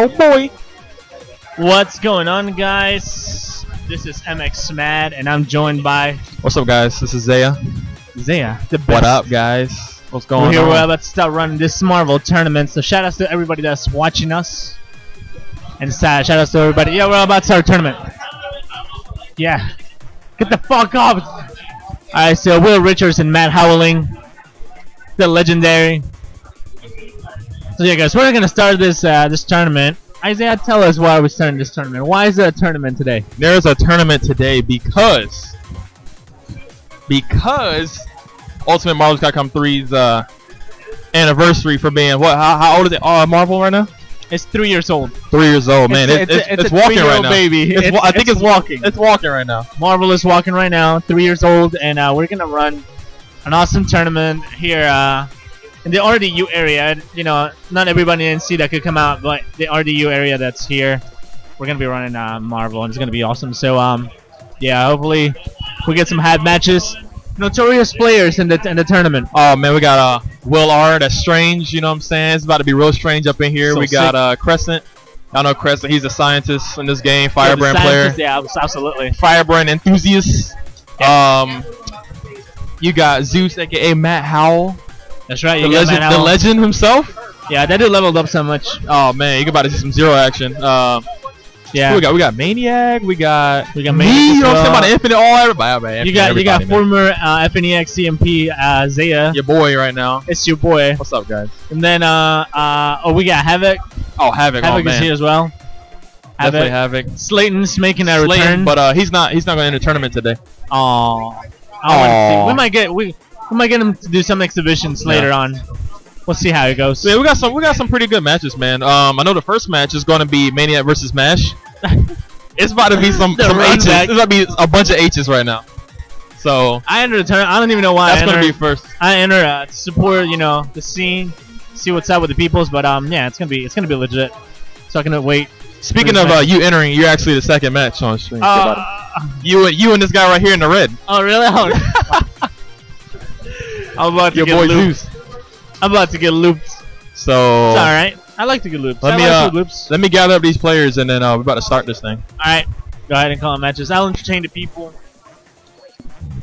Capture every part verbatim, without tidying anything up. Oh boy! What's going on, guys? This is M X Smad, and I'm joined by... What's up, guys? This is Xaiah. Xaiah, the best. What up, guys? What's going on? We're here, on? We're about to start running this Marvel tournament, so shout-outs to everybody that's watching us. And shout-outs to everybody. Yeah, we're about to start a tournament. Yeah. Get the fuck up! Alright, so Will Richards and Matt Howell, the legendary. So yeah, guys, we're gonna start this uh, this tournament. Isaiah, tell us why we're starting this tournament. Why is there a tournament today? There is a tournament today because because Ultimate Marvels dot com three's uh, anniversary for being what? How, how old is it? Oh, Marvel right now? It's three years old. Three years old, man. It's, it's, it's, it's, it's, it's walking right now, baby. It's, it's, I think it's, it's walking. It's walking right now. Marvel is walking right now. Three years old, and uh, we're gonna run an awesome tournament here. Uh, In the R D U area, you know, not everybody in C that could come out, but the R D U area that's here, we're gonna be running uh, Marvel, and it's gonna be awesome. So, um, yeah, hopefully we get some hard matches, notorious players in the in the tournament. Oh man, we got uh Will R, that's Strange. You know what I'm saying? It's about to be real strange up in here. So we sick. got uh Crescent. I know Crescent. He's a scientist in this game. Firebrand yeah, player. Yeah, absolutely. Firebrand enthusiast. Um, you got Zeus, aka Matt Howell. That's right, the legend, the legend himself. Yeah, that dude leveled up so much. Oh man, you about to see some Zero action. Uh, yeah, we got we got Maniac, we got we got me. Maniac, you know what I'm saying? About Infinite, all everybody. Oh, man, you got you got man. former uh, F N E X C M P uh, Xaiah. Your boy right now. It's your boy. What's up, guys? And then uh uh oh, we got Havoc. Oh, Havoc. Havoc oh, is here as well. Definitely Havoc. Havoc. Slayton's making a Slayton, return, but uh, he's not he's not going to enter tournament today. Oh, oh, we might get we. We might get him to do some exhibitions yeah. later on. We'll see how it goes. Yeah, we got some. We got some pretty good matches, man. Um, I know the first match is going to be Maniac versus Mash. It's about to be some, some H's. Back. It's about to be a bunch of H's right now. So I enter the tournament. I don't even know why. That's going to be first. I enter uh, to support, you know, the scene, see what's up with the peoples. But um, yeah, it's gonna be it's gonna be legit. So I cannot wait. Speaking of uh, you entering, you're actually the second match on stream. Uh, you and you and this guy right here in the red. Oh really? Oh. I'm about to Your get looped. I'm about to get looped. So it's all right. I like to get looped. Let I me like uh, loops. Let me gather up these players, and then uh, we're about to start this thing. All right, go ahead and call them matches. I'll entertain the people.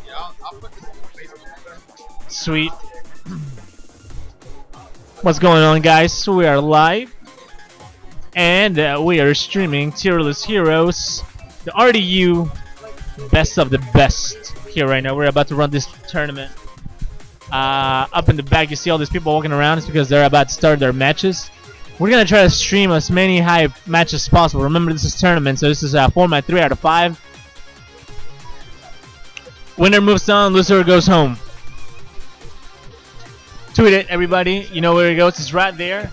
Yeah, I'll, I'll put this on Facebook. Sweet. What's going on, guys? We are live, and uh, we are streaming Tier List Heroes, the R D U best of the best here right now. We're about to run this tournament. Uh, up in the back you see all these people walking around. It's because they're about to start their matches. We're gonna try to stream as many high matches as possible. Remember, this is tournament, so this is uh, format three out of five. Winner moves on, loser goes home. Tweet it, everybody. You know where it goes. It's right there,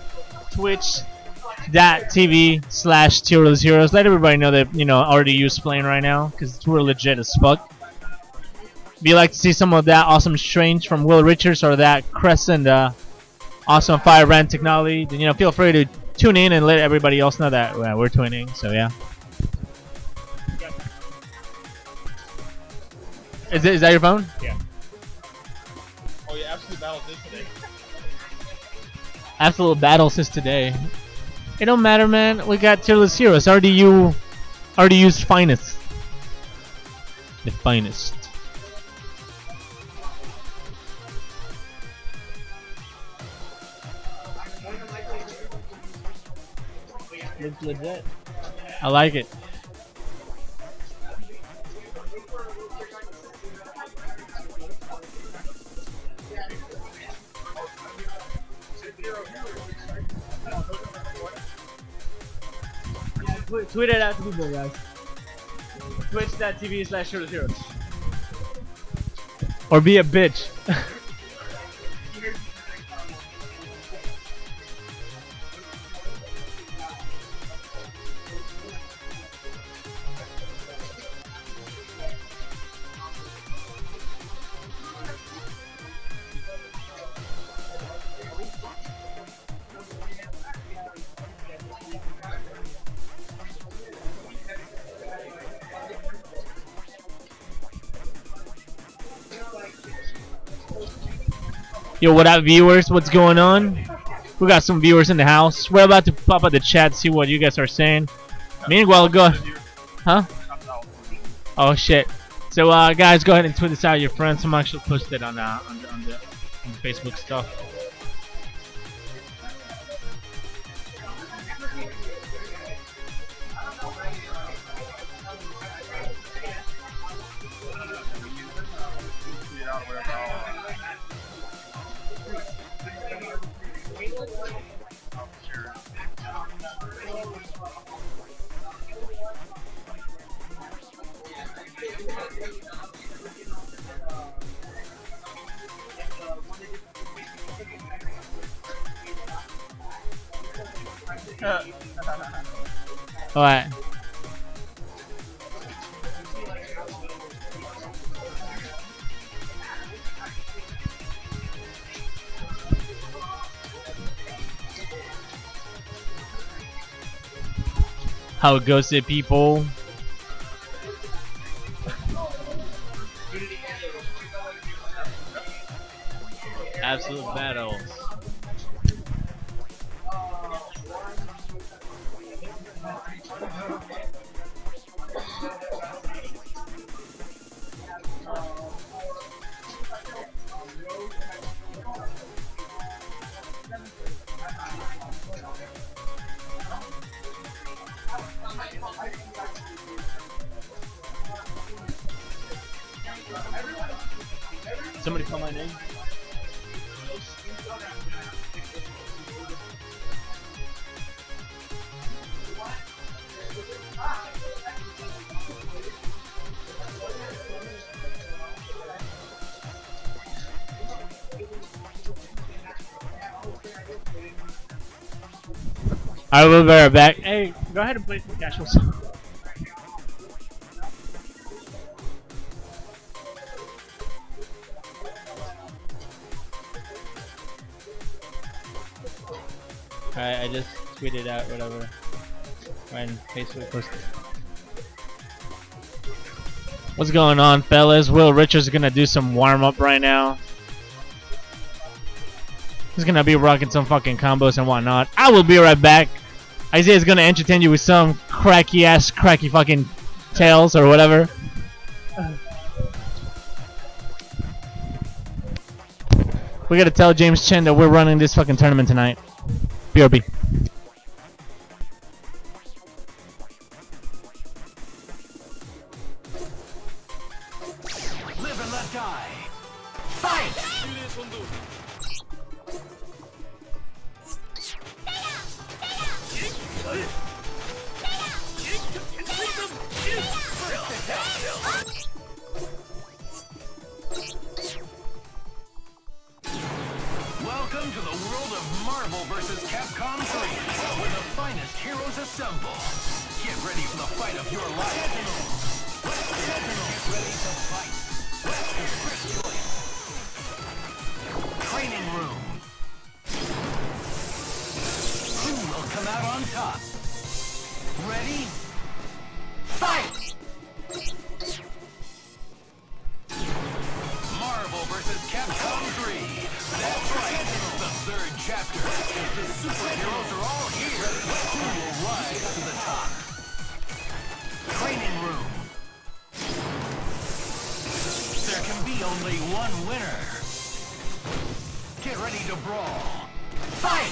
twitch dot T V slash Tier List Heroes. Let everybody know that, you know, R D U's playing right now, because we're legit as fuck. If you like to see some of that awesome Strange from Will Richards or that Crescent uh, awesome Firebrand technology, then, you know, feel free to tune in and let everybody else know that uh, we're tuning. So yeah, is it, is that your phone? Yeah. Oh yeah, absolute battle is today. Absolute battle is today. It don't matter, man. We got Tier List Heroes, R D U, R D U's finest, the finest. It's legit. I like it. Tweet, tweet it out to people, guys. Twitch dot T V slash Tier List Heroes. Or be a bitch. Yo, what up, viewers? What's going on? We got some viewers in the house. We're about to pop up the chat, see what you guys are saying. Yeah, meanwhile, go. Huh? Oh shit. So uh, guys, go ahead and tweet this out to your friends. I'm actually posted on uh, on, the, on, the, on the Facebook stuff. Alright. How it goes, it people. Absolute battles. Somebody call my name. I will be right back. Hey, go ahead and play some casual songs. Alright, I just tweeted out whatever when Facebook posted. What's going on, fellas? Will Richards is gonna do some warm up right now. He's gonna be rocking some fucking combos and whatnot. I will be right back. Isaiah's gonna entertain you with some cracky ass, cracky fucking tales or whatever. We gotta tell James Chen that we're running this fucking tournament tonight. B R B. Live and let die. Welcome to the world of Marvel versus Capcom three, where the finest heroes assemble. Get ready for the fight of your life. Sentinel! Wesker! Sentinel! Get ready to fight. Wesker! Chris Training room. Who will come out on top? Ready? Fight! Marvel versus Capcom three. That's right. The third chapter. The superheroes are all here. Who will rise to the top? Training room. There can be only one winner. Get ready to brawl. Fight!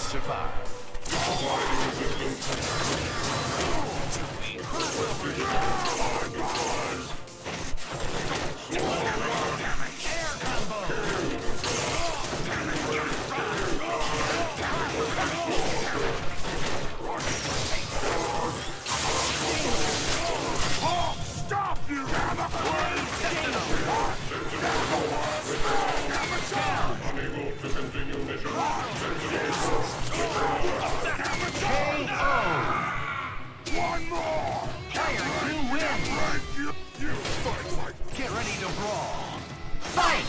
Survive. Air combo. Unable to continue mission. K O. One more. Xaiah, you win. You fight, fight. Get ready to brawl. Fight!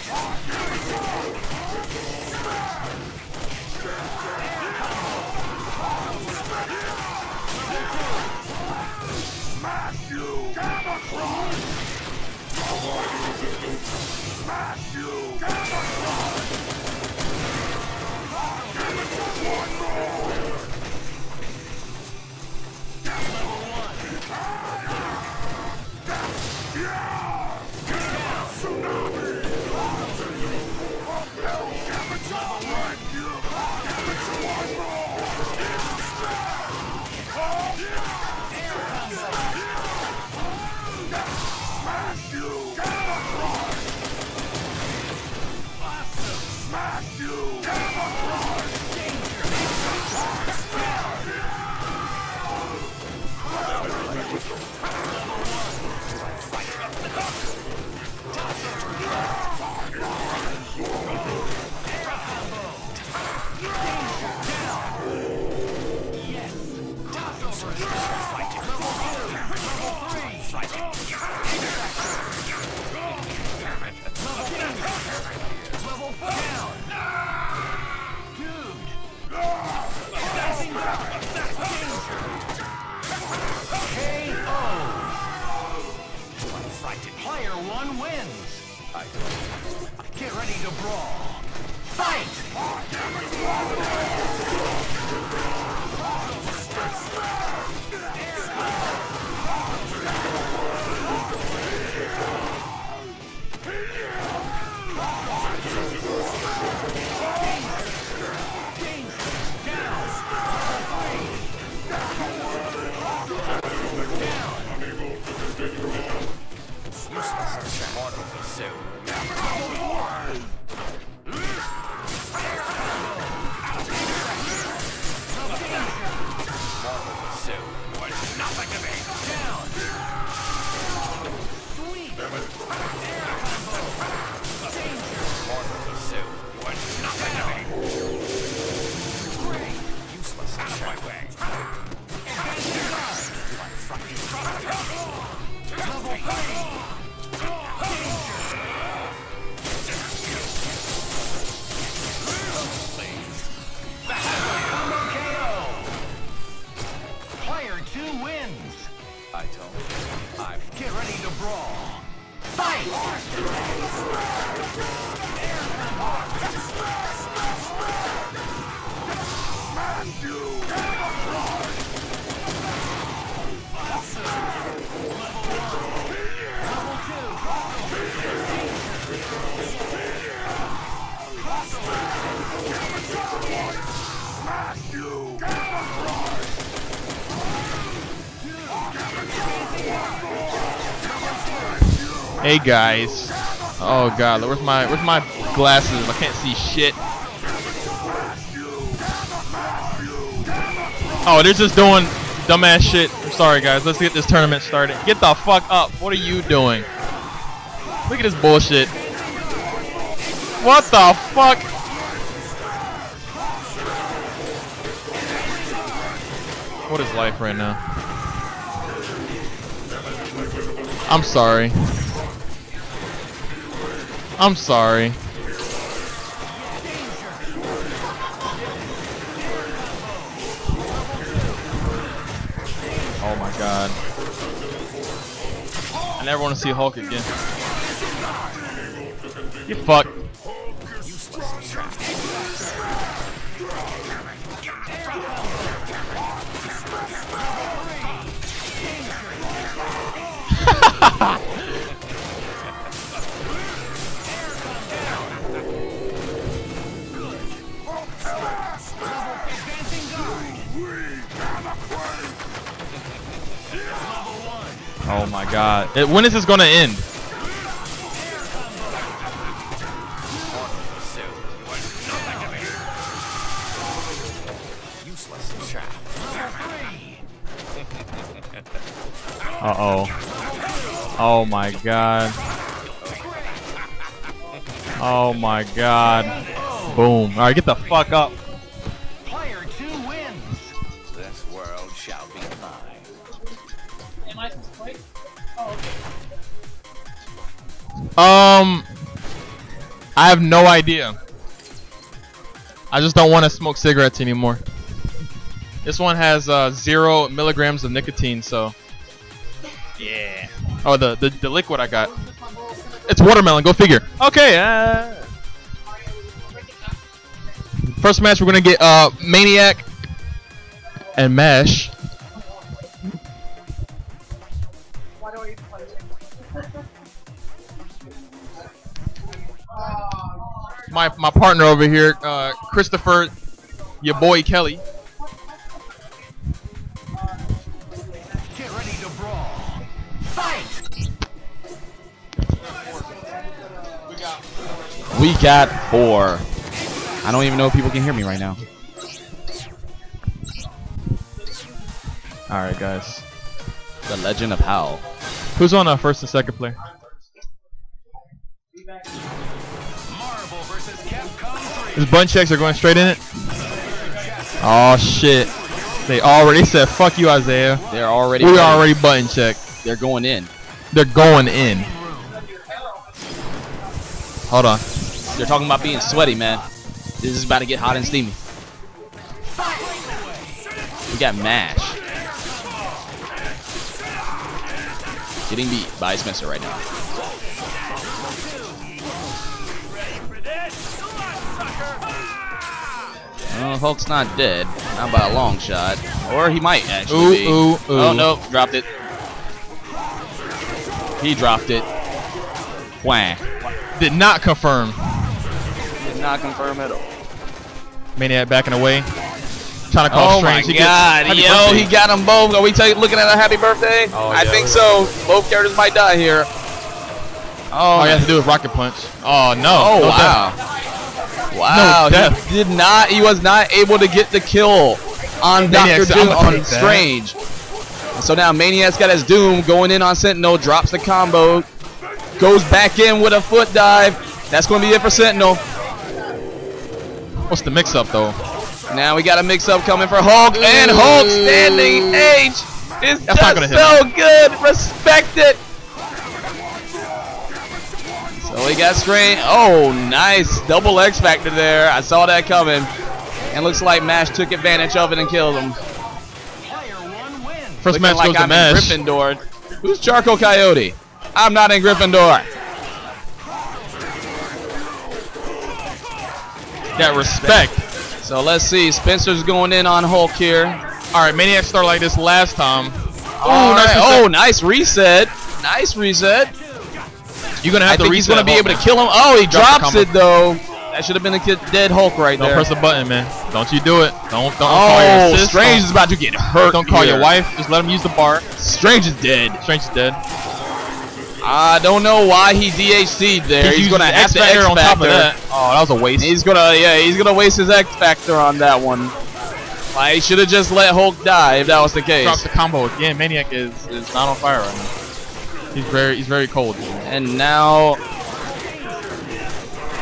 Smash you. Damn it! Smash you! Get it! Give it to one more! Level one! Yeah! Get out! Tsunami! Give it to one! Give it to one more! Smash you! Smash you! Yes! Toss over fight! Level three! Player one wins. I don't. Get ready to brawl. Fight! So one! So what's nothing to me? Down! Sweet! Air combo! Danger! So what's nothing to me? Great! Useless! Out of my way! Level three! Danger! I told you. I'm get ready to brawl. Fight! Smash you! Awesome! Level one. Level two. Smash you! Hey guys. Oh god, where's my where's my glasses? I can't see shit. Oh, they're just doing dumbass shit. I'm sorry guys, let's get this tournament started. Get the fuck up. What are you doing? Look at this bullshit. What the fuck? What is life right now? I'm sorry. I'm sorry. Oh my god. I never want to see Hulk again. You fuck. Oh my god. When is this gonna end? Uh oh. Oh my god. Oh my god. Boom. Alright, get the fuck up. Player two wins. This world shall be mine. Am I supposed to play? Oh, okay. Um I have no idea. I just don't want to smoke cigarettes anymore. This one has uh, zero milligrams of nicotine, so yeah. Oh, the, the the liquid I got. It's watermelon. Go figure. Okay. Uh, first match we're gonna get uh, Maniac and Mash. My, my partner over here, uh, Christopher, your boy Kelly. Get ready to brawl. Fight! We got four. We got four. I don't even know if people can hear me right now. Alright, guys. The Legend of Howell. Who's on uh, first and second player? His bun checks are going straight in it. Oh shit. They already said fuck you, Isaiah. They're already We already button checked. They're going in. They're going in. Hold on. They're talking about being sweaty, man. This is about to get hot and steamy. We got Mash. Getting beat by Spencer right now. Well, Hulk's not dead, not by a long shot, or he might actually ooh, be. Ooh, ooh. Oh no, dropped it. He dropped it. Whang. Did not confirm. Did not confirm at all. Maniac backing away. Trying to call oh Strange. Oh my god, he yo, birthday. He got them both. Are we tell you, looking at a happy birthday? Oh, I yeah, think so. Both characters might die here. Oh, all you have to do is rocket punch. Oh no. Oh no wow. Death. Wow, no, he did not. He was not able to get the kill on Doctor Doom on Strange. That. So now Maniac's got his Doom going in on Sentinel, drops the combo, goes back in with a foot dive. That's going to be it for Sentinel. What's the mix-up though? Now we got a mix-up coming for Hulk, ooh. And Hulk standing H is That's just not so hit. Good. Respect it. So we got Strange. Oh, nice. Double X Factor there. I saw that coming. And looks like Mash took advantage of it and killed him. First looking match like goes I'm to Mash. In Gryffindor. Who's Charcoal Coyote? I'm not in Gryffindor. Got respect. So let's see. Spencer's going in on Hulk here. All right, Maniac started like this last time. Oh, nice, right. oh nice reset. Nice reset. You're gonna have I to think he's gonna be able now. to kill him. Oh, he drops it though. That should have been a kid, dead Hulk right don't there. Don't press the button, man. Don't you do it. Don't don't oh, call your assist. Strange is about to get hurt. Don't call here. your wife. Just let him use the bar. Strange is dead. Strange is dead. I don't know why he D H C'd there. He he's gonna have to X Factor on top of that. Oh, that was a waste. He's gonna yeah, he's gonna waste his X Factor on that one. Like, he should have just let Hulk die if that was the case. Drops the combo again. Maniac is is not on fire right now. He's very, he's very cold. And now,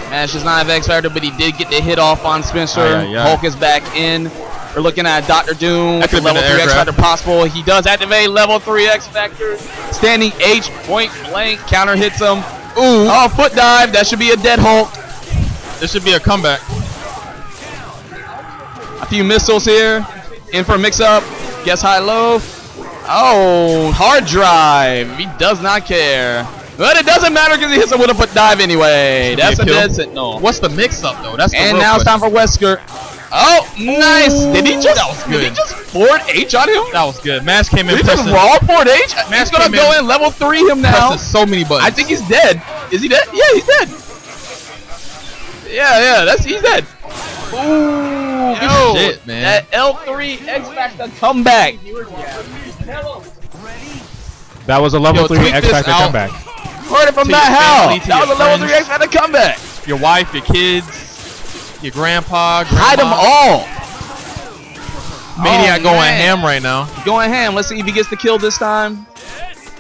Mash is not X Factor, but he did get the hit off on Spencer. Oh, yeah, yeah. Hulk is back in. We're looking at Doctor Doom. Level three X Factor possible. He does activate level three X Factor. Standing H, point blank, counter hits him. Ooh! Oh, foot dive. That should be a dead Hulk. This should be a comeback. A few missiles here. In for a mix-up. Guess high low. Oh, hard drive. He does not care. But it doesn't matter because he hits him with a foot dive anyway. That's a dead Sentinel. What's the mix-up, though? That's the And now it's time for Wesker. Oh, nice. Did he just, that was good. Did he just forward H on him? That was good. Mash came in. Did he just raw forward H? Mash going to go in level three him now. So many buttons. I think he's dead. Is he dead? Yeah, he's dead. Yeah, yeah, that's he's dead. Ooh, yo, shit, man. That L three X Factor comeback. That was a level yo, three X Factor comeback. Heard it from Matt Howell. That was a level three X Factor comeback. Your wife, your kids, your grandpa, grandma. Hide them all. Maniac oh, going ham right now. Going ham. Let's see if he gets the kill this time.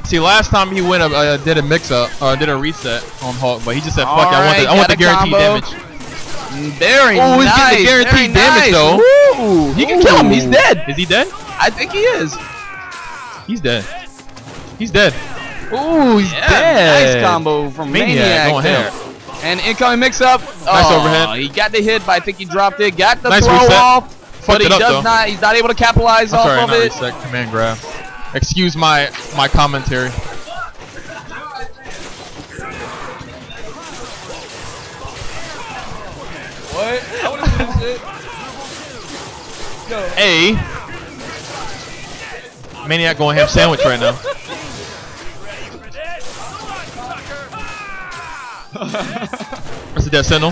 See, last time he went, uh, did a mix-up, uh, did a reset on Hulk, but he just said, "Fuck, right, I want the, I want the guaranteed damage." Very oh, nice. Oh, he's getting the guaranteed damage nice. though. Ooh, he can Ooh. kill him. He's dead. Is he dead? I think he is. He's dead. He's dead. Ooh, he's yeah, dead. Nice combo from Maniac, Maniac there. Him. And incoming mix-up. Nice oh, overhead. He got the hit, but I think he dropped it. Got the nice throw reset. off. But he does up, not. He's not able to capitalize I'm off sorry, of it. Reset. Command grab. Excuse my my commentary. What? I would have missed it. Go. Hey. Maniac going ham sandwich right now. That's a dead Sentinel.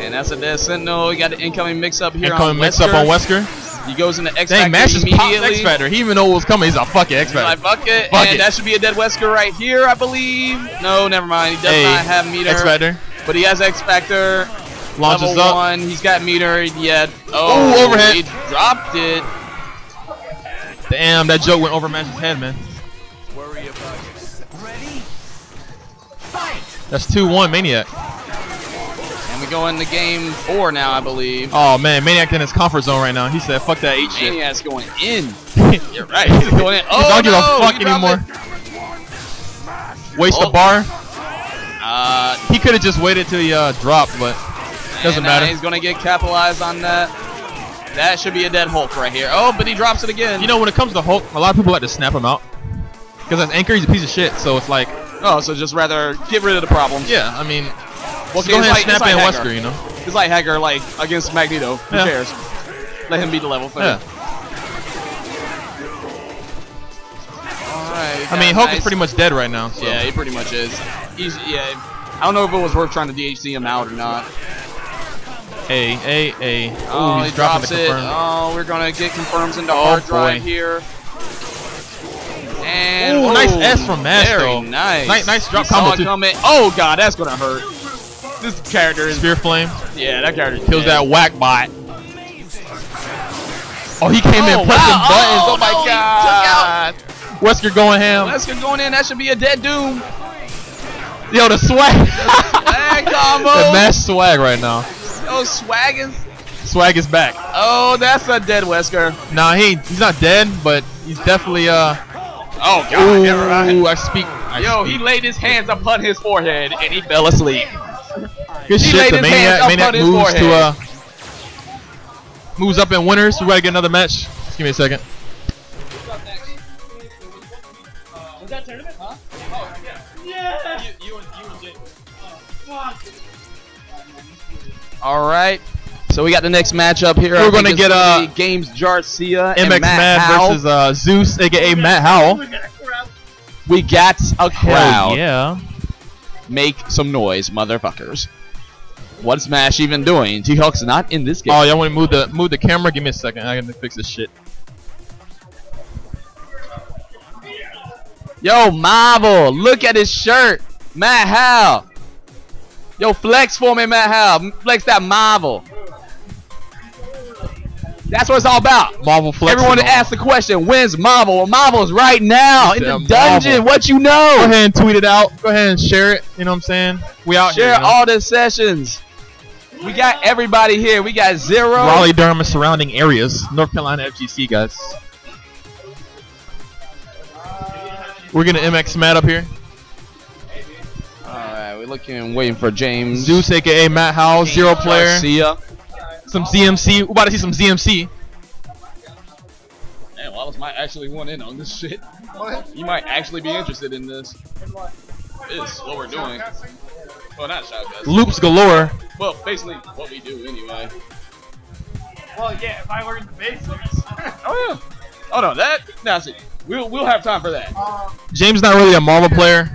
And that's a dead Sentinel. You got an incoming mix-up here incoming on Wesker. mix-up on Wesker. He goes into X-Factor immediately. Dang, Mash just popped X-Factor. He even know what was coming. He's a fucking X-Factor. Like, fuck it. Fuck and it. That should be a dead Wesker right here, I believe. No, never mind. He does hey, not have meter. X-Factor. But he has X-Factor. Launches up. One. He's got meter yet. Oh, Ooh, overhead. He dropped it. Damn, that joke went over Mash's head, man. Worry about it. Ready? Fight! That's two one Maniac. And we go into game four now, I believe. Oh man, Maniac in his comfort zone right now. He said, "Fuck that eight shit." Maniac's going in. You're right. He's going in. Oh, don't give a fuck anymore. Waste oh. the bar. Uh, he could have just waited till he uh, dropped, but doesn't matter. He's gonna get capitalized on that. That should be a dead Hulk right here. Oh, but he drops it again. You know, when it comes to Hulk, a lot of people like to snap him out because as anchor, he's a piece of shit. So it's like. Oh, so just rather get rid of the problems. Yeah, I mean, well, go ahead and snap in Wesker, you know? It's like Hager, like, against Magneto. Who yeah. cares? Let him be the level thing. Yeah. All right, I mean, nice. Hulk is pretty much dead right now. So. Yeah, he pretty much is. He's, yeah, I don't know if it was worth trying to D H C him out or not. Hey, hey, hey. Oh, he drops it. Oh, we're going to get confirms into oh, hard drive boy. here. And Ooh, oh, nice S from Mash. Very nice. nice. Nice drop combo too. Oh god, that's gonna hurt. This character is Spear Flame. Yeah, that character kills dead. that whack bot. Oh, he came oh, in pressing wow. buttons. Oh, oh my no, god. Wesker going ham. Wesker going in. That should be a dead Doom. Yo, the swag. The swag combo. The Mash swag right now. Yo, swag is. Swag is back. Oh, that's a dead Wesker. Nah, he he's not dead, but he's definitely uh. Oh god, Ooh, never mind. I speak. I Yo, speak. He laid his hands upon his forehead and he fell asleep. Good he shit. Laid the his Maniac, hands Maniac moves forehead. to uh, moves up and winners. So we gotta get another match. Just give me a second. Was that tournament? Huh? Oh yeah. Yeah. You, you and you and Jake. Oh, fuck. All right. So we got the next matchup here. We're going to get uh, Games Xaiah and Matt Mad versus uh, Zeus, aka Matt Howell. We got a crowd. Hell yeah. Make some noise, motherfuckers. What's Mash even doing? T-Hulk's not in this game. Oh, y'all want to move the move the camera? Give me a second. I gotta fix this shit. Yo, Marvel, look at his shirt, Matt Howell. Yo, flex for me, Matt Howell. Flex that Marvel. That's what it's all about. Marvel flex. Everyone to ask the question, when's Marvel? Well, Marvel's right now in the dungeon. Marvel. What you know? Go ahead and tweet it out. Go ahead and share it. You know what I'm saying? We out share here. Share all the sessions. We got everybody here. We got Zero. Raleigh, Durham, and surrounding areas. North Carolina F G C, guys. We're going to M X Matt up here. All right. We're looking and waiting for James. Zeus, a k a. Matt Howell, Zero player. See ya. Some Z M C. We're about to see some Z M C. Damn, Wallace might actually want in on this shit. What? You might actually be interested in this. This is what we're doing. Well, not shotguns. Loops galore. Well, basically what we do anyway. Well, yeah, if I learned the basics. Oh, yeah. Oh, no, that? Nah, see. We'll, we'll have time for that. Uh, James not really a Marvel player.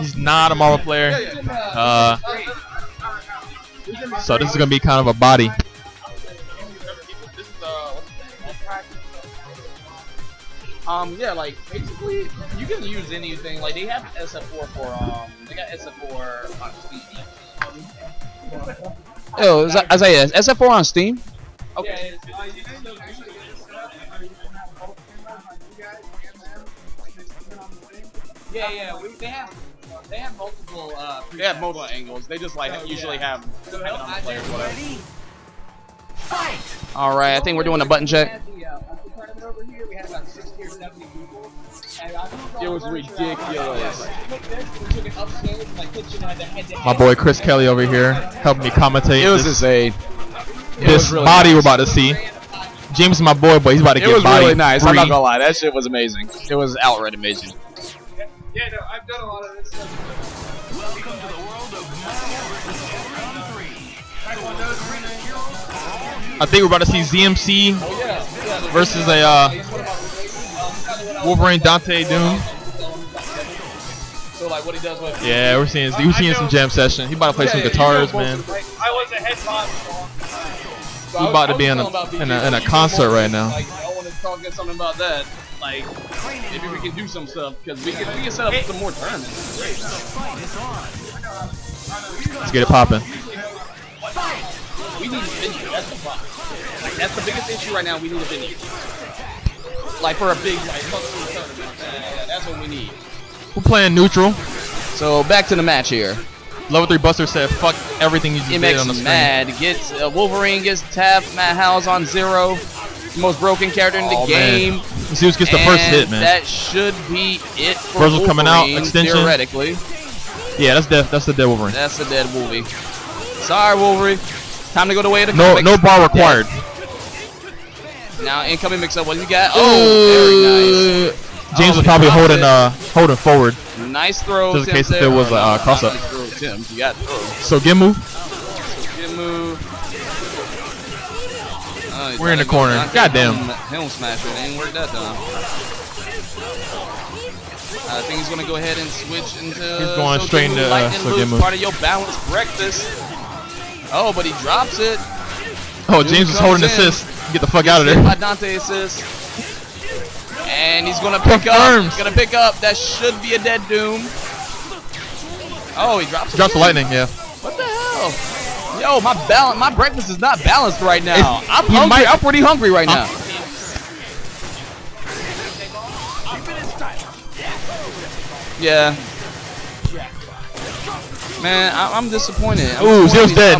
He's not a Marvel player. Yeah, yeah. Uh, so this is going to be kind of a body. Um, yeah, like, basically, you can use anything, like, they have S F four for, um, they got S F four on Steam. Oh, is Isaiah, is S F four on Steam? Okay. Yeah, yeah, we, they have they have multiple. Uh, they have multiple angles. They just like oh, usually yeah. have. So no, I play, ready. Fight! All right, I think we're doing a button check. Over here, we had about sixty or seventy people. And I it was ridiculous. My boy Chris Kelly over here helped me commentate. It was this, his aid. It this was really body nice. We're about to see. James is my boy, but he's about to it get body. It was really nice. Free. I'm not gonna lie, that shit was amazing. It was outright amazing. Yeah, yeah no, I've done a lot of this stuff. Welcome to the world of Mash. I think we're about to see Z M C. Oh, yeah. Versus a uh, Wolverine, Dante, Doom. So like what he does with yeah, we're seeing we're seeing some jam session. He about to play yeah, some guitars, yeah, man. Like, I was a head so We're about was, to be in a, in a in a concert right now. Like, I want to talk something about that. Like maybe we can do some stuff because we can we can set up some more tournaments. Let's get it popping. We need a venue, that's the problem. Like, that's the biggest issue right now, we need a venue. Like, for a big, like, fucking tournament. Uh, that's what we need. We're playing neutral. So, back to the match here. Level three Buster said, fuck everything you just it did on the screen. It makes him mad. Gets, uh, Wolverine gets tapped, Matt Howell's on zero. The most broken character in the oh, game. Zeus gets the first hit, man. That should be it for Vergil Wolverine, coming out, extension. Theoretically. Yeah, that's, death. that's the dead Wolverine. That's the dead Wolverine. Sorry, Wolverine. Time to go the way of the comics. No, no bar required. Yeah. Now incoming mix-up. What do you got? Oh, uh, very nice. James oh, is probably holding, uh, holding forward. Nice throw. Just in case there. if it was a uh, cross-up. Nice throw, Tim. You got throw. So get move. Get move. Uh, We're in the corner. Goddamn. Helm smasher. It ain't worked that time. Uh, I think he's gonna go ahead and switch into. He's going so straight into uh, so get move. Part of your balanced breakfast. Oh, but he drops it. Oh, Dude James was holding in. assist. Get the fuck out of there. By Dante assist. And he's gonna pick Confirms. up. He's gonna pick up. That should be a dead Doom. Oh, he drops. He drops the lightning. Yeah. What the hell? Yo, my balance, my breakfast is not balanced right now. It's, I'm hungry. Might, I'm pretty hungry right I'm, now. Yeah. Man, I, I'm disappointed. I'm Ooh, Zero's dead.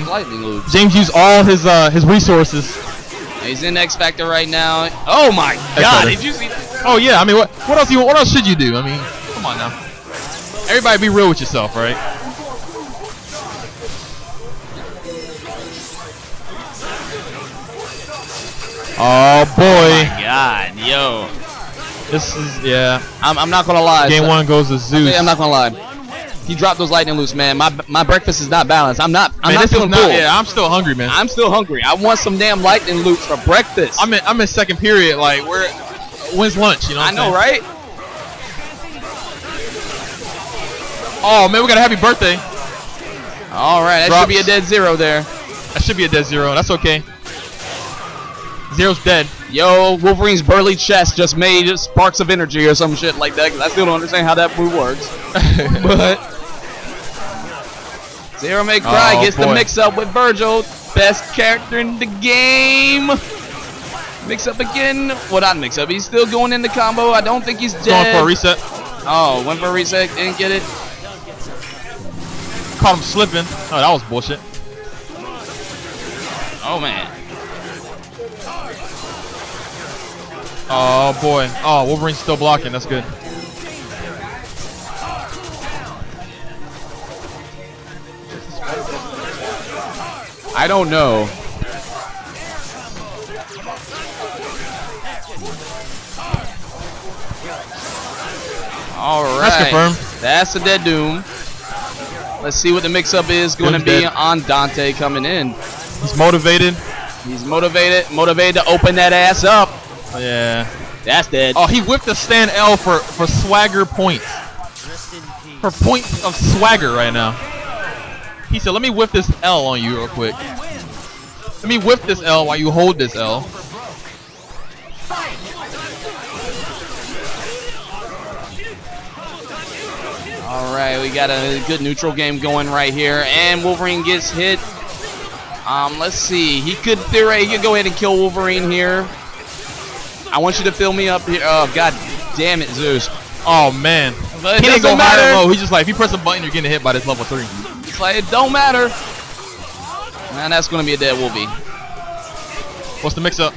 James used all his uh, his resources. He's in X Factor right now. Oh my God! Did you see that? Oh yeah. I mean, what what else you what else should you do? I mean, come on now. Everybody, be real with yourself, right? Oh boy. Oh my God, yo. This is yeah. I'm I'm not gonna lie. Game so, one goes to Zeus. I mean, I'm not gonna lie. He dropped those lightning loose, man. My my breakfast is not balanced. I'm not. I'm man, not feeling full. Yeah, I'm still hungry, man. I'm still hungry. I want some damn lightning loops for breakfast. I'm in. I'm in second period. Like, where? When's lunch? You know. What I I'm know, saying? right? Oh man, we got a happy birthday. All right, that Drops. should be a dead Zero there. That should be a dead Zero. That's okay. Zero's dead. Yo, Wolverine's burly chest just made sparks of energy or some shit like that. Cause I still don't understand how that move works. But. Zero May Cry oh, gets boy. the mix-up with Vergil. Best character in the game. Mix-up again. Well, not mix-up. He's still going in the combo. I don't think he's dead. Going for a reset. Oh, went for a reset. Didn't get it. Caught him slipping. Oh, that was bullshit. Oh, man. Oh, boy. Oh, Wolverine's still blocking. That's good. I don't know. All right. That's confirmed. That's a dead Doom. Let's see what the mix-up is going Doom's to be dead. on Dante coming in. He's motivated. He's motivated. Motivated to open that ass up. Yeah. That's dead. Oh, he whipped a stand L for, for swagger points. For points of swagger right now. He said, let me whip this L on you real quick. Let me whip this L while you hold this L. Alright, we got a good neutral game going right here. And Wolverine gets hit. Um, let's see. He could theoretically he could go ahead and kill Wolverine here. I want you to fill me up here. Oh, god damn it, Zeus. Oh, man. But he didn't go matter. high or low. He's just like, if you press a button, you're getting hit by this level three. It's like, it don't matter. Man, that's gonna be a dead Wolvie. What's the mix-up?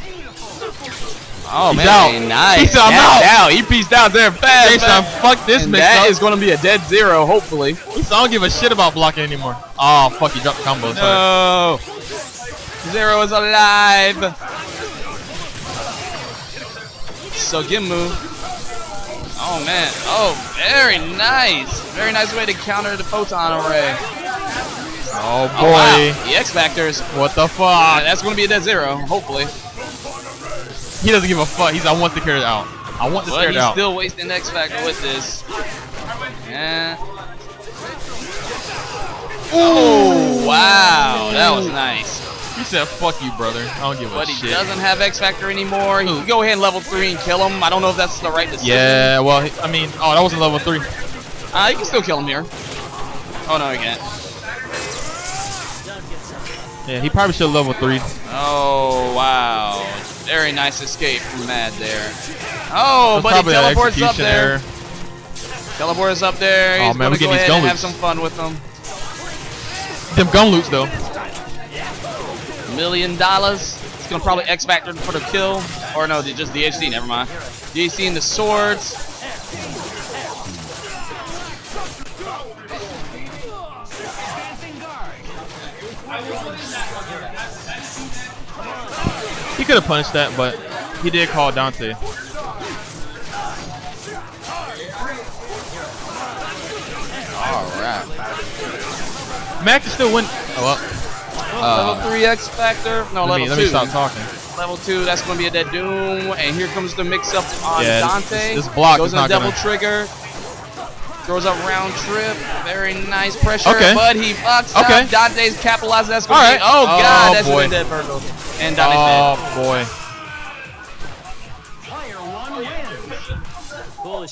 Oh, he's man, out. nice. Peace out, out. out. He peaced out there fast. Next time, fuck this mix-up. That up. is gonna be a dead zero, hopefully. So I don't give a shit about blocking anymore. Oh, fuck, he dropped the combo. No. Sorry. Zero is alive. So get move. Oh man. Oh, very nice. Very nice way to counter the photon array. Oh boy. Oh, wow. The X Factors. What the fuck? Yeah, that's gonna be a dead zero, hopefully. He doesn't give a fuck. He's I want the carrot out. I want the carrot out. He's still wasting X Factor with this. Yeah. Oh wow, that was nice. He said, fuck you, brother. I don't give a but shit. But he doesn't have X Factor anymore. He can go ahead and level three and kill him. I don't know if that's the right decision. Yeah, well, I mean, oh, that wasn't level three. Uh, you can still kill him here. Oh, no, he can't. Yeah, he probably should have level three. Oh, wow. Very nice escape from Mad there. Oh, but he teleports up there. Teleports up there. He's oh, man, we get these gun loops. Have some fun with them. Them gun loops, though. Million dollars. It's gonna probably X Factor for the kill, or no, just D H C. Never mind. D H C in the swords. He could have punished that, but he did call Dante. All right. Mac is still winning. Oh well. Uh, level three X Factor. No, level me, two. Let me stop talking. Level two. That's going to be a dead Doom. And here comes the mix-up on yeah, Dante. This, this block goes is on not double gonna... trigger. Throws up round trip. Very nice pressure. Okay. But he fucks up. Okay. Dante's capitalizing. That's going right. to be. Oh, oh God, that's going to be dead Virgo. And Dante's oh, dead. Oh boy. Player one wins.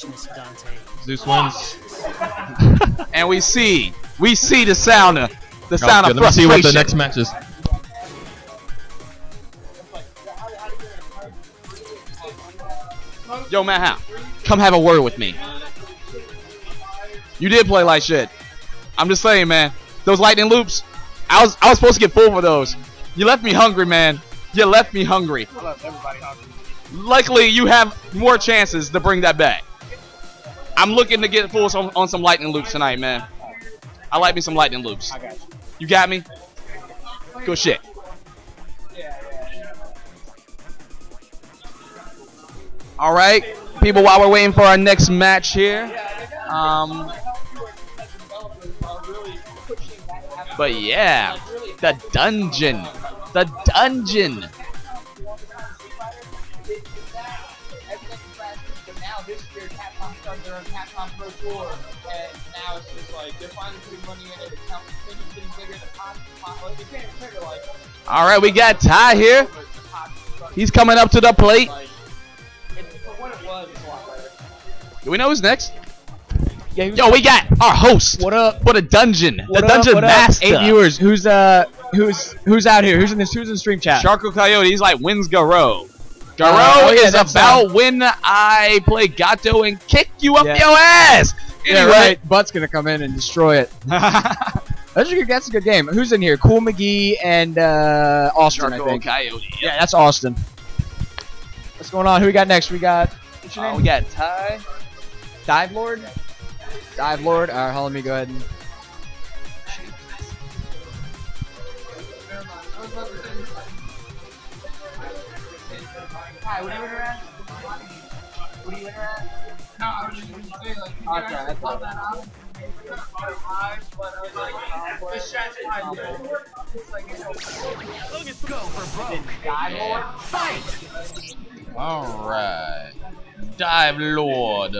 Foolishness, Dante. Zeus wins. And we see, we see the sounder. The sound oh, of frustration. Let me see what the next match is. Yo, Matt Howell, come have a word with me. You did play like shit. I'm just saying, man. Those lightning loops, I was I was supposed to get full for those. You left me hungry, man. You left me hungry. Luckily, you have more chances to bring that back. I'm looking to get full on, on some lightning loops tonight, man. I like me some lightning loops. I got you. You got me? Good shit. Alright, people, while we're waiting for our next match here. Um, but yeah, the dungeon. The dungeon. And now it's just like they're finally putting money in it. The count is getting bigger. The pot, like they can't figure like. All right, we got Ty here. He's coming up to the plate. Do we know who's next? Yeah, who's Yo, we got our host. What up? What a dungeon. What the up, dungeon master. Eight viewers. Who's uh? Who's who's out here? Who's in this? Who's in stream chat? Sharko Coyote. He's like wins Garo. Garo uh, is yeah, about when I play Gato and kick you up yeah. your ass. Anyway. Yeah, right. Butt's gonna come in and destroy it. That's a good. That's a good game. Who's in here? Cool McGee and uh, Austin. Sharko I think. Coyote. Yeah. yeah, that's Austin. What's going on? Who we got next? We got. What's your name? Oh, we got Ty. Dive Lord. Dive Lord. All right, hold on, let me go ahead and. Hi, what are you winning at? What are you winning at? No, I was just going to say, like, you okay, guys pop that out. It's not five, but I was like, this shot's five, dude. It's like, you know, let's go for broke. Dive Lord, fight! Alright. Dive Lord.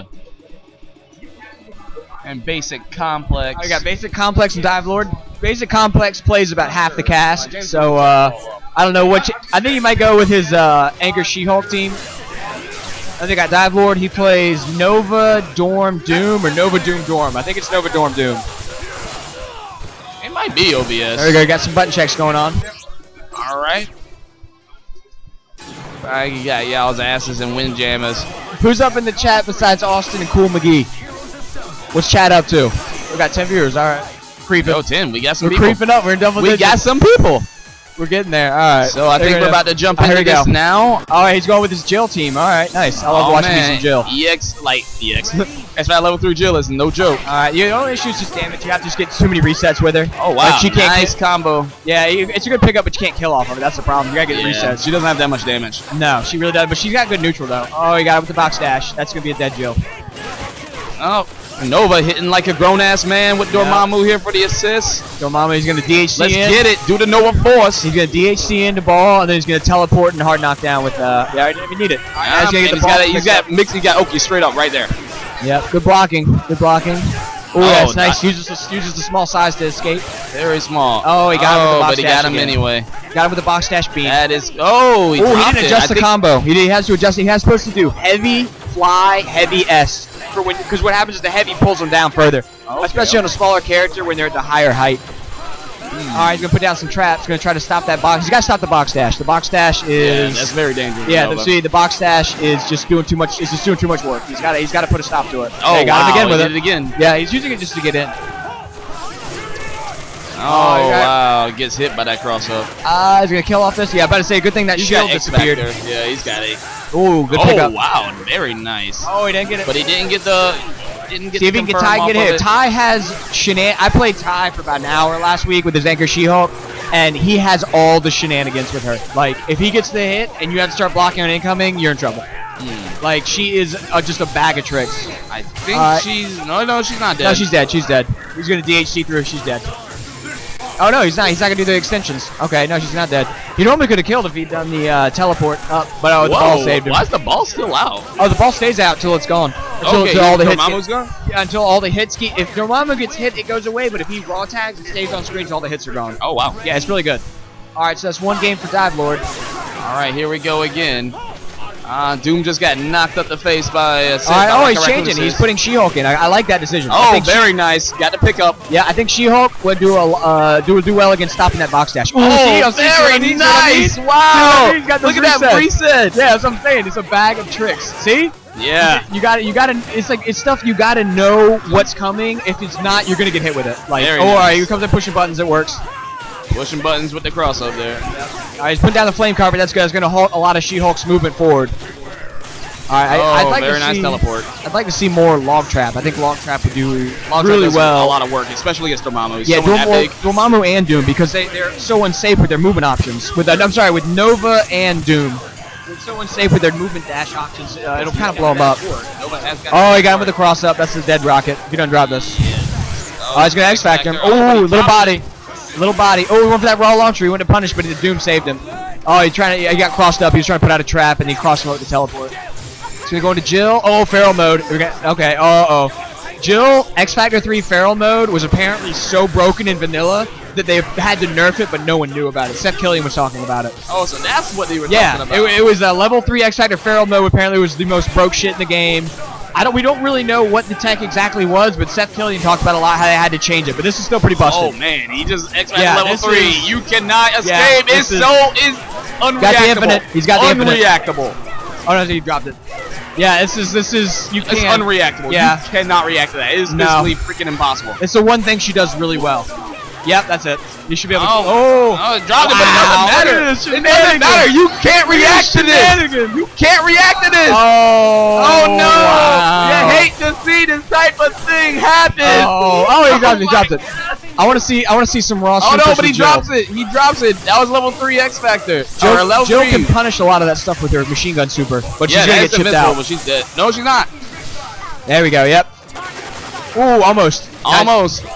And Basic Complex. I got Basic Complex and Dive Lord. Basic Complex plays about half the cast, so, uh... I don't know what. I think he might go with his uh, Anchor She-Hulk team. I think I Dive Lord. He plays Nova, Dorm, Doom, or Nova, Doom, Dorm. I think it's Nova, Dorm, Doom. It might be O B S. There we go. Got some button checks going on. All right. I got y'all's asses and windjammers. Who's up in the chat besides Austin and Cool McGee? What's chat up to? We got ten viewers. All right. Creeping. Yo, ten. We got some. We're people. Creeping up. We're in double digits. We got some people. We're getting there. All right. So I there think we're about to jump into this go. now. All right. He's going with his Jill team. All right. Nice. I love oh, watching man. me some Jill. E X like E X. That's why level three Jill is no joke. All right. Your only issue is just damage. You have to just get too many resets with her. Oh wow. Like she can't nice combo. Yeah. You, it's a good pickup, but you can't kill off of it. That's the problem. You gotta get yeah. resets. She doesn't have that much damage. No, she really doesn't. But she's got good neutral though. Oh, he got it with the box dash. That's gonna be a dead Jill. Oh. Nova hitting like a grown-ass man with Dormammu yeah. here for the assist. Dormammu, he's going to D H C Let's in. get it. Do the Nova force. He's going to D H C in the ball, and then he's going to teleport and hard knock down with, uh, yeah, I didn't even need it. Yeah, he's, man, get the he's ball got, it, he's got Mixie, got Oki straight up right there. Yep, good blocking, good blocking. Ooh, oh, that's nice. Uses the, uses the small size to escape. Very small. Oh, he got oh, him with the box but he dash got him again. anyway. Got him with the box dash beam. That is, oh, he, Ooh, he didn't adjust it. the combo. He has to adjust. He has supposed to do heavy fly, heavy S. Because what happens is the heavy pulls them down further, okay, especially okay. on a smaller character when they're at the higher height. Mm. All right, he's gonna put down some traps. He's gonna try to stop that box. He's gotta stop the box dash. The box dash is yeah, that's very dangerous. Yeah, the, see, the box dash is just doing too much. It's just doing too much work. He's gotta, he's gotta put a stop to it. Oh, okay, got wow, him again with he did it. it again. Yeah, he's using it just to get in. Oh, oh wow, it gets hit by that cross up. Ah, uh, he's gonna kill off this. Yeah, I'm about to say, good thing that he's shield disappeared. Yeah, he's got it. Ooh, good pickup. Oh wow, very nice. Oh, he didn't get it. But he didn't get the. Didn't get See if he can Ty get hit. Ty has shenan. I played Ty for about an hour last week with his anchor She-Hulk, and he has all the shenanigans with her. Like, if he gets the hit and you have to start blocking on incoming, you're in trouble. Mm. Like, she is uh, just a bag of tricks. I think uh, she's no, no, she's not dead. No, she's dead. She's dead. He's gonna D H C through. She's dead. Oh no, he's not. He's not gonna do the extensions. Okay, no, she's not dead. He normally could have killed if he'd done the uh, teleport up, but oh, the Whoa, ball saved him. Why is the ball still out? Oh, the ball stays out till it's gone. Until, okay, until all the hits. Dormammu's gone. Yeah, until all the hits. Get, if Dormammu gets hit, it goes away. But if he raw tags, it stays on screen. So all the hits are gone. Oh wow. Yeah, it's really good. All right, so that's one game for Dive Lord. All right, here we go again. Uh, Doom just got knocked up the face by. Uh, right, oh, he's changing. He's putting She-Hulk in. I, I like that decision. Oh, very nice. Got the pickup. Yeah, I think She-Hulk would do a uh, do do well against stopping that box dash. Ooh, oh, very nice. Wow. Look at that reset. Yeah, that's what I'm saying. It's a bag of tricks. See? Yeah. You got it. You got to. It's like it's stuff you got to know what's coming. If it's not, you're gonna get hit with it. Like, oh, all right, here comes the pushing buttons. It works. Pushing buttons with the cross up there. All right, he's putting down the flame carpet. That's good. It's going to halt a lot of She-Hulk's movement forward. All right, oh, I'd like very to nice see, teleport. I'd like to see more Log Trap. I think Log Trap would do Log really well. A lot of work, especially against Dormammu. He's yeah, Dorm Dormammu and Doom because they they're so unsafe with their movement options. With uh, I'm sorry, with Nova and Doom, they're so unsafe with their movement dash options. Uh, it'll kind of blow them up. Oh, he got him with the cross up. That's the dead rocket. If you don't drop this, yeah. oh, oh, he's going to X Factor him. Oh, little body. Little body. Oh, he went for that raw launcher. He went to punish, but the Doom saved him. Oh, he trying to. He got crossed up. He was trying to put out a trap, and he crossed him out with the teleport. He's gonna go into Jill. Oh, feral mode. Okay. Uh oh. Jill X Factor three feral mode was apparently so broken in vanilla that they had to nerf it, but no one knew about it. Seth Killian was talking about it. Oh, so that's what they were yeah, talking about. Yeah, it, it was a level three X Factor feral mode. Apparently, was the most broke shit in the game. I don't. We don't really know what the tech exactly was, but Seth Killian talked about a lot how they had to change it. But this is still pretty busted. Oh man, he just X-Men yeah, level three. Is, you cannot escape. Yeah, it's is, so is unreactable. Got the infinite. He's got the unreactable. Infinite. Oh no, he dropped it. Yeah, this is this is you can't. It's unreactable. Yeah, you cannot react to that. It is physically no. freaking impossible. It's the one thing she does really well. Yep, that's it. You should be able to. Oh, oh, oh dropped wow. it, but it doesn't matter. It doesn't matter. You can't react to this. You can't react to this. Oh, oh no. Wow. You hate to see this type of thing happen. Oh, oh he dropped oh, it. He dropped it. I want to see. I want to see some raw. Oh no, but he Jill. drops it. He drops it. That was level three X Factor. Jill, or level Jill three. can punish a lot of that stuff with her machine gun super, but yeah, she's gonna get chipped out. But she's dead. No, she's not. There we go. Yep. Ooh, almost. Almost. Nice.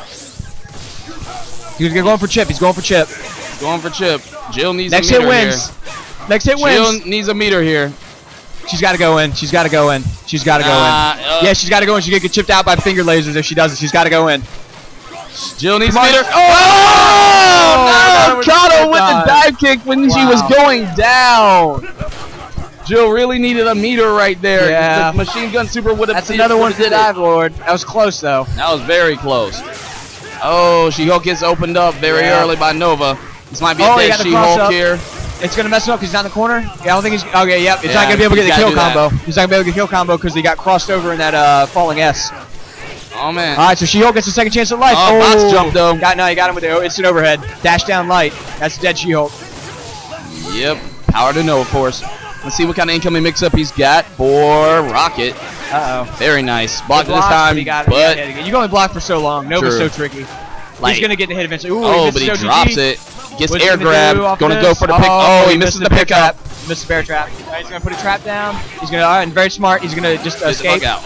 He's going for chip. He's going for chip. He's going for chip. Jill needs Next a meter here. Next hit wins. Next hit wins. Jill needs a meter here. She's got to go in. She's got to go in. She's got to go in. Uh, yeah, she's got to go in. She could get chipped out by finger lasers if she doesn't. She's got to go in. Jill needs a meter. Oh! oh! oh! Caught her with the dive kick when wow. she was going down. Jill really needed a meter right there. Yeah. The machine gun super would have. That's another one to dive, Lord. That was close, though. That was very close. Oh, She-Hulk gets opened up very yeah. early by Nova. This might be oh, a dead She-Hulk here. It's going to mess him up because he's not in the corner. Yeah, I don't think he's... Okay, yep. It's yeah, not going to be able to get the kill combo. That. He's not going to be able to get the kill combo because he got crossed over in that uh, falling S. Oh, man. All right, so She-Hulk gets a second chance at life. Oh, oh. Box jump, though. Got, no, you got him with the instant overhead. Dash down light. That's dead She-Hulk. Yep. Power to Nova Force. Let's see what kind of incoming mix-up he's got for Rocket. Uh-oh. Very nice. Blocked block, this time, got it, but... Got you can only block for so long. Nova's true. So tricky. Like, he's going to get the hit eventually. Ooh, oh, he but he O G G. Drops it. Gets What's air grab. Going to go for the pick. Oh, oh he, he misses the pickup. Misses the bear trap. All right, he's going to put a trap down. He's going to... All right, and very smart. He's going to just uh, escape. Out.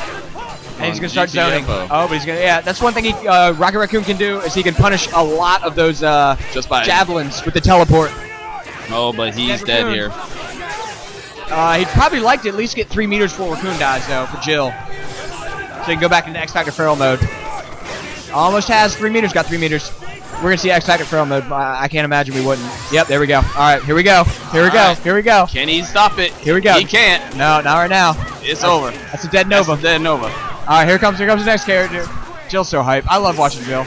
And he's going to start zoning. Oh, but he's going to... Yeah, that's one thing he, uh, Rocket Raccoon can do is he can punish a lot of those uh, just by javelins it. With the teleport. Oh, but he's Raccoon. Dead here. Uh, he'd probably like to at least get three meters before Raccoon dies, though, for Jill. So he can go back into X-Factor Feral mode. Almost has three meters, got three meters. We're going to see X-Factor Feral mode, but I can't imagine we wouldn't. Yep, there we go. All right, here we go. Here we go. Here we go. Can he stop it? Here we go. He can't. No, not right now. It's that's, over. That's a dead Nova. That's a dead Nova. All right, here comes, here comes the next character. Jill's so hype. I love watching Jill.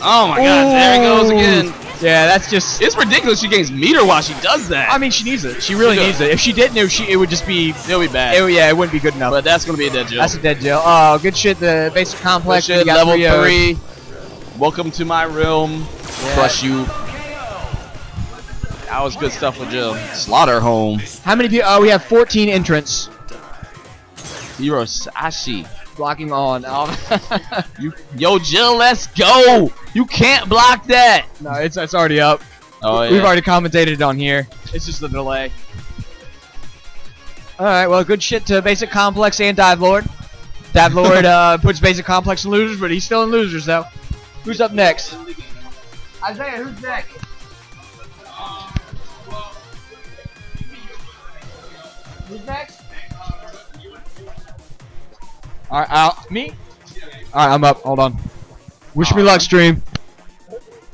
Oh, my Ooh. God. There he goes again. Yeah, that's just... It's ridiculous she gains meter while she does that. I mean, she needs it. She really she needs it. If she didn't, it would, she, it would just be... It would be bad. It, yeah, it wouldn't be good enough. But that's going to be a dead Jill. That's a dead Jill. Oh, good shit. The basic complex. Good shit, got level three. three. Welcome to my realm. Yeah. Plus you. That was good stuff with Jill. Slaughter home. How many people... Oh, we have fourteen entrants. Zero Sashi. Blocking on. Oh. you, yo, Jill, let's go. You can't block that. No, it's it's already up. Oh, yeah. We've already commentated on here. It's just the delay. All right, well, good shit to Basic Complex and Dive Lord. Dive Lord uh, puts Basic Complex in losers, but he's still in losers, though. Who's up next? Isaiah, who's next? Who's next? All right, out. Me? All right, I'm up. Hold on. Wish All me luck, stream.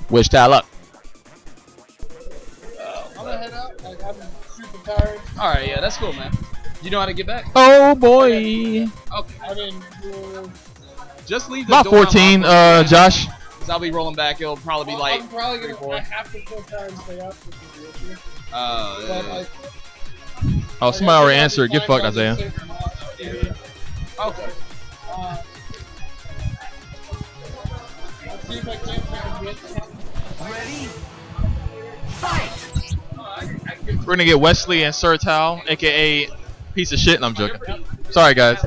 Wish that luck. I'm gonna head out. Like, I'm super tired. All right, yeah, that's cool, man. You know how to get back? Oh boy. Okay. I mean, uh, just leave the about door fourteen, uh, man. Josh. Cause I'll be rolling back. It'll probably well, be like. I'm probably gonna three, I have to full time stay up. Uh, but, yeah. like, oh, somebody already answered. Get fucked, Isaiah. Yeah. Okay. Uh, let's see if I can get ready. Fight! We're gonna get Wesley and Sir Tao, aka piece of shit, and I'm joking. Sorry, guys.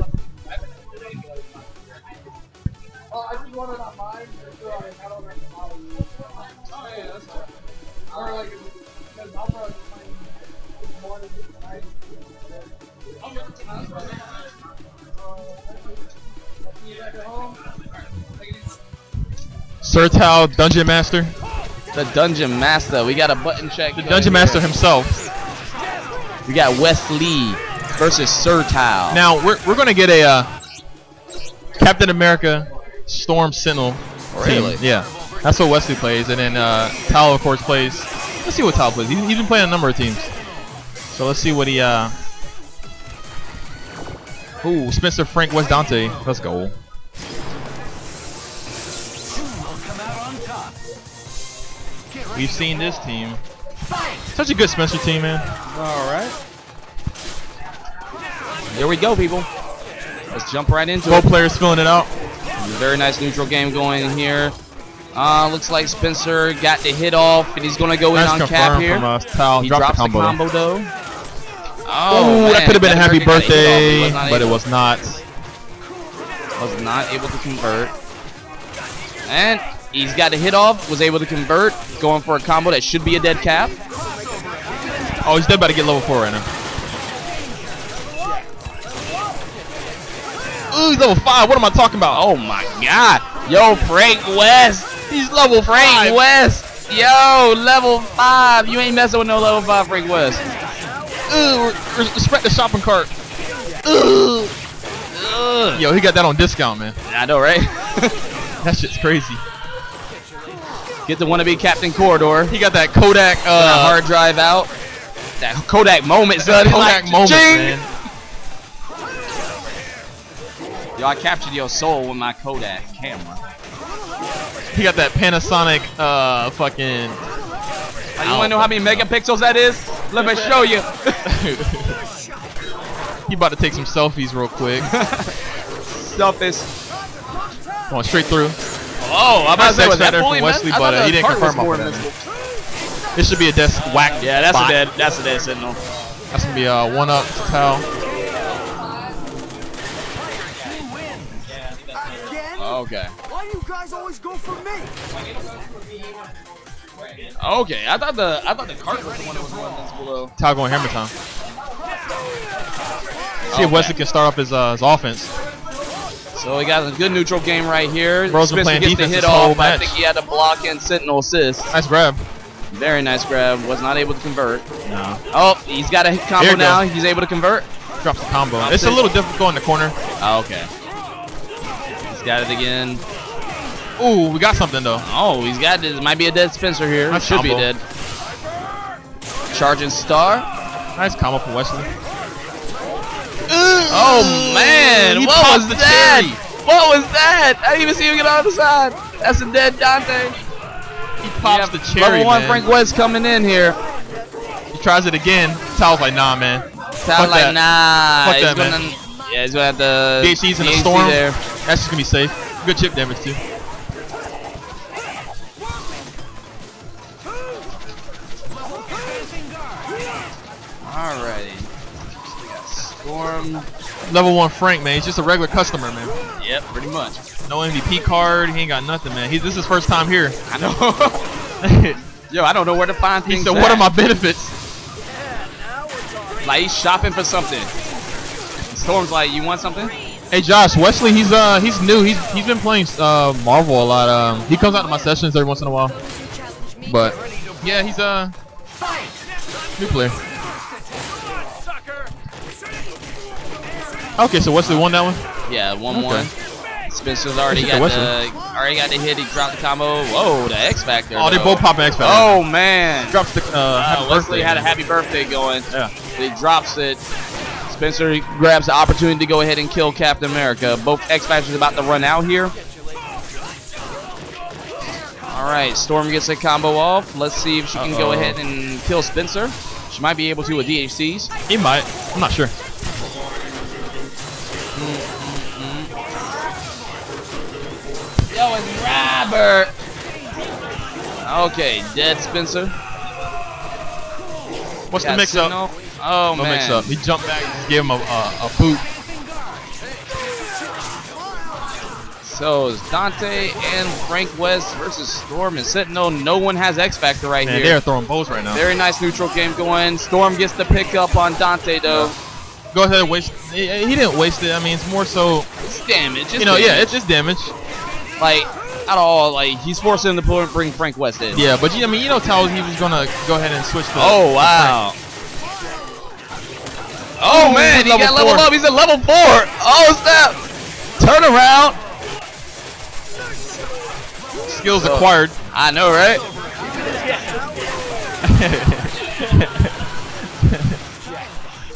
Sir Tao, Dungeon Master. The Dungeon Master. We got a button check. The Dungeon Master himself. We got Wesley versus Sir Tao. Now we're we're gonna get a uh, Captain America, Storm Sentinel. Really? Team. Yeah. That's what Wesley plays, and then uh, Tao of course plays. Let's see what Tao plays. He's, he's been playing a number of teams. So let's see what he. Uh... Ooh, Spencer, Frank West, Dante. Let's go. We've seen this team. Such a good Spencer team, man. Alright. Here we go, people. Let's jump right into Both it. Both players filling it out. Very nice neutral game going in here. Uh, looks like Spencer got the hit off, and he's going to go nice in on Cap here. From us. He Drop drops the combo, the combo though. Oh, Ooh, that could have been a happy birthday, it but able. it was not. Was not able to convert. And... He's got a hit off, was able to convert, going for a combo that should be a dead Cap. Oh, he's dead about to get level four right now. Ooh, he's level five, what am I talking about? Oh my god. Yo, Frank West. He's level Frank five. West. Yo, level five. You ain't messing with no level five Frank West. Ooh, respect the shopping cart. Ooh. Ugh. Yo, he got that on discount, man. I know, right? That shit's crazy. Get the wannabe Captain Corridor. He got that Kodak uh, that hard drive out. That Kodak moment, son. Kodak like, moment, man. Yo, I captured your soul with my Kodak camera. He got that Panasonic uh, fucking... Oh, you wanna know how many megapixels that is? Let me show you. He about to take some selfies real quick. Selfies. Going straight through. Oh, I'm about to say was that fully Wesley, missed? but uh, he didn't confirm off of that. This should be a death whack. Yeah, that's spot. a dead. That's a dead Sentinel. That's gonna be a uh, one up to Tao. Okay. Why do you guys always go for me? Okay, I thought the I thought the cart was the one that was going that's below. Tao going hammer time. See if Wesley can start off his uh, his offense. So he got a good neutral game right here. Bro's been playing defense hit this whole off. match. I think he had to block and Sentinel assist. Nice grab. Very nice grab. Was not able to convert. No. Oh, he's got a combo now. He's able to convert. Drops the combo. Drops it's it. a little difficult in the corner. Oh, okay. He's got it again. Ooh, we got something though. Oh, he's got this. Might be a dead Spencer here. Nice Should combo. be dead. Charging star. Nice combo for Wesley. Oh man, he what was that? Cherry. What was that? I didn't even see him get on the side. That's a dead Dante. He pops yeah, the cherry. Level one man. Frank West coming in here. He tries it again. Tao's like, nah, man. Tao's like, that. nah. Fuck he's that, gonna, man. Yeah, he's gonna have to. D H C's in the storm. There. That's just gonna be safe. Good chip damage too. Alrighty. Storm. Level one Frank, man. He's just a regular customer, man. Yep, pretty much. No M V P card. He ain't got nothing, man. He's, this is his first time here. I know. Yo, I don't know where to find things. He said, at. what are my benefits? Yeah, like, he's shopping for something. Storm's like, you want something? Hey, Josh, Wesley, he's uh, he's new. He's He's been playing uh, Marvel a lot. Um, he comes out to my sessions every once in a while. But, yeah, he's uh, new player. Okay, so Wesley won that one? Yeah, one okay. one. Spencer's already got the already got the hit. He dropped the combo. Whoa, the X Factor. Oh, though. they both popping X Factor. Oh man. Drops the. Uh, uh, Wesley birthday. had a happy birthday going. Yeah. He drops it. Spencer grabs the opportunity to go ahead and kill Captain America. Both X Factors about to run out here. All right, Storm gets a combo off. Let's see if she uh -oh. can go ahead and kill Spencer. She might be able to with D H Cs. He might. I'm not sure. Mm-hmm. Yo, it's Robert! Okay, dead Spencer. What's Got the mix up? Oh, no man. mix up. He jumped back and gave him a, a, a poop. So it's Dante and Frank West versus Storm and Sentinel. No one has X Factor right man, here. They're throwing bows right now. Very nice neutral game going. Storm gets the pick up on Dante though. Yeah. Go ahead and waste. He, he didn't waste it. I mean, it's more so. It's damage. It's you know, damage. yeah, it's just damage. Like at all, like he's forcing him to pull and bring Frank West in. Yeah, but you, I mean, you know, Tao, he was gonna go ahead and switch to. Oh wow. Oh, oh man, he got level up. He's at level four. Oh snap! Turn around. Skills so, acquired. I know, right?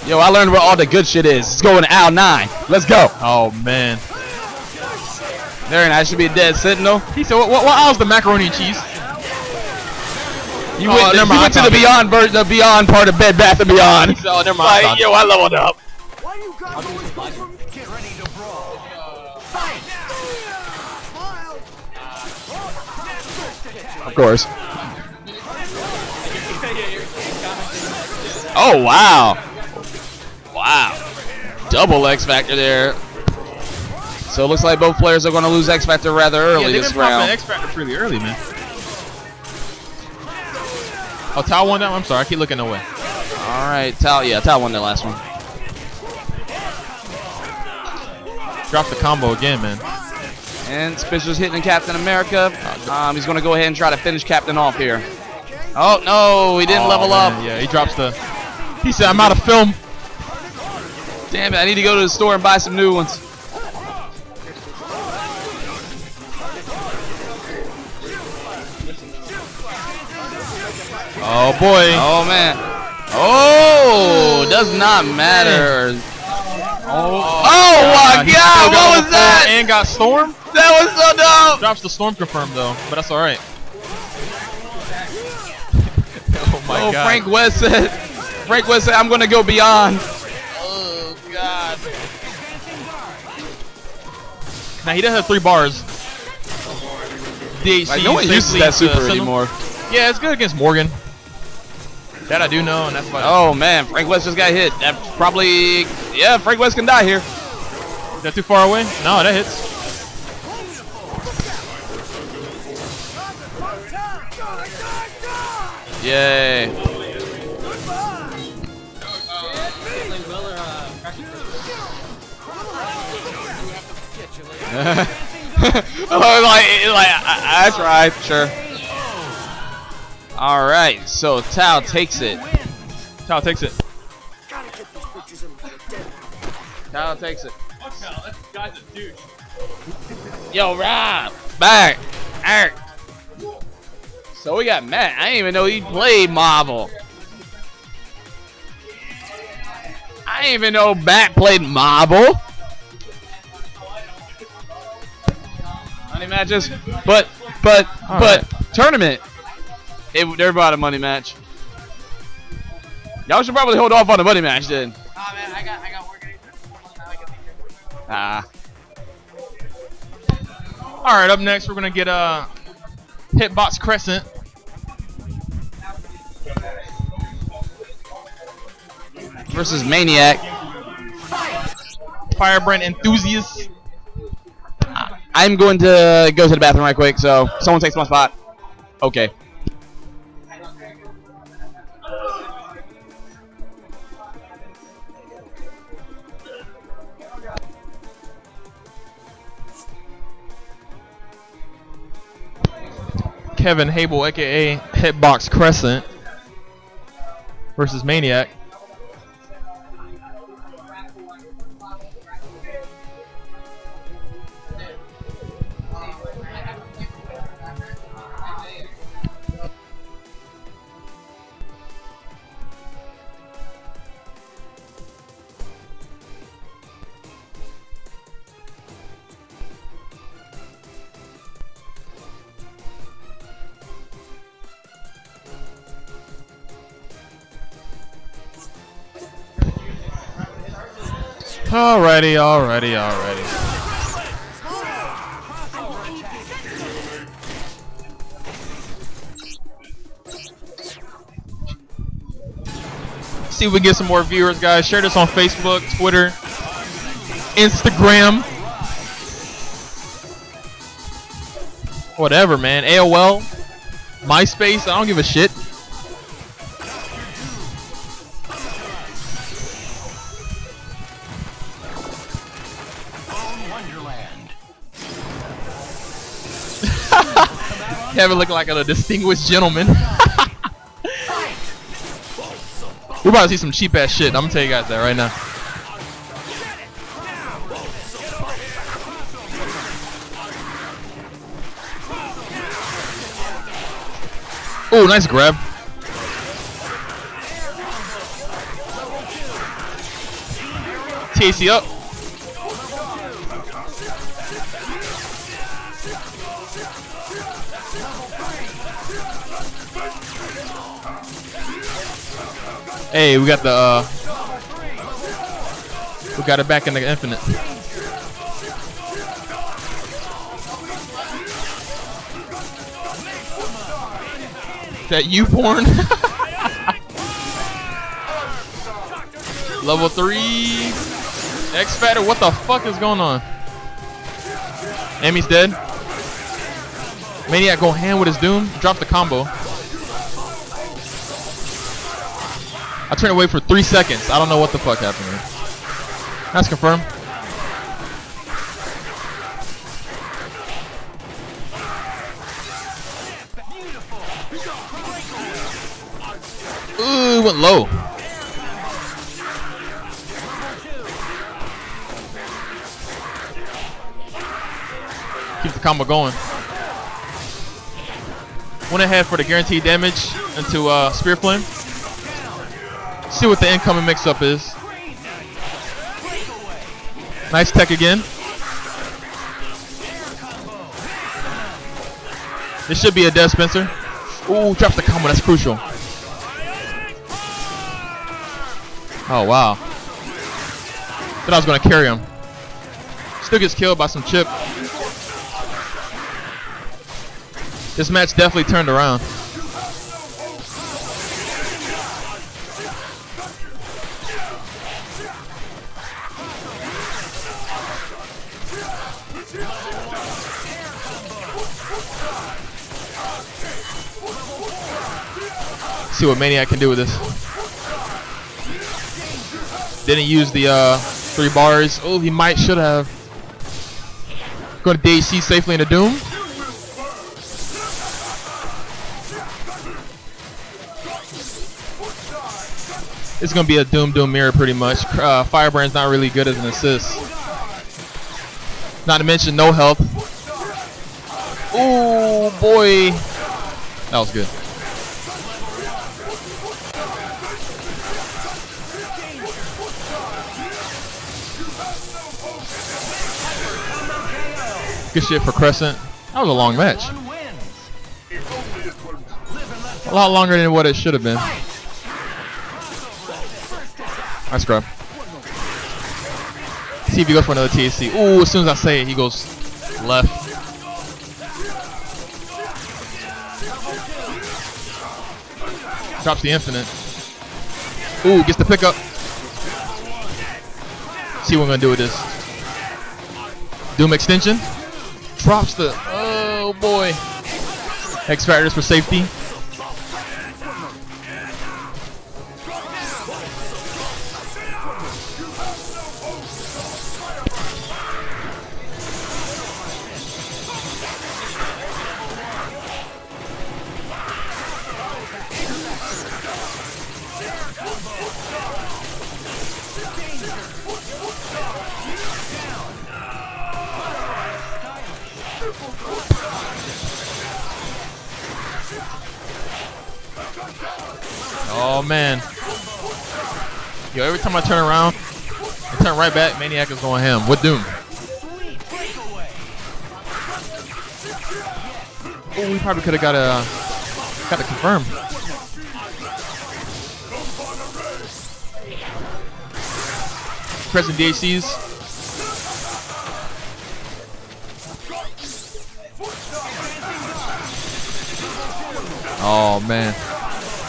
Yo, I learned where all the good shit is. It's going to Al nine. Let's go. Oh, man. Very nice. Should be a dead Sentinel. He said, what, what, what aisle's the macaroni and cheese? You oh, went, never you mind, went to the beyond, bird, the beyond part of Bed Bath and Beyond. He said, oh, never mind. Like, yo, I leveled up. Why do you guys always go for me? Get ready to brawl. Fight. Of course. Oh, wow. Wow, double X Factor there. So it looks like both players are going to lose X Factor rather early yeah, they've this been round. X Factor pretty early, man. Oh, Tao won that one. I'm sorry, I keep looking away. All right, Tao. Yeah, Tao won that last one. Drop the combo again, man. And Spencer's hitting Captain America. Um, he's going to go ahead and try to finish Captain off here. Oh no, he didn't oh, level man. up. Yeah, he drops the. He said, "I'm out of film." Damn it, I need to go to the store and buy some new ones. Oh boy. Oh man. Oh, does not matter. Oh, oh my god, god. what was that? And got Storm? That was so dumb. Drops the Storm confirmed though, but that's alright. Oh my oh, god. Oh, Frank West said, Frank West said, I'm going to go beyond. God. Now he does have three bars. They, like, no one uses that super uh, anymore. Yeah, it's good against Morgan. That I do know, and that's why. Oh man, Frank West just got hit. That probably, yeah, Frank West can die here. Is that too far away? No, that hits. Yay. Oh, like, like I, I tried, sure. All right, so Tao takes it. Tao takes it. Tao takes it. That guy's a douche. Yo, Rob, back, Eric. So we got Matt. I didn't even know he played Marvel. I didn't even know Matt played Marvel. Money matches, but but All but right. tournament. It, they're about a money match. Y'all should probably hold off on the money match then. Ah man, I got I got work. Ah. All right, up next we're gonna get uh Hitbox Crescent. Versus Maniac. Firebrand Enthusiast. I'm going to go to the bathroom right quick, so someone takes my spot. Okay. Kevin Habel, aka Hitbox Crescent, versus Maniac. Alrighty, alrighty, alrighty. See if we get some more viewers, guys. Share this on Facebook, Twitter, Instagram, whatever, man. A O L, MySpace. I don't give a shit. Kevin looking like a distinguished gentleman. We're about to see some cheap ass shit. I'm gonna tell you guys that right now. Oh, nice grab. T A C up. Hey, we got the uh, we got it back in the infinite. That you porn? Level three X Factor. What the fuck is going on? Emmy's dead. Maniac go hand with his Doom. Drop the combo. I turned away for three seconds. I don't know what the fuck happened here. That's confirmed. Ooh, went low. Keep the combo going. Went ahead for the guaranteed damage into uh, Spear Flame. See what the incoming mix-up is. Nice tech again. This should be a death, Spencer. Ooh, drops the combo. That's crucial. Oh wow. Thought I was gonna carry him. Still gets killed by some chip. This match definitely turned around. See what Maniac can do with this. Didn't use the uh, three bars. Oh, he might should have. Going to D H C safely into Doom. It's going to be a Doom Doom mirror pretty much. Uh, Firebrand's not really good as an assist. Not to mention no health. Oh boy. That was good. Good shit for Crescent. That was a long match. A lot longer than what it should have been. Nice grab. See if he goes for another T H C. Ooh, as soon as I say it, he goes left. Drops the infinite. Ooh, gets the pickup. See what I'm gonna do with this. Doom extension. Drops the, oh boy. X-Factors for safety. Oh man. Yo, every time I turn around, I turn right back, Maniac is going ham with Doom. Oh, we probably could have got a got to confirm. Pressing D H Cs. Oh man.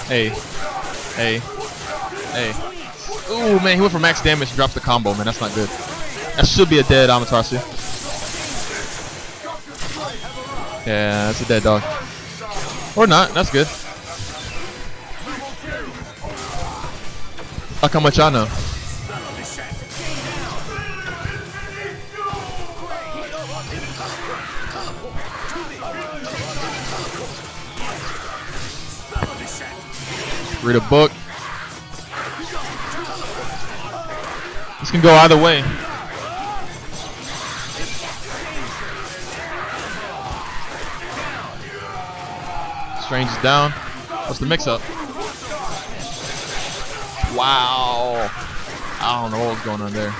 Hey. Hey. Hey. Ooh man, he went for max damage and drops the combo, man. That's not good. That should be a dead Amaterasu. Yeah, that's a dead dog. Or not, that's good. Like how much I know. Read a book. This can go either way. Strange is down. What's the mix-up? Wow. I don't know what's going on there.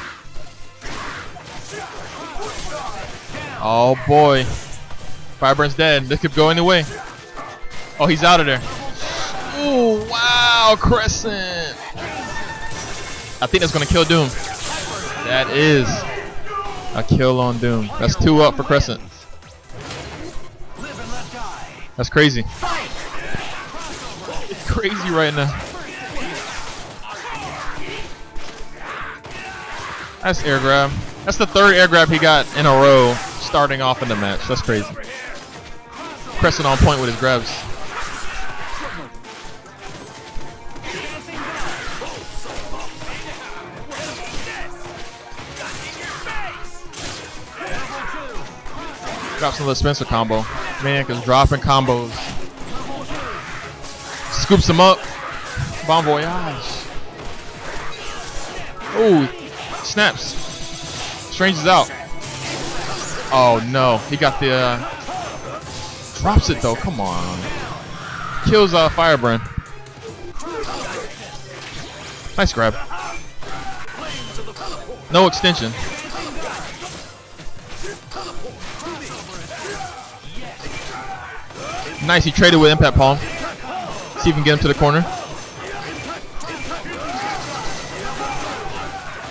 Oh boy. Firebrand's dead. This could go any way. Oh, he's out of there. Ooh, wow, Crescent. I think that's gonna kill Doom. That is a kill on Doom. That's two up for Crescent. That's crazy. It's crazy right now. That's air grab. That's the third air grab he got in a row starting off in the match. That's crazy. Crescent on point with his grabs. Drops another Spencer combo. Maniac is dropping combos. Scoops him up. Bon voyage. Ooh, snaps. Strange is out. Oh no, he got the. Uh, drops it though. Come on. Kills uh, Firebrand. Nice grab. No extension. Nice, he traded with Impact Palm. See if we can get him to the corner.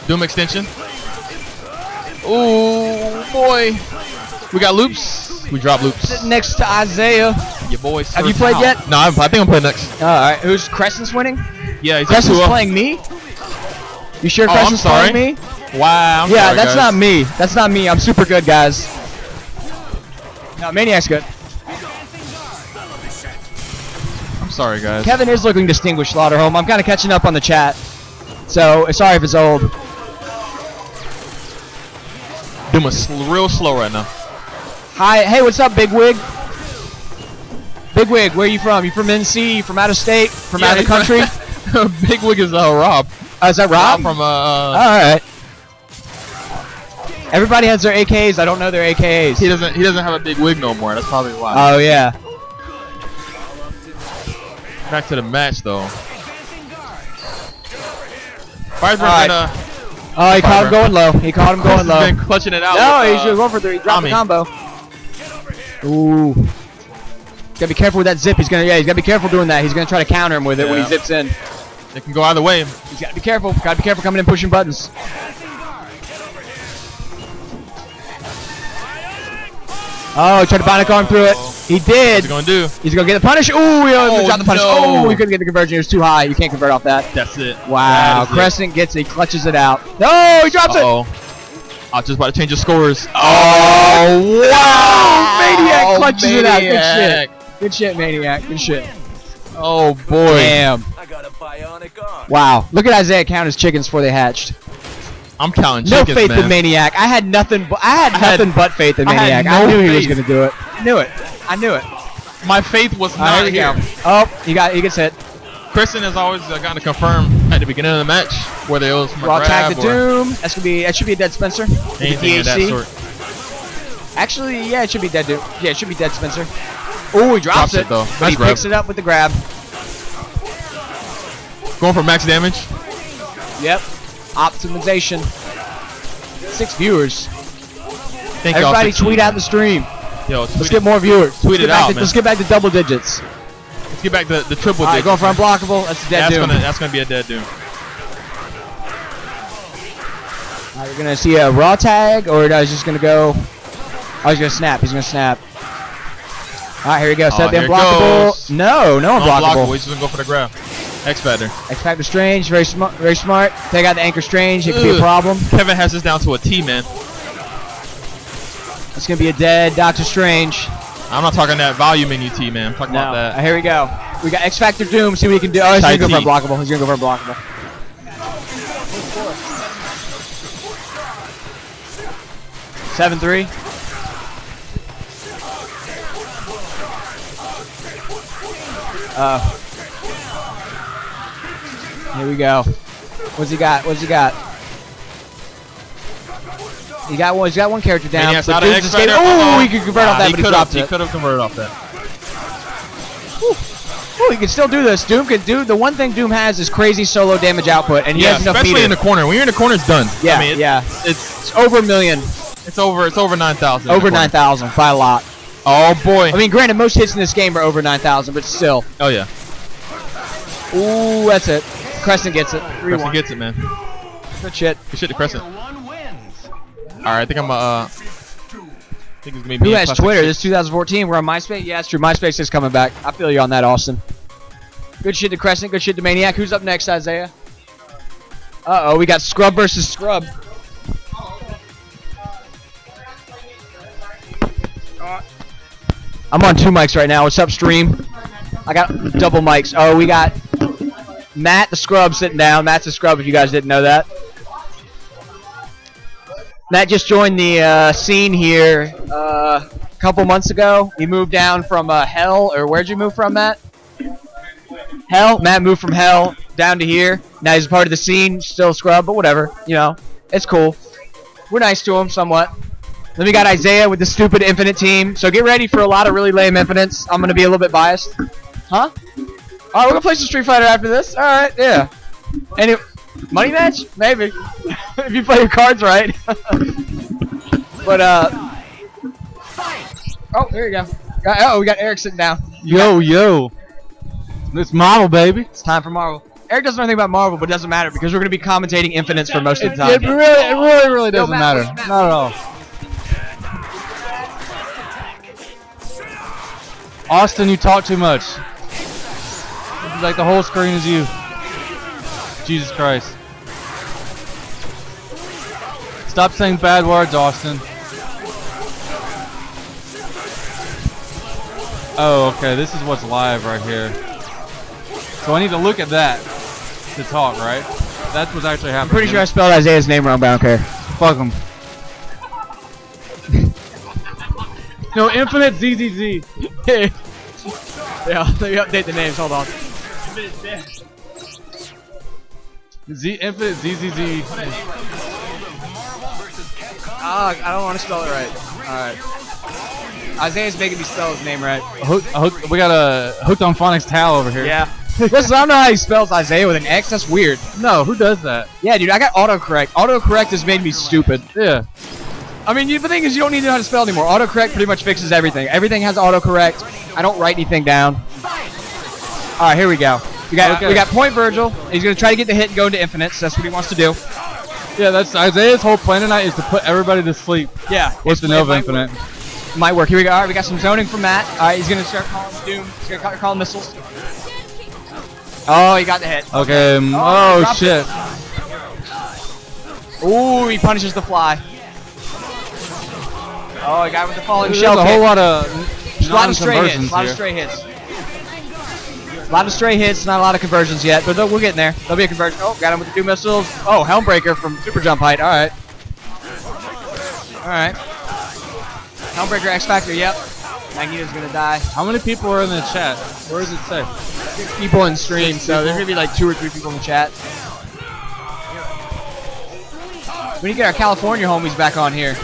Doom extension. Oh boy. We got loops. We drop loops. Sitting next to Isaiah. Your boy. Have you played out. yet? No, I think I'm playing next. Oh, all right. Who's Crescent's winning? Yeah, he's Crescent's playing me. You sure oh, Crescent's playing me? Wow. I'm yeah, sorry, that's guys. not me. That's not me. I'm super good, guys. No, Maniac's good. I'm sorry, guys. Kevin is looking distinguished, Slaughterholm. I'm kind of catching up on the chat, so sorry if it's old. Doing sl real slow right now. Hi, hey, what's up, Big Wig? Big Wig, where are you from? You from N C? You from out of state? From yeah, out of the country? Big Wig is uh, Rob. Uh, is that Rob? Rob from uh. All right. Everybody has their A Ks. I don't know their A Ks. He doesn't. He doesn't have a big wig no more. That's probably why. Oh yeah. Back to the match though. Firebrand right. uh, oh, he Firebrand. caught him going low. He caught him going low. He's been clutching it out. No, with, uh, he should go for three. Drop the combo. Ooh. Gotta be careful with that zip. He's gonna. Yeah, he's gotta be careful doing that. He's gonna try to counter him with it yeah. when he zips in. It can go either way. He's gotta be careful. Gotta be careful coming in pushing buttons. Oh, he tried to bionic arm through it. He did. What's he gonna do? He's gonna get the punish. Ooh, he oh, dropped the punish. No. Oh, he couldn't get the conversion. It was too high. You can't convert off that. That's it. Wow. That Crescent it. gets it. He clutches it out. No, oh, he drops uh -oh. it. I was just about to change the scores. Oh, oh wow. Maniac oh, clutches maniac. it out. Good shit. Good shit, Maniac. Good shit. Oh boy. Damn. I got a bionic arm. Wow. Look at Isaiah count his chickens before they hatched. I'm counting chickens, No faith man. in Maniac. I had nothing. But I had I nothing had, but faith in Maniac. I, no I knew faith. he was gonna do it. I knew it. I knew it. My faith was not right, here. here. Oh, he got. He gets hit. Kristen has always uh, gotten to confirm at the beginning of the match whether it was from Raw tag to Doom. That's gonna be. That should be a dead Spencer. Anything of that sort. Actually, yeah, it should be dead Doom. Yeah, it should be dead Spencer. Oh, he drops, drops it. it though. Nice he grab. picks it up with the grab. Going for max damage. Yep. Optimization. Six viewers. Thank Everybody tweet out the stream. Yo, let's, let's get more viewers. Tweet it out, to, man. Let's get back to double digits. Let's get back to the triple All digits. Right, going for unblockable. That's a dead yeah, that's doom. Gonna, that's going to be a dead doom. All right, you're going to see a raw tag, or no, he's just going to go. Oh, he's going to snap. He's going to snap. All right, here we go. Set oh, the unblockable. No, no unblockable. He's going to go for the grab. X-Factor. X-Factor Strange, very, sm very smart. Take out the Anchor Strange, it Ugh. could be a problem. Kevin has this down to a T, man. It's going to be a dead Doctor Strange. I'm not talking that value menu T, man. I'm talking no. about that. Uh, here we go. We got X-Factor Doom, see what he can do. Oh, he's going to go for unblockable. He's going to go for unblockable. seven three. Uh... Here we go. What's he got? What's he got? He got one. He's got one character down. Yeah, not an X Factor. Oh, he could convert nah, off that, he but he dropped it. He could have converted off that. Oh, he can still do this. Doom can do. The one thing Doom has is crazy solo damage output, and he yeah, has enough. Especially meter. in the corner. When you're in the corner, it's done. Yeah, I mean, it, yeah. It's, it's over a million. It's over. It's over nine thousand. Over nine thousand by a lot. Oh boy. I mean, granted, most hits in this game are over nine thousand, but still. Oh yeah. Ooh, that's it. Crescent gets it. Crescent gets it, man. Good shit. Good shit to Crescent. Alright, I think I'm, uh... I think it's gonna be Who has Twitter? Shit. This is two thousand fourteen. We're on MySpace? Yeah, it's true. MySpace is coming back. I feel you on that, Austin. Good shit to Crescent. Good shit to Maniac. Who's up next, Isaiah? Uh-oh, we got Scrub versus Scrub. I'm on two mics right now. What's up, stream? I got double mics. Oh, we got... Matt the Scrub sitting down. Matt's the Scrub if you guys didn't know that. Matt just joined the uh, scene here uh, a couple months ago. He moved down from uh, Hell, or where'd you move from, Matt? Hell? Matt moved from Hell down to here. Now he's a part of the scene, still a Scrub, but whatever. You know, it's cool. We're nice to him somewhat. Then we got Isaiah with the stupid Infinite team. So get ready for a lot of really lame Infinites. I'm going to be a little bit biased. Huh? All right, we're gonna play some Street Fighter after this. All right, yeah. Any money match? Maybe if you play your cards right. But uh. Oh, there you go. Oh, we got Eric sitting down. Yo, yo. It's Marvel, baby. It's time for Marvel. Eric doesn't know anything about Marvel, but it doesn't matter because we're gonna be commentating Infinites for most of the time. It really, it really, really doesn't matter. Not at all. Austin, you talk too much. Like the whole screen is you. Jesus Christ. Stop saying bad words, Austin. Oh, okay, this is what's live right here. So I need to look at that to talk, right? That's what's actually happening. I'm pretty sure I spelled Isaiah's name wrong, but I don't care. Fuck him. No, Infinite Z Z Z. Yeah, they update the names, hold on. Z Infinite Z Z Z. Ah, uh, I don't want to spell it right. Alright. Isaiah's making me spell his name right. Hook, hook, we got a Hooked on Phonics Towel over here. Yeah. Listen, I don't know how he spells Isaiah with an X. That's weird. No, who does that? Yeah, dude, I got autocorrect. Autocorrect has made me stupid. Yeah. I mean, the thing is, you don't need to know how to spell anymore. Autocorrect pretty much fixes everything. Everything has autocorrect. I don't write anything down. All right, here we go. We got okay. we got Point Vergil. He's gonna try to get the hit and go into Infinite. So that's what he wants to do. Yeah, that's Isaiah's whole plan tonight is to put everybody to sleep. Yeah. With the Nova Infinite. Might work. Here we go. All right, we got some zoning from Matt. All right, he's gonna start calling Doom. He's gonna call, call missiles. Oh, he got the hit. Okay. okay. Oh, oh shit. Ooh, he punishes the fly. Oh, he got with the falling There's shell. There's a whole lot of, a lot of stray hits. A lot of stray hits. A lot of stray hits. Not a lot of conversions yet, but we're getting there. There'll be a conversion. Oh, got him with the two missiles. Oh, Helmbreaker from super jump height. All right. All right. Helmbreaker X Factor, yep. Magneto's gonna die. How many people are in the chat? Where does it say? Six people in stream, Six so people. There's gonna be like two or three people in the chat. We need to get our California homies back on here.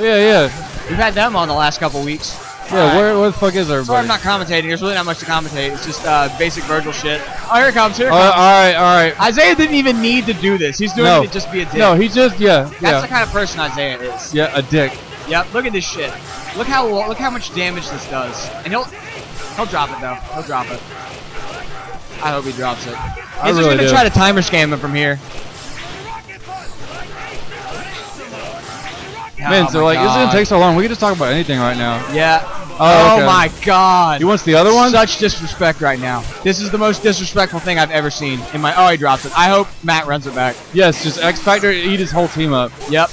Yeah, yeah. We've had them on the last couple weeks. Yeah, right. where, where the fuck is everybody? Sorry, I'm not commentating. There's really not much to commentate. It's just uh, basic Vergil shit. Oh, here it comes. Here it comes. Uh, all right, all right. Isaiah didn't even need to do this. He's doing no. it to just be a dick. No, he just, yeah. That's yeah. the kind of person Isaiah is. Yeah, a dick. Yep, look at this shit. Look how look how much damage this does. And he'll he'll drop it though. He'll drop it. I hope he drops it. He's really just gonna do. try to timer scam him from here. Man, oh so like, this didn't take so long. We can just talk about anything right now. Yeah. Oh, okay. Oh my god. He wants the other one? Such disrespect right now. This is the most disrespectful thing I've ever seen in my. Oh, he drops it. I hope Matt runs it back. Yes, just X Factor, eat his whole team up. Yep.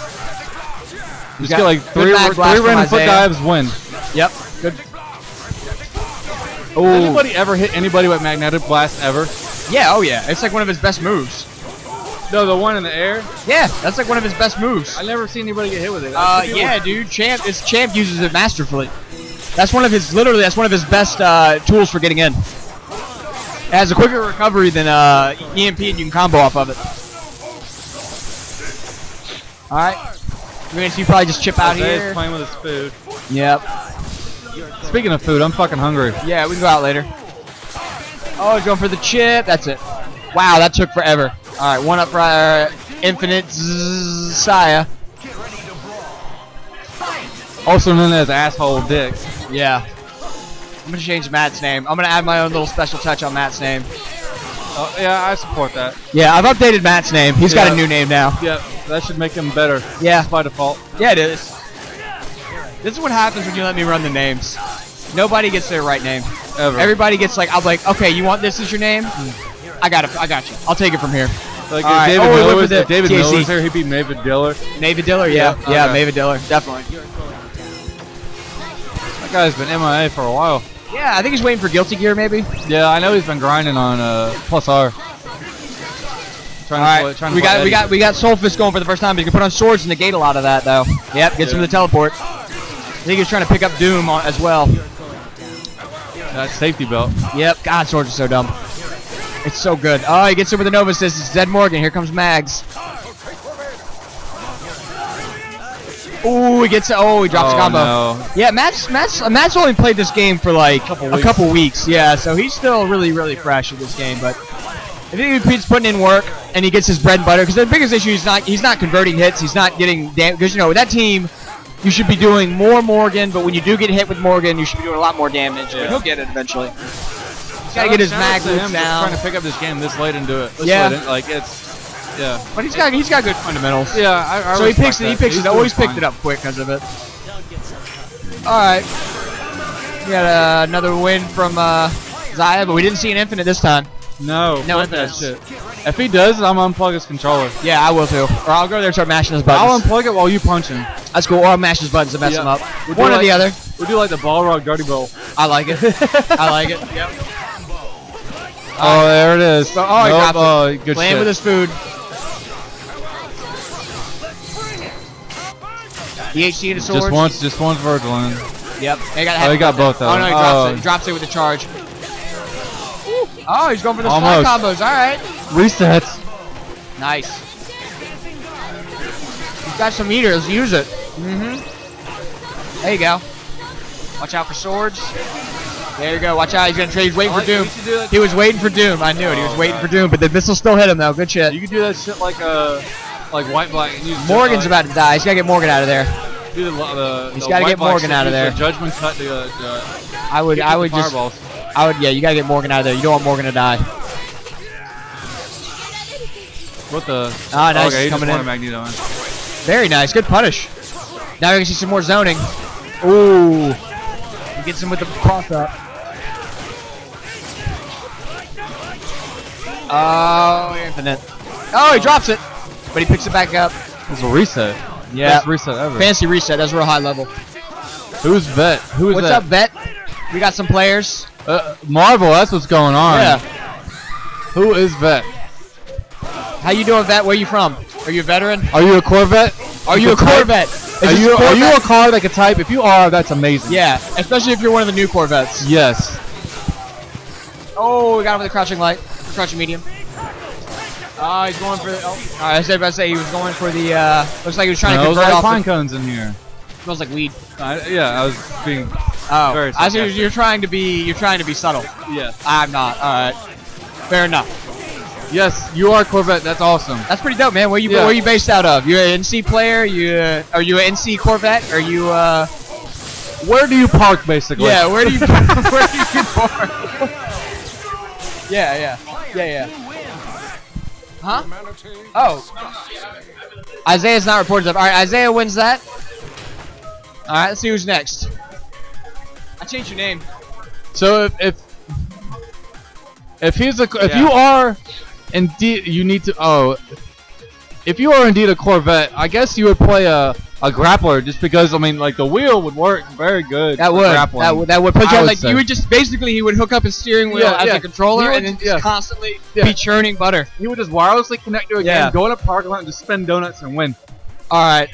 Just get like three, or, three random foot dives, win. Yep. Good. Ooh. Has anybody ever hit anybody with Magnetic Blast ever? Yeah, oh yeah. It's like one of his best moves. No, the one in the air? Yeah, that's like one of his best moves. I've never seen anybody get hit with it. Uh, yeah, dude. Champ, it's, Champ uses it masterfully. That's one of his, literally, that's one of his best uh, tools for getting in. It has a quicker recovery than uh, E M P, and you can combo off of it. Alright. You probably just chip out Isaiah's here. Playing with his food. Yep. Speaking of food, I'm fucking hungry. Yeah, we can go out later. Oh, he's going for the chip. That's it. Wow, that took forever. All right, one up for our Infinite Xaiah. Also known as Asshole Dick. Yeah. I'm gonna change Matt's name. I'm gonna add my own little special touch on Matt's name. Oh, yeah, I support that. Yeah, I've updated Matt's name. He's yeah. got a new name now. Yeah, that should make him better. Yeah. By default. Yeah, it is. This is what happens when you let me run the names. Nobody gets their right name. Ever. Everybody gets like, I'm like, okay, you want this as your name? Mm. I got it. I got you. I'll take it from here. Like if David right. Miller was oh, David T A C. Miller was there, he'd be Mavid Diller. Mavid Diller, yeah. Yeah, yeah, okay. Mavid Diller, definitely. That guy's been M I A for a while. Yeah, I think he's waiting for Guilty Gear, maybe. Yeah, I know he's been grinding on uh, Plus R. Trying All right, to play, trying we, to got, we got we got Soulfist going for the first time. But you can put on swords and negate a lot of that, though. Yep, gets yeah. him to teleport. I think he's trying to pick up Doom on, as well. That safety belt. Yep, God, swords are so dumb. It's so good. Oh, he gets him with the Nova assist. It's Zed Morgan. Here comes Mags. Ooh, he gets. Oh, he drops oh, a combo. No. Yeah, Matt's Matt's uh, Matt's only played this game for like a couple, a couple weeks. Yeah, so he's still really, really fresh at this game. But I think he keeps putting in work and he gets his bread and butter. Because the biggest issue is not he's not converting hits. He's not getting damage. Because you know with that team, you should be doing more Morgan. But when you do get hit with Morgan, you should be doing a lot more damage. Yeah. But he'll get it eventually. He's gotta get his mag down. Trying to pick up this game this late and do it. This yeah, late in, like it's. Yeah, but he's got he's got good fundamentals. Yeah, I, I so he picks it. He picks he's it. Always fine. Picked it up quick because of it. All right. We got uh, another win from uh, Xaiah, but we didn't see an infinite this time. No, no infinite. Shit. If he does, I'm gonna unplug his controller. Yeah, I will too. Or I'll go there and start mashing his buttons. I'll unplug it while you punch him. That's cool. Or I'll mash his buttons and mess yep. him up. We'll One or like, the other. We do like the Balrog Dirty Bowl. I like it. I like it. Yep. Oh, uh, there it is. So, oh, nope, got it. Uh, good Playing shit. with his food. D H C and a sword. Just once, just once Vergil in. Yep. He got oh, he got both of them. Oh, no, he drops, oh. It. He drops it with the charge. Ooh. Oh, he's going for the fly combos. All right. Resets. Nice. He's got some meters. Use it. Mm-hmm. There you go. Watch out for swords. There you go. Watch out. He's going to trade. He's waiting oh, for Doom. Do he was waiting for Doom. I knew it. He was oh, waiting God. for Doom, but the missile still hit him, though. Good shit. You can do that shit like uh, like white black. Morgan's to, like, about to die. He's got to get Morgan out of there. Do the, the, He's the got to get Morgan out of there. The judgment cut. The, uh, the, I would, I would just, fireballs. I would, yeah, you got to get Morgan out of there. You don't want Morgan to die. What the? Ah, nice. Okay, coming in. Magneto in. Very nice. Good punish. Now we can see some more zoning. Ooh. He gets him with the cross up. Oh, infinite. Oh, he drops it. But he picks it back up. It's a reset. Yeah. Best reset ever. Fancy reset. That's real high level. Who's Vet? Who is What's that? up, Vet? We got some players. Uh, Marvel, that's what's going on. Yeah. Who is Vet? How you doing, Vet? Where you from? Are you a veteran? Are you a Corvette? Are you a Corvette? Are you, Corvette? Are you a car that can type? If you are, that's amazing. Yeah, especially if you're one of the new Corvettes. Yes. Oh, we got him with a crouching light. Crouching medium. Ah, uh, he's going for the... Oh. All right, I was about to say he was going for the... Uh, looks like he was trying no, to convert off... pine the, cones in here. Smells like weed. Uh, yeah, I was being... Oh, very I see you're trying to be... You're trying to be subtle. Yes. I'm not. All right. Fair enough. Yes, you are Corvette. That's awesome. That's pretty dope, man. Where you yeah. where are you based out of? You're an N C player. You uh, are you an N C Corvette? Are you? Uh... Where do you park, basically? Yeah, where do you where do you park? yeah, yeah, yeah, yeah. Huh? Oh, Isaiah's not reported up. All right, Isaiah wins that. All right, let's see who's next. I changed your name. So if if if he's a if yeah. you are. Indeed, you need to. Oh, if you are indeed a Corvette, I guess you would play a a grappler, just because I mean, like the wheel would work very good. That would. That would. That would. Put you on, like say. you would just basically he would hook up his steering wheel yeah, as yeah. a controller would, and then just yeah. constantly yeah. be churning butter. He would just wirelessly connect to a yeah. game, go in a parking lot, and just spin donuts and win. All right.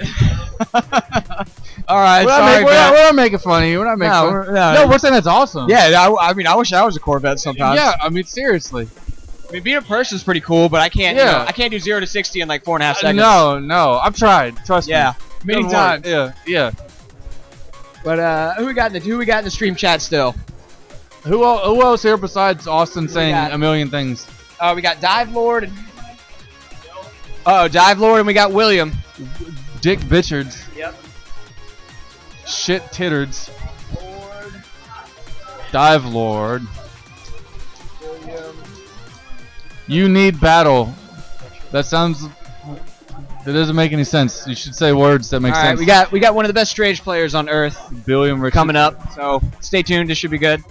All right. We're, sorry, not make, we're, not, we're not making fun of you. We're not making. No, fun. We're, no, no, we're saying that's awesome. Yeah. I, I mean, I wish I was a Corvette sometimes. Yeah. I mean, seriously. I mean, being a person is pretty cool, but I can't. Yeah. You know, I can't do zero to sixty in like four and a half seconds. No, no, I've tried. Trust yeah. me. Yeah, many times. Yeah, yeah. But uh, who we got in the who we got in the stream chat still? Who else, who else here besides Austin who saying a million things? Oh, uh, we got Dive Lord. And, uh oh, Dive Lord, and we got William. Dick Bitchards. Yep. Shit Tittards. Lord. Dive Lord. You need battle. That sounds. That doesn't make any sense. You should say words that make All right, sense. We got we got one of the best Strange players on Earth, William Richards, coming up. So stay tuned. This should be good.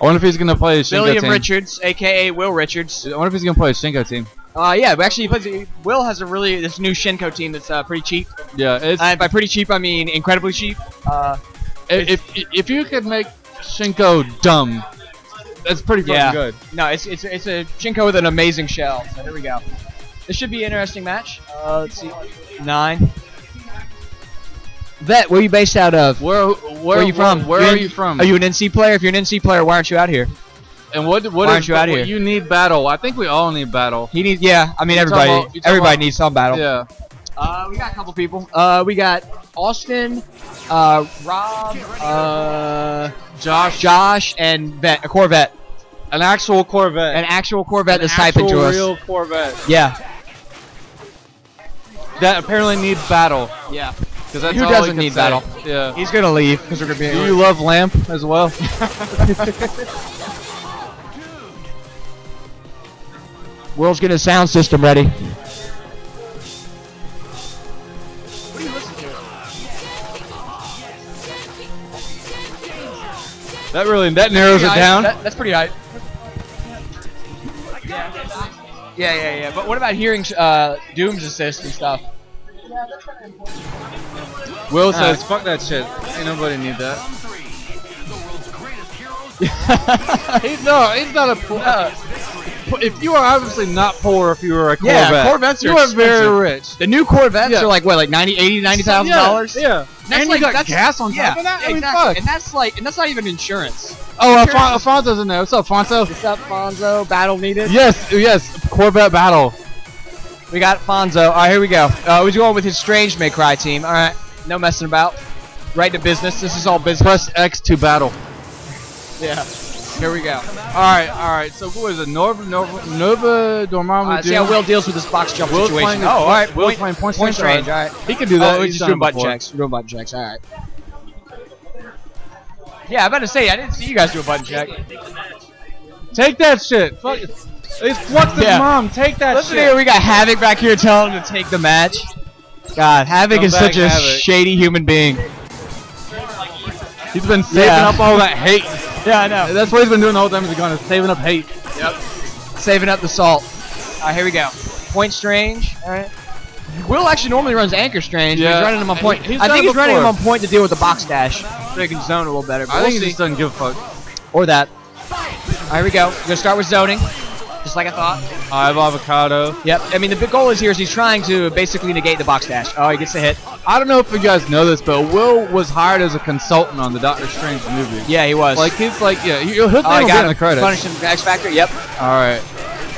I wonder if he's gonna play a Shingo William team. Richards, aka Will Richards. I wonder if he's gonna play a Shingo team. Uh, yeah, but actually, he plays. Will has a really this new Shinko team that's uh, pretty cheap. Yeah, it's, and by pretty cheap I mean incredibly cheap. Uh, if if you could make Shinko dumb. That's pretty fucking yeah. good. No, it's it's it's a Shinko with an amazing shell. So here we go. This should be an interesting match. Uh, let's see. Nine. Vet, where are you based out of? Where where, where are you from? Where, where are you from? Are you an N C player? If you're an N C player, why aren't you out here? And what what why aren't is, you out here? You need battle. I think we all need battle. He needs yeah. I mean you everybody about, everybody about, needs some battle. Yeah. Uh, we got a couple people. Uh, we got Austin, uh, Rob, uh, Josh, Josh, and Vet, a Corvette. An actual Corvette. An actual Corvette that's typing to us. An actual real Corvette. Yeah. That apparently needs battle. Yeah. Because that's who all doesn't need say. battle? Yeah. He's gonna leave because we're gonna be. Do you love Lamp as well? Will's getting his sound system ready. That really, that narrows it down. That, that's pretty high. Yeah, yeah, yeah. But what about hearing uh, Doom's assist and stuff? Yeah, that's kind of important. Will says, fuck that shit. Ain't nobody need that. he's, no, he's not a poor. Uh, if you are obviously not poor, if you were a Corvette, yeah, Corvettes you are, are very rich. The new Corvettes yeah. are like what, like ninety, eighty, ninety thousand yeah, dollars. Yeah, and, and you like, got that's, gas on top yeah, of that. I exactly. mean, fuck. And that's like, and that's not even insurance. Oh, Alfon Alfonso's in there. What's up, Fonzo? What's up, Fonzo? Battle needed. Yes, yes, Corvette battle. We got Fonzo. All right, here we go. Uh, we're going with his Strange May Cry team. All right, no messing about. Right to business. This is all business. Press X to battle. Yeah, here we go. Alright, alright, so who is it? Nova, Nova, Nova Dormammu. Uh, see how Will deals with this box jump Will's situation. Oh, alright, Will's playing point, point Strange. Alright. He can do that. Oh, he's, he's just doing butt checks. We're doing butt checks, alright. Yeah, I'm about to say, I didn't see you guys do a button check. Take that shit! Fuck it. It's what's his yeah. mom, take that Listen shit! Listen here, we got Havoc back here telling him to take the match. God, Havoc Come is back, such a Havoc. shady human being. He's been saving yeah. up all that hate. Yeah, I know. That's what he's been doing the whole time he's gone, is saving up hate. Yep. Saving up the salt. Alright, here we go. Point Strange. Alright. Will actually normally runs Anchor Strange, yeah. but he's running him on point. He, I think he's before. running him on point to deal with the box dash. So he can zone a little better. But I we'll think see. he just doesn't give a fuck. Or that. Alright, here we go. We're going to start with zoning. Just like I thought. I have avocado. Yep. I mean, the big goal is here is he's trying to basically negate the box dash. Oh, he gets the hit. I don't know if you guys know this, but Will was hired as a consultant on the Doctor Strange movie. Yeah, he was. Like, he's like, yeah, he'll oh, get him. in the credits. Punish him, X Factor, yep. Alright.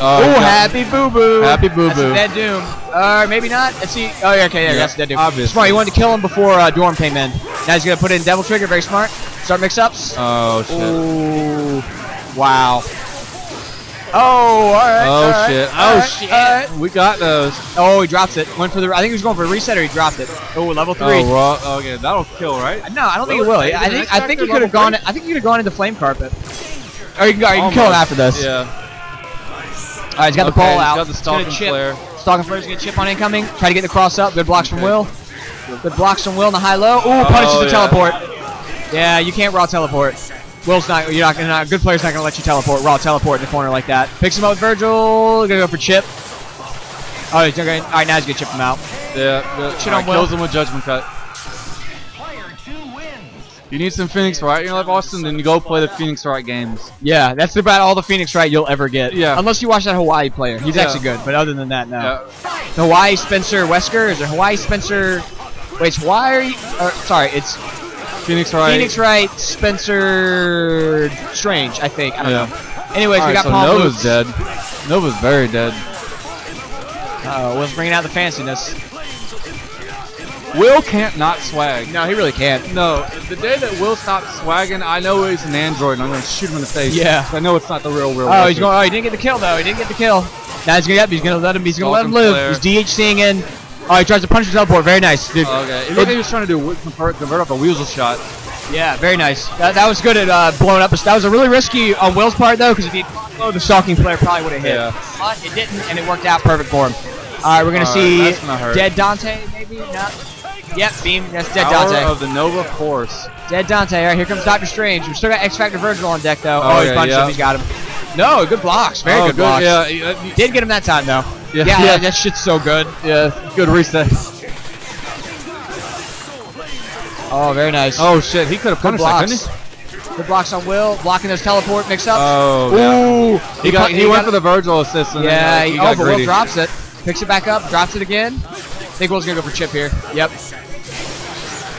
Uh, oh, happy boo-boo. Happy boo-boo. That's a dead Doom. Or uh, maybe not. Let's see. Oh, yeah, okay, yeah, yeah, that's a dead Doom. Obviously. Smart, he wanted to kill him before uh, Dorm came in. Now he's going to put in Devil Trigger, very smart. Start mix-ups. Oh, shit. Ooh. Wow. Oh, all right. Oh all right, shit. Oh right, shit. Right. We got those. Oh, he drops it. Went for the. I think he was going for a reset, or he dropped it. Oh, level three. Oh, well, oh yeah, that'll kill, right? No, I don't well, think it will. I think I think he could have gone. I think he could have gone into flame carpet. Or you can, or you can kill him after this. Yeah. All right, he's got okay, the ball out. He's got the stalking flare. Stalking flare's gonna chip on incoming. Try to get the cross up. Good blocks okay. from Will. Good blocks from Will in the high low. Ooh, punishes oh, the yeah. teleport. Yeah, you can't raw teleport. Will's not, you're not gonna, a good player's not gonna let you teleport, raw teleport in the corner like that. Picks him up with Vergil, gonna go for chip. Oh, he's gonna, alright, now he's gonna chip him out. Yeah, yeah. Shit on Will. Kills him with Judgment Cut. You need some Phoenix Wright in your life, Austin, then you go play the Phoenix Wright games. Yeah, that's about all the Phoenix Wright you'll ever get. Yeah. Unless you watch that Hawaii player. He's yeah. actually good, but other than that, no. Yeah. The Hawaii Spencer Wesker, is there Hawaii Spencer, wait, why are you, or, sorry, it's, Phoenix Wright. Phoenix Wright, Spencer Strange, I think. I don't yeah. know. Anyways, right, we got so Palm Nova's Boots. dead. Nova's very dead. Uh-oh, Will's bringing out the fanciness. Will can't not swag. No, he really can't. No, the day that Will stops swagging, I know he's an android and I'm going to shoot him in the face. Yeah. I know it's not the real, real Oh, he's going, oh, he didn't get the kill, though. He didn't get the kill. Now he's going to he's gonna let him, he's gonna let him live. Player. He's DHCing in. Oh, he tries to punch his teleport. Very nice, dude. Oh, okay. It looked like he was trying to do convert, convert off a weasel shot. Yeah, very nice. That, that was good at uh, blowing up. A, that was a really risky on Will's part, though, because if he followed the stalking player, probably would have hit. Yeah. But it didn't, and it worked out perfect for him. All right, we're going to see right, Dead Dante, maybe? No. Yep, Beam. That's Dead Power Dante. of the Nova Force. Dead Dante. All right, here comes Doctor Strange. We've still got X-Factor Vergil on deck, though. Oh, oh yeah, he punched yeah. him. He's got him. No, good blocks. Very oh, good, good blocks. Yeah, he, uh, he, Did get him that time, though. Yeah, yeah, yeah, that shit's so good. Yeah, good reset. Oh, very nice. Oh shit, he could have punished that, couldn't he? Good blocks on Will, blocking those teleport mix up. Oh, ooh, yeah. he, got, he, he went got, for the Vergil assist. And yeah, then, like, he oh, got but greedy. Will drops it, picks it back up, drops it again. I think Will's gonna go for chip here. Yep.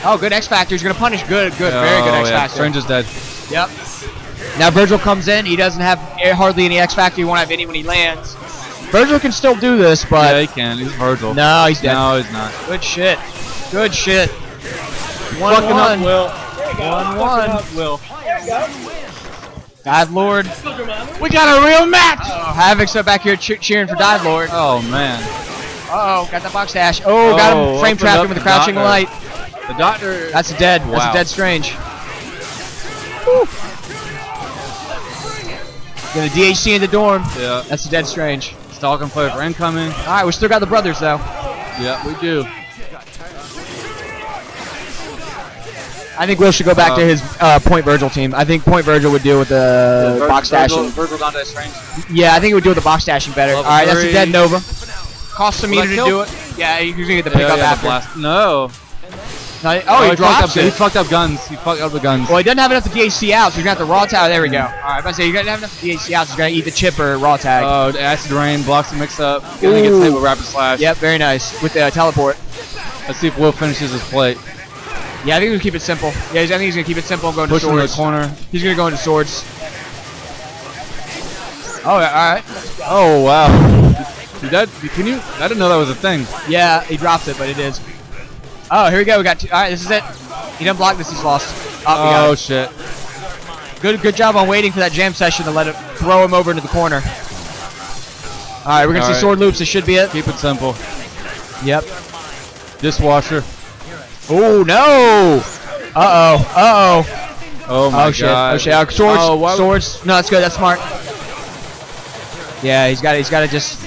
Oh, good X Factor. He's gonna punish. Good, good, oh, very good X yeah. Factor. Strange is dead. Yep. Now Vergil comes in. He doesn't have hardly any X Factor. He won't have any when he lands. Vergil can still do this, but... Yeah, he can. He's Vergil. No, he's dead. No, he's not. Good shit. Good shit. one one. Fucking up, Will. one one. Will. There you go. Dive Lord. We got a real match! Uh-oh. Havoc's up back here che cheering for Dive Lord. Oh, man. Uh-oh. Got that box dash. Oh, oh got him. Frame trapped him with a crouching doctor. light. The doctor... That's a dead. Wow. That's a dead Strange. Woo. Gonna D H C into Dorm. Yeah. That's a dead Strange. Stalking player for incoming. All right, we still got the brothers though. Yeah, we do. I think Will should go back um, to his uh, Point Vergil team. I think Point Vergil would deal with the Virgil, box dashing. Vergil, Dante, Strange. Yeah, I think it would deal with the box dashing better. Level All right, three. That's a dead Nova. Costs a meter to do it. Yeah, you're gonna get the pickup yeah, after. Blast. No. No, oh, oh, he, he dropped up. It. He fucked up guns. He fucked up the guns. Well, he doesn't have enough to D H C out, so he's gonna have to raw tower. There we go. All right, if I say he doesn't have enough to D H C out, so he's gonna eat the chipper raw tag. Oh, uh, acid rain blocks the mix up. Ooh. Gonna get hit with rapid slash. Yep, very nice with the uh, teleport. Let's see if Will finishes his plate. Yeah, I think we keep it simple. Yeah, I think he's gonna keep it simple and go into swords. Push into the corner. He's gonna go into swords. Oh, all right. Oh wow. Did that? Can you? I didn't know that was a thing. Yeah, he dropped it, but it is. Oh, here we go. We got two. All right, this is it. He didn't block this. He's lost. Oh, oh shit. Good, good job on waiting for that jam session to let it throw him over into the corner. All right, we're gonna All see right. sword loops. This should be it. Keep it simple. Yep. Dishwasher. Oh no. Uh oh. Uh oh. Oh my oh, shit. god. Oh shit. Oh, swords. Oh, swords. No, that's good. That's smart. Yeah, he's got. He's got to just.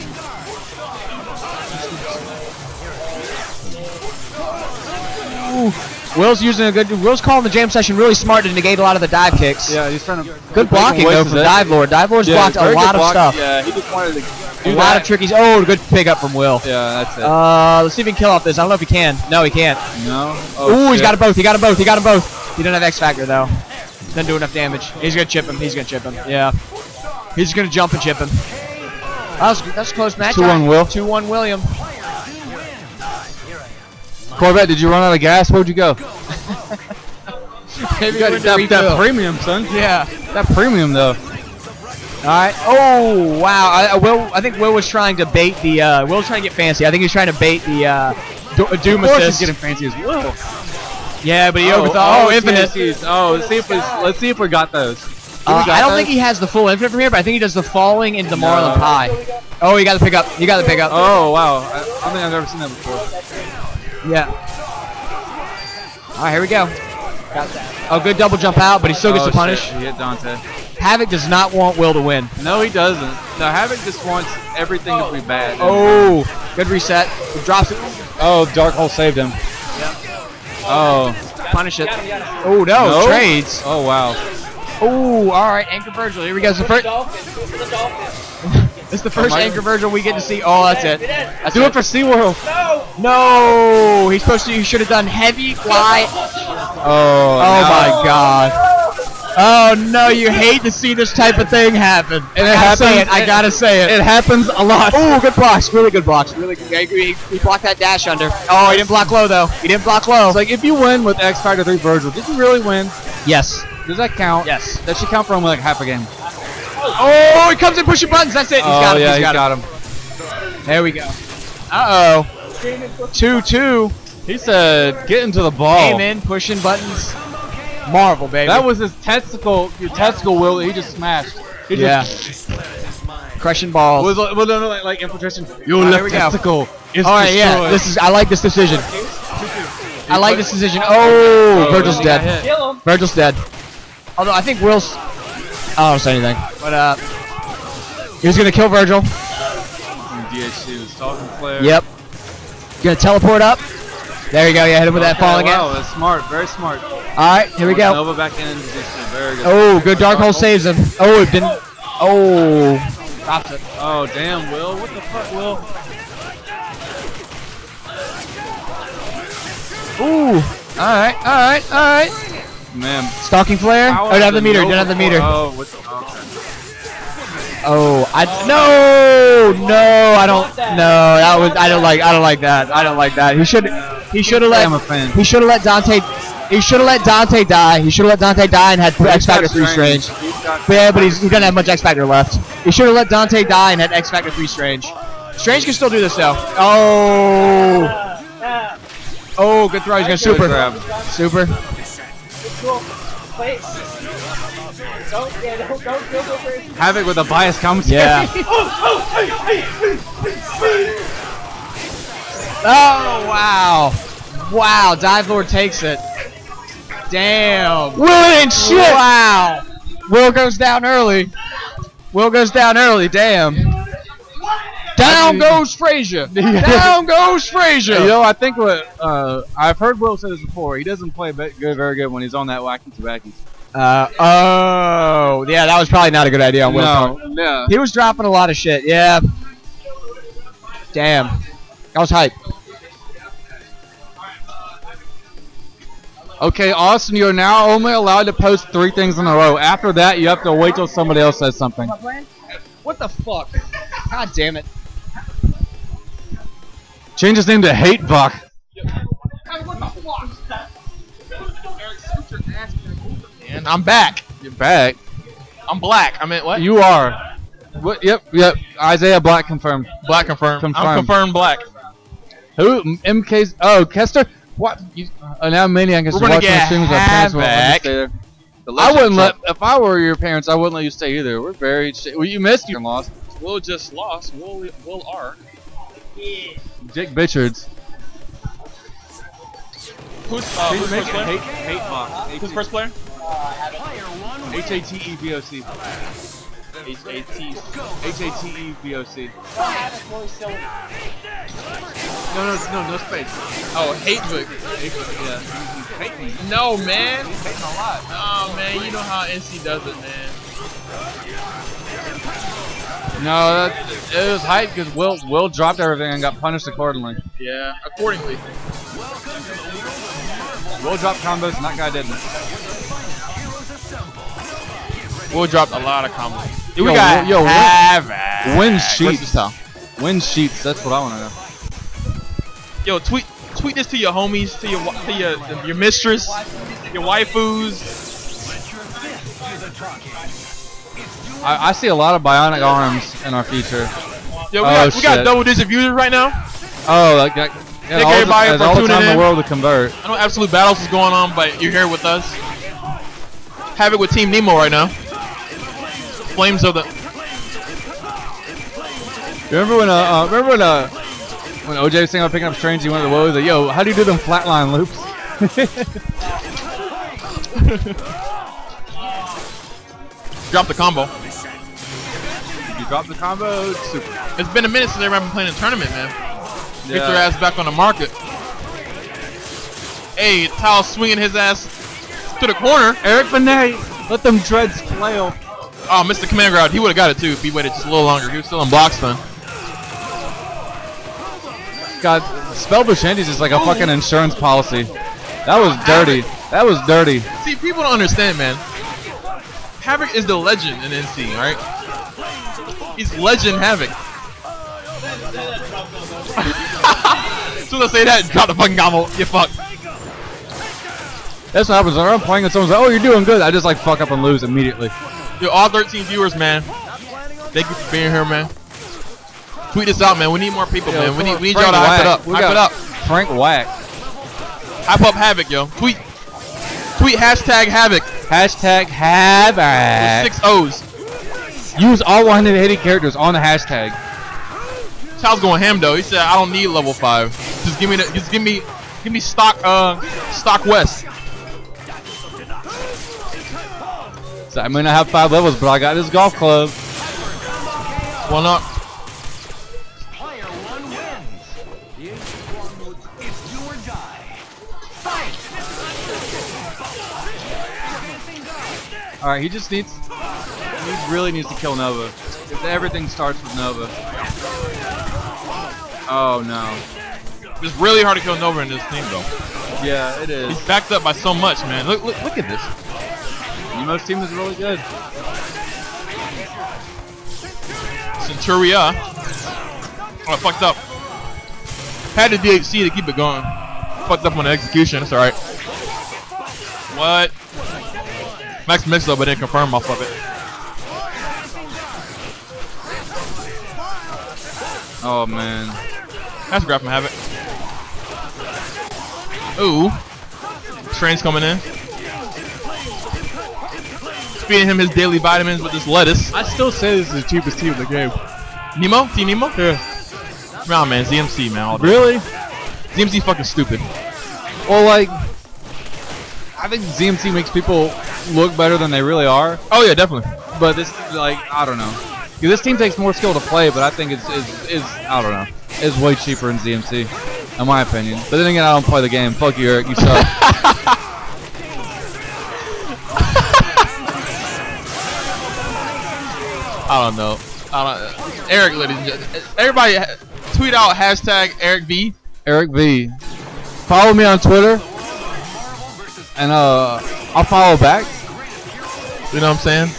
Will's using a good. Will's calling the jam session really smart to negate a lot of the dive kicks. Yeah, he's trying to. Good blocking though from Dive Lord. Dive Lord's yeah, blocked a lot of block. stuff. Yeah, he just wanted to. Do a that. lot of trickies. Oh, good pickup from Will. Yeah, that's it. Uh, let's see if he can kill off this. I don't know if he can. No, he can't. No. Oh, Ooh, he's got them both. He got them both. He got them both. He doesn't have X Factor though. Doesn't do enough damage. He's gonna chip him. He's gonna chip him. Yeah. He's gonna jump and chip him. Oh, that's, that's a close match. two one Will. two one William. Corvette, did you run out of gas? Where'd you go? Maybe you gotta that, that premium, son. Yeah, that premium though. All right. Oh wow. I, I Will. I think Will was trying to bait the. Uh, Will was trying to get fancy. I think he was trying to bait the. Uh, Doom assist. He's getting fancy as well. Yeah, but he oh, overthought. Oh, oh infinite. T N Cs. Oh, let's see if we, let's see if we got those. We uh, got I don't those? think he has the full infinite from here, but I think he does the falling into the no. Marlin pie. Oh, he got the pick up. He got the pick up. Oh wow. I, I don't think I've ever seen that before. Yeah. All right, here we go. Got that. Oh, good double jump out, but he still gets oh, to punish. Shit. He hit Dante. Havoc does not want Will to win. No, he doesn't. No, Havoc just wants everything oh. to be bad. Oh, good reset. He drops it. Oh, Dark Hole saved him. Yep. Oh. Punish it. Oh, no. no. Trades. Oh, wow. Oh, all right. Anchor Vergil. Here we go. It's the first. It's the first oh Anchor Vergil we get to see. Oh, that's it. That's Do it, it for SeaWorld. No. no, he's supposed to. He should have done heavy fly. Oh, oh no. my God. Oh no, you hate to see this type of thing happen. And I it happens. It. I gotta say it. It happens a lot. Oh, good blocks. Really good blocks. Really good. He, he blocked that dash under. Oh, he didn't block low though. He didn't block low. It's like if you win with X Factor three Vergil, did you really win? Yes. Does that count? Yes. That should count for only like half a game. Oh, he comes in pushing buttons. That's it. He's oh, got him. Yeah, he's, he's got, got him. him. There we go. Uh oh. two two. He said, "Get into the ball." Came in pushing buttons. Marvel, baby. That was his testicle. Your testicle Will. That he just smashed. He yeah. Just crushing balls. Was well, no, no, like, like infiltration. Your right, left testicle is All right, destroyed. yeah. This is. I like this decision. I like this decision. Oh, oh Vergil's dead. Vergil's dead. Although I think Will's. I don't say anything. But uh, he was gonna kill Vergil. D H C was talking player. Yep. Gonna teleport up. There you go. Yeah, hit him with okay, that fall again. Wow, that's smart. Very smart. All right, here we go. Nova back in position. Very good. Oh, good dark hole saves him. Oh, it didn't. Oh, drops it. Oh, damn, Will. What the fuck, Will? Ooh. All right. All right. All right. Man. Stalking flare? How oh, didn't have the meter. Didn't have the meter. Oh, what's the oh, I oh, no, no, I don't. No, that was. I don't like. I don't like that. I don't like that. He should. He should have let. I'm a fan. He should have let Dante. He should have let Dante die. He should have let Dante die and had X Factor three Strange. But yeah, but he's, he doesn't have much X Factor left. He should have let Dante die and had X Factor three Strange. Strange can still do this though. Oh. Oh, good throw. He's gonna super. Super. Havoc with a biased commentary. Yeah. Oh wow, wow! Dive Lord takes it. Damn. Will and shit. Wow. Will goes down early. Will goes down early. Damn. Down goes Frazier. Down goes Frazier. You know, I think what uh, I've heard Will say this before. He doesn't play good, very good when he's on that wacky tobacco. Uh oh, yeah, that was probably not a good idea on Will's part. No, no. He was dropping a lot of shit. Yeah. Damn, that was hype. Okay, Austin, you are now only allowed to post three things in a row. After that, you have to wait till somebody else says something. What the fuck? God damn it. Change his name to Hate Buck. And I'm back. You're back. I'm black. I mean, what? You are. What? Yep, yep. Isaiah Black confirmed. Black confirmed. confirmed. I'm confirmed black. Who? M K's. Oh, Kester? What? You, uh, now Maniac is watching the stream with my parents. Back. Won't let me stay there. I wouldn't let, if I were your parents, I wouldn't let you stay either. We're very, well, you missed you lost. Will just lost. Will, Will R. Yeah. Dick Bitchards. Who's, uh, who's first player? Hate, hate box. Who's first player? H A T E V O C. H A T E V O C. No, no, no, no space. Oh, Havoc. Yeah. No, man. Oh, man, you know how N C does it, man. No, that, it was hype because Will, Will dropped everything and got punished accordingly. Yeah, accordingly. Will dropped combos and that guy didn't. Will dropped a lot of combos. Dude, we yo, got yo, havoc. Win sheets. Win sheets, that's what I want to know. Yo, tweet tweet this to your homies, to your to your your mistress, your waifus. I, I see a lot of bionic arms in our future. Yo, we, oh, got, we got double digit views right now. Oh, like that. Yeah, all everybody the, for all tuning the time in. The world to convert. I know absolute battles is going on, but you're here with us. Have it with Team Nemo right now. Flames of the. Remember when uh, uh remember when uh. When O J was saying about picking up Strange, he went to the woes like, yo, how do you do them flatline loops? Drop the combo. You drop the combo, super. It's been a minute since everyone playing a tournament, man. Yeah. Get their ass back on the market. Hey, Tile swinging his ass to the corner. Eric Benet, let them dreads flail. Oh, missed the command grab. He would have got it too if he waited just a little longer. He was still in blocks then. God, Spellbush Andy's is like a fucking insurance policy. That was dirty. That was dirty. See, people don't understand, man. Havoc is the legend in N C, right? He's legend Havoc. So they'll say that, drop the fucking combo, you fuck. That's what happens when I'm playing and someone's like, oh, you're doing good. I just like fuck up and lose immediately. Yo, all thirteen viewers, man. Thank you for being here, man. Tweet this out, man. We need more people, yo, man. We need, we need y'all to hype it up. We hype it up. Frank Whack. Hype up Havoc, yo. Tweet. Tweet hashtag Havoc. Hashtag Havoc. Six O's. Use all one hundred eighty characters on the hashtag. Child's going ham though. He said, "I don't need level five. Just give me, the, just give me, give me stock, uh, stock West." So I may not have five levels, but I got this golf club. Why not? All right, he just needs, he really needs to kill Nova. If everything starts with Nova. Oh no. It's really hard to kill Nova in this team though. Yeah, it is. He's backed up by so much, man. Look, look, look at this. Nemo's team is really good. Centuria. Oh, I fucked up. Had to D H C to keep it going. Fucked up on the execution. It's all right. What? Max mixed though, but didn't confirm off of it. Oh man. That's a grab from Havoc. Ooh. Strange coming in. Feeding him his daily vitamins with this lettuce. I still say this is the cheapest team in the game. Nemo? Team Nemo? Yeah. Nah man, Z M C man. All really? Z M C fucking stupid. Or like, I think Z M C makes people look better than they really are. Oh yeah, definitely. But this, like, I don't know. This team takes more skill to play, but I think it's, it's, it's I don't know, it's way cheaper in Z M C, in my opinion. But then again, I don't play the game. Fuck you, Eric. You suck. I don't know. I don't, Eric, ladies and gentlemen. Everybody, tweet out hashtag Eric V. Eric V. Follow me on Twitter, and uh, I'll follow back. You know what I'm saying?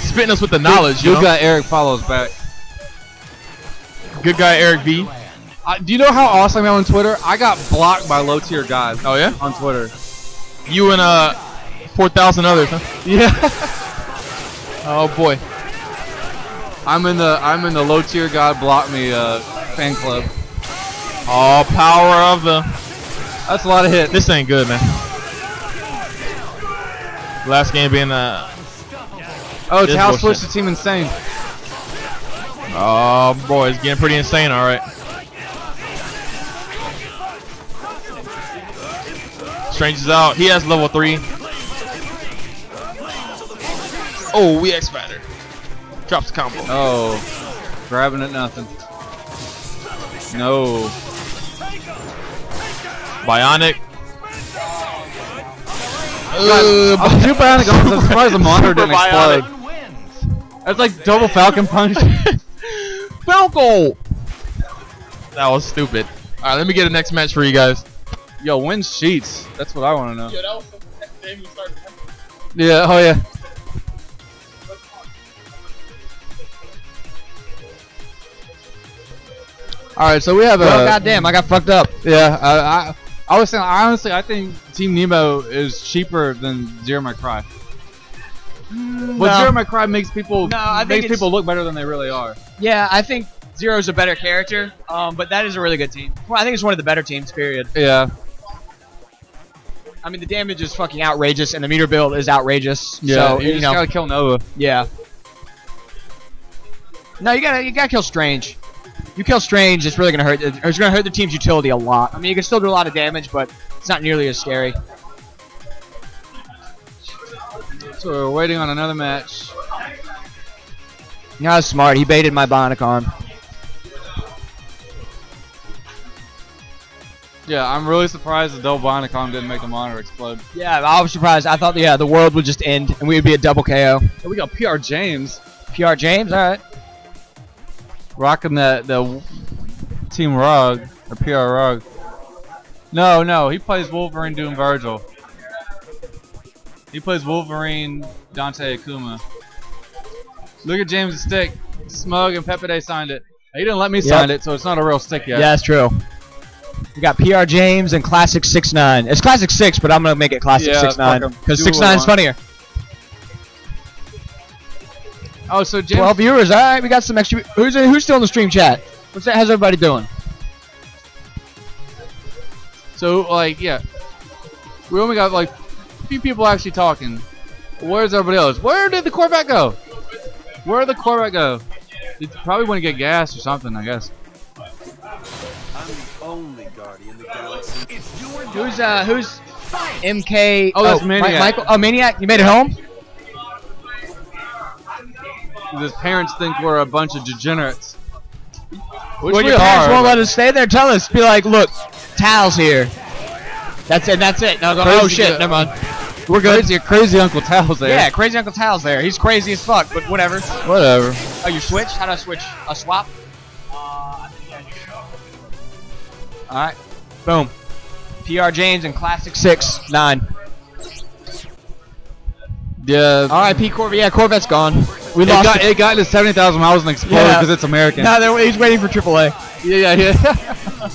Spitting us with the knowledge. Good, good guy Eric follows back. Good guy Eric B. Uh, do you know how awesome I am on Twitter? I got blocked by low tier guys. Oh yeah? On Twitter. You and uh, four thousand others, huh? Yeah. Oh boy. I'm in the I'm in the low tier god block me uh, fan club. Oh, power of the. That's a lot of hits. This ain't good, man. Last game being uh. Oh, Tal switched the team insane. Oh boy, it's getting pretty insane, alright. Strange is out. He has level three. Oh, we X-Fighter. Drops the combo. Oh. Grabbing at nothing. No. Bionic. Uh, I'm super bionic. I'm surprised the monitor didn't explode. Bionic. That's like double Falcon punch. Falco! That was stupid. Alright, let me get a next match for you guys. Yo, win sheets. That's what I want to know. Yo, that was the next game you started. Yeah, oh yeah. Alright, so we have well, a... goddamn, I got fucked up. Yeah, I, I, I was saying, honestly, I think Team Nemo is cheaper than Zero My Cry. Well, no. Zero My Cry makes people no, makes people look better than they really are. Yeah, I think Zero's a better character, um, but that is a really good team. Well, I think it's one of the better teams, period. Yeah. I mean, the damage is fucking outrageous, and the meter build is outrageous. Yeah, so, you, you just know, gotta kill Nova. Yeah. No, you gotta you gotta kill Strange. You kill Strange, it's really gonna hurt. It's gonna hurt the team's utility a lot. I mean, you can still do a lot of damage, but it's not nearly as scary. So we're waiting on another match. You know, I was smart. He baited my bionic arm. Yeah, I'm really surprised the double bionic arm didn't make the monitor explode. Yeah, I was surprised. I thought, yeah, the world would just end and we would be a double K O. We got P R James. P R James, all right. Rocking the the Team Rug or P R Rug. No, no, he plays Wolverine, Doom, Vergil. He plays Wolverine, Dante, Akuma. Look at James' stick. Smug and Pepe Day signed it. He didn't let me yep. sign it, so it's not a real stick yet. Yeah, that's true. We got P R James and Classic six nine. It's Classic six, but I'm going to make it Classic yeah, six nine. Because six nine is funnier. Oh, so James. twelve viewers. All right, we got some extra. Who's, in, who's still in the stream chat? What's that? How's everybody doing? So, like, yeah. We only got, like, few people actually talking. Where's everybody else? Where did the Corvette go? Where did the Corvette go? They probably want to get gas or something, I guess. I'm the only guardian the galaxy. Who's uh who's M K? Oh, that's oh, Maniac. Michael. Oh, Maniac, you made it home? His parents think we're a bunch of degenerates. Which well, we your parents are, won't let us stay there. Tell us. Be like, look, Tal's here. That's it. That's it. No, go, oh shit. Never mind. We're good. Crazy, crazy Uncle Tal's there. Yeah, Crazy Uncle Tal's there. He's crazy as fuck, but whatever. Whatever. Oh, you switch? How do I switch? A swap? Uh, Alright. Boom. P R James and Classic six nine. Yeah. Alright, P Corvette. Yeah, Corvette's gone. We it lost. Got, it got into seventy thousand miles and exploded because yeah. it's American. No, he's waiting for triple A. Yeah, yeah, yeah.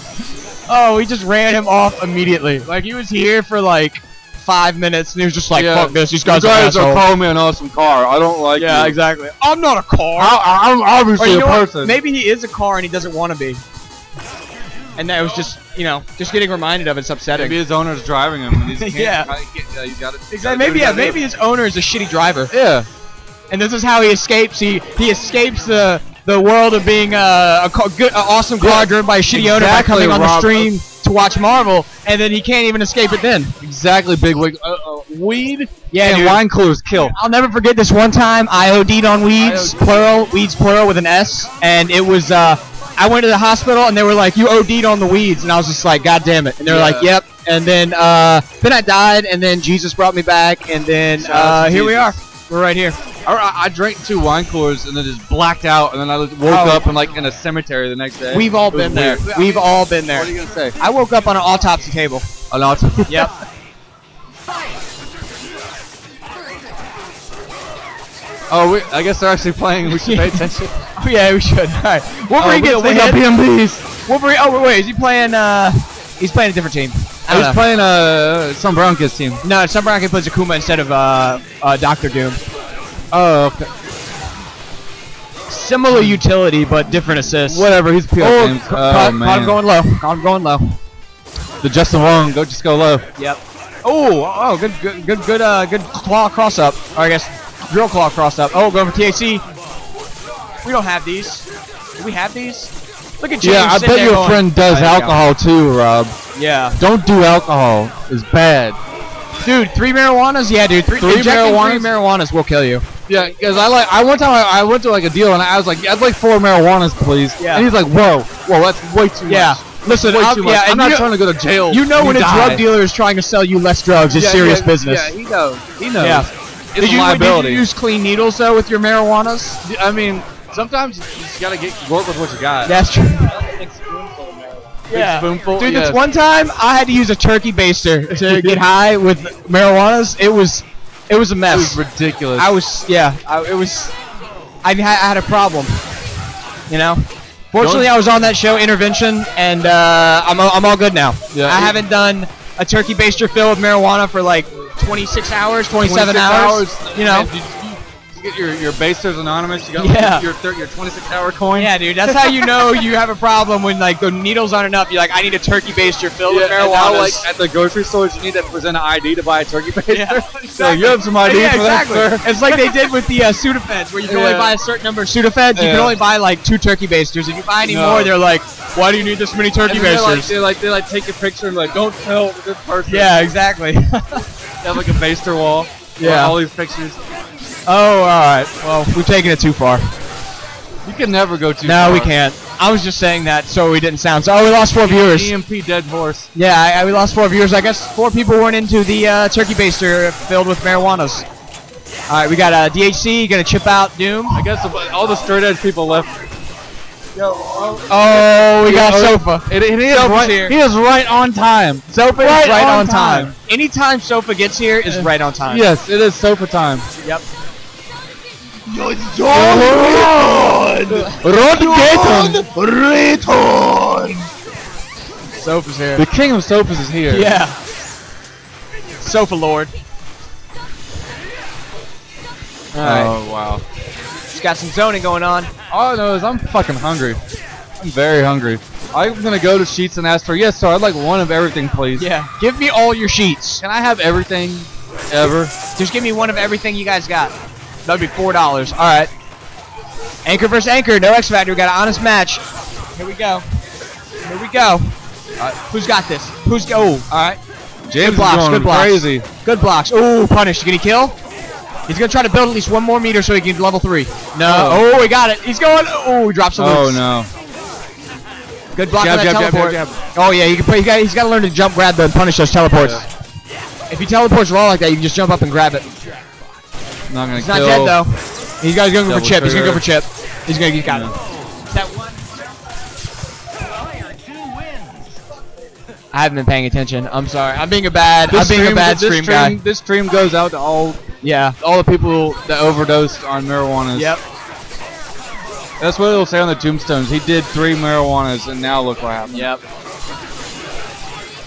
Oh, we just ran him off immediately. Like, he was here for like five minutes, and he was just like, yeah, fuck this, these guys, you guys are calling me an awesome car. I don't like Yeah, you. Exactly. I'm not a car. I, I'm obviously you know a person. What? Maybe he is a car, and he doesn't want to be. And that was just, you know, just getting reminded of it's upsetting. Maybe his owner's driving him. And he's yeah. Get, uh, you gotta, exactly. Gotta maybe yeah, maybe his owner is a shitty driver. Yeah. And this is how he escapes. He, he escapes the... The world of being uh, a car, good, uh, awesome car yeah, driven by a shitty exactly owner by coming on the stream to watch Marvel, and then he can't even escape it. Then exactly, Big Wig. Uh, uh, Weed? Yeah, yeah wine coolers kill. I'll never forget this one time I OD'd on weeds, plural, weeds plural with an S, and it was, uh, I went to the hospital and they were like, you OD'd on the weeds, and I was just like, God damn it. And they were yeah. like, yep. And then, uh, then I died, and then Jesus brought me back, and then, uh, here Jesus. we are. We're right here. I, I drank two wine coolers and then just blacked out, and then I woke oh. up and like in a cemetery the next day. We've all been there. Weird. We've I mean, all been there. What are you gonna say? I woke up on an autopsy table. An autopsy? Yep. Oh, we, I guess they're actually playing. We should pay attention. Oh yeah, we should. All right. Wolverine oh, gets the hit. B M Bs. Wolverine. Oh wait, is he playing? Uh, he's playing a different team. I was know. playing uh some Broncos team. No, some Broncos plays Akuma instead of uh, uh Doctor Doom. Oh, okay. Similar utility, but different assist. Whatever, he's P O oh, oh, caught man. him going low. Caught him going low. The Justin Wong, go just go low. Yep. Oh, oh, good, good, good, good, uh, good claw cross up. Or I guess drill claw cross up. Oh, going for T H C. We don't have these. Do we have these? Look at James. Yeah, I bet your going, friend does oh, alcohol too, Rob. Yeah. Don't do alcohol. It's bad. Dude, three marijuanas? Yeah, dude. Three, three marijuanas. Three marijuanas will kill you. Yeah, because I like I one time I, I went to like a deal and I was like, yeah, I'd like four marijuanas, please. Yeah. And he's like, whoa, whoa, that's way too yeah. much. Yeah. Listen, I'm, yeah, I'm not trying to go to jail. You know when die. a drug dealer is trying to sell you less drugs, it's yeah, serious yeah, business. Yeah, he knows. He knows. Yeah. It's did, a you, liability. did you use clean needles though with your marijuanas? I mean, sometimes you just gotta get work with what you got. That's true. Yeah. Spoonful, Dude, yes. this one time I had to use a turkey baster to get high with marijuanas. It was, it was a mess. It was ridiculous. I was, yeah, I, it was. I, I had a problem, you know. Fortunately, I was on that show Intervention, and uh, I'm, I'm all good now. Yeah, I yeah. haven't done a turkey baster fill with marijuana for like twenty-six hours, twenty-seven hours. hours. You know. Man, get your your Basters Anonymous. You got yeah. your your twenty-six hour coin. Yeah, dude. That's how you know you have a problem when like the needles aren't enough. You're like, I need a turkey baster filled yeah, with marijuana. Now, like at the grocery stores, you need to present an I D to buy a turkey baster. Yeah, exactly. So you have some I D yeah, for exactly. that. Sir. It's like they did with the uh, Sudafeds, where you can yeah. only buy a certain number of Sudafeds. Yeah. You can only buy like two turkey basters. If you buy any no. more, they're like, why do you need this many turkey basters? Like, they like they like take a picture and like, don't tell this person. Yeah, exactly. They have like a baster wall. Yeah, all these pictures. Oh, alright. Well, we've taken it too far. You can never go too no, far. No, we can't. I was just saying that so we didn't sound. So, oh, we lost four viewers. E M P dead horse. Yeah, I, I, we lost four viewers. I guess four people weren't into the uh, turkey baster filled with marijuanas. Alright, we got uh, D H C. Gonna chip out Doom. I guess all the straight edge people left. Yo, oh, oh, we got Sofa. It, it is right, here. He is right on time. Sofa right is right on, on time. time. Anytime Sofa gets here is right on time. Yes, it is Sofa time. Yep. John Slayton! Sofa's here. The king of Sofas is here. Yeah. Sofa Lord. All right. Oh, wow. Just got some zoning going on. All I know is I'm fucking hungry. I'm very hungry. I'm gonna go to Sheets and ask for, yes, sir, I'd like one of everything, please. Yeah. Give me all your sheets. Can I have everything ever? Just give me one of everything you guys got. That'd be four dollars. All right. Anchor versus anchor. No X Factor. We got an honest match. Here we go. Here we go. Right. Who's got this? Who's go? All right. James good blocks. Is going good blocks. Crazy. Good blocks. Ooh, punish. Can he kill? He's gonna try to build at least one more meter so he can level three. No. Oh, he got it. He's going. Oh, he drops a loop. Oh no. Good block jab, on that jab, teleport. Jab, jab, jab. Oh yeah, you can play, you gotta, he's got to learn to jump, grab, then punish those teleports. Yeah. If he teleports raw like that, you can just jump up and grab it. Not gonna He's kill. not dead though. He's guys going go for chip. Trigger. He's gonna go for chip. He's gonna get got him. Yeah. That one. I haven't been paying attention. I'm sorry. I'm being a bad. This I'm being stream, a bad stream, stream guy. This stream goes out to all. Yeah. All the people that overdosed on marijuanas. Yep. That's what it'll say on the tombstones. He did three marijuanas, and now look what happened. Yep.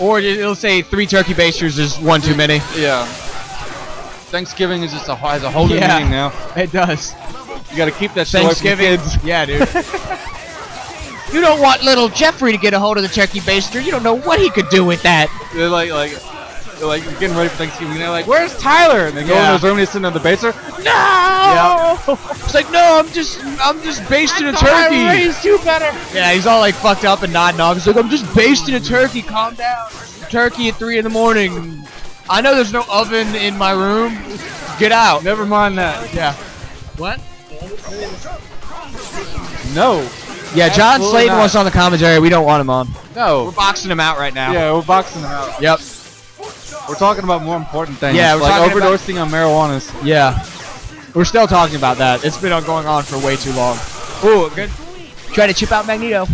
Or it'll say three turkey basters is one too many. Yeah. Thanksgiving is just a has a whole new yeah, meaning now. It does. You got to keep that Thanksgiving. Kids. Yeah, dude. You don't want little Jeffrey to get a hold of the turkey baster. You don't know what he could do with that. They're like, like, they're like getting ready for Thanksgiving. And they're like, "Where's Tyler?" And they go yeah. in his room and he's sitting on the baster. No. Yep. It's like, no, I'm just, I'm just basting I a turkey. I raised you better. Yeah, he's all like fucked up and nodding off. He's like, I'm just basting a turkey. Calm down. Turkey at three in the morning. I know there's no oven in my room. Get out. Never mind that. Yeah. What? No. Yeah, John Slayton was on the commentary. We don't want him on. No. We're boxing him out right now. Yeah, we're boxing him out. Yep. We're talking about more important things. Yeah, we're like overdosing on marijuanas. Yeah. We're still talking about that. It's been going on for way too long. Ooh, good. Try to chip out Magneto. All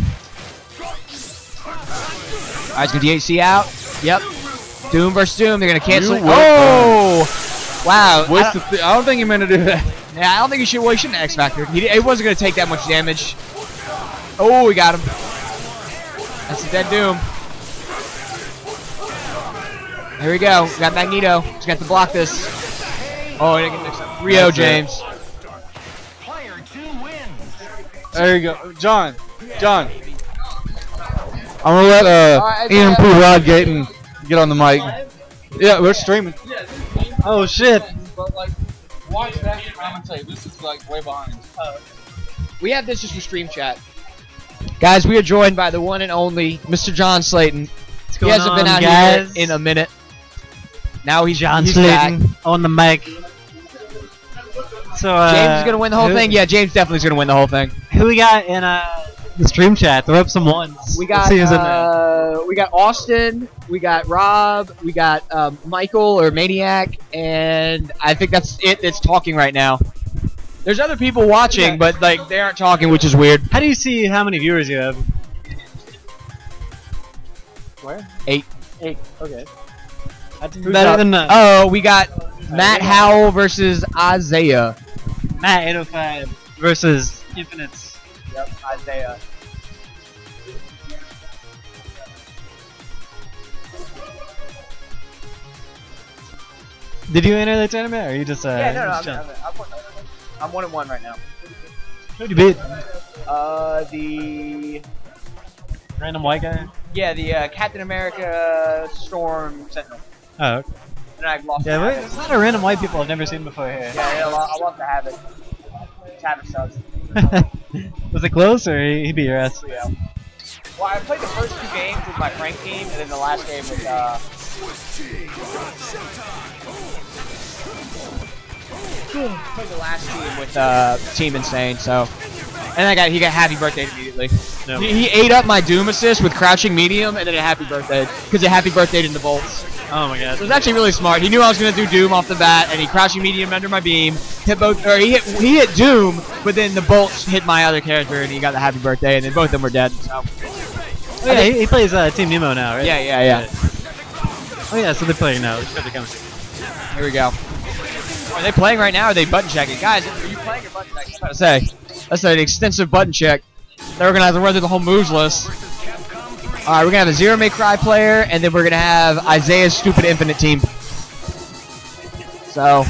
right, it's gonna D H C out. Yep. Doom versus Doom. They're gonna cancel. Oh! Wow. I don't, th I don't think he meant to do that. Yeah, I don't think he should. Well, he shouldn't X Factor. He, he wasn't gonna take that much damage. Oh, we got him. That's a dead Doom. Here we go. We got Magneto. He's got to block this. Oh, he didn't get mixed up. three oh James. There you go, John. John. I'm gonna let uh, Ian Pooh Rodgate and get on the mic. Yeah, we're streaming. Oh shit. But like, watch that commentate. This is like way behind. We have this just for stream chat. Guys, we are joined by the one and only Mister John Slayton. He hasn't on, been out guys? here in a minute. Now he's John he's Slayton back. on the mic. So uh, James is gonna win the whole who, thing. Yeah, James definitely is gonna win the whole thing. Who we got in uh the stream chat? Throw up some ones. We got uh, we got Austin, we got Rob, we got um, Michael or Maniac, and I think that's it. That's talking right now. There's other people watching, yeah. but like they aren't talking, which is weird. How do you see how many viewers you have? Where? Eight. Eight. Okay. That's better than none. Oh, we got Matt Howell versus Isaiah. Matt eight oh five versus Infinite. Yep, Isaiah. Did you enter the tournament, or are you just uh? Yeah, no, no, I'm, I'm, I'm, I'm one and one right now. Who'd you beat? Uh, the random white guy. Yeah, the uh, Captain America, Storm, Sentinel. Oh. Okay. And I've lost. Yeah, there's a lot of random white people I've never seen before here. Yeah, yeah, I lost to Havoc. Havoc sucks. Was it close, or he beat your ass? Yeah. Well, I played the first two games with my Frank team, and then the last game with uh. I played the last team with uh Team Insane, so. And I got he got happy birthday immediately. No. He, he ate up my Doom assist with crouching medium, and then a happy birthday because it happy birthdayed into bolts. Oh my god! So it was actually really smart. He knew I was gonna do Doom off the bat, and he crouching medium under my beam. Hit both, or he hit he hit Doom, but then the bolts hit my other character, and he got the happy birthday, and then both of them were dead. So. Oh, yeah, he, he plays uh, Team Nemo now, right? Yeah, yeah, yeah. Right. Oh yeah, so they're playing now. Here we go. Are they playing right now? Or are they button checking, guys? Are you playing or button checking? I was about to say. That's an extensive button check. Now we're gonna have to run through the whole moves list. Alright, we're gonna have a Zero May Cry player, and then we're gonna have Isaiah's stupid Infinite team. So,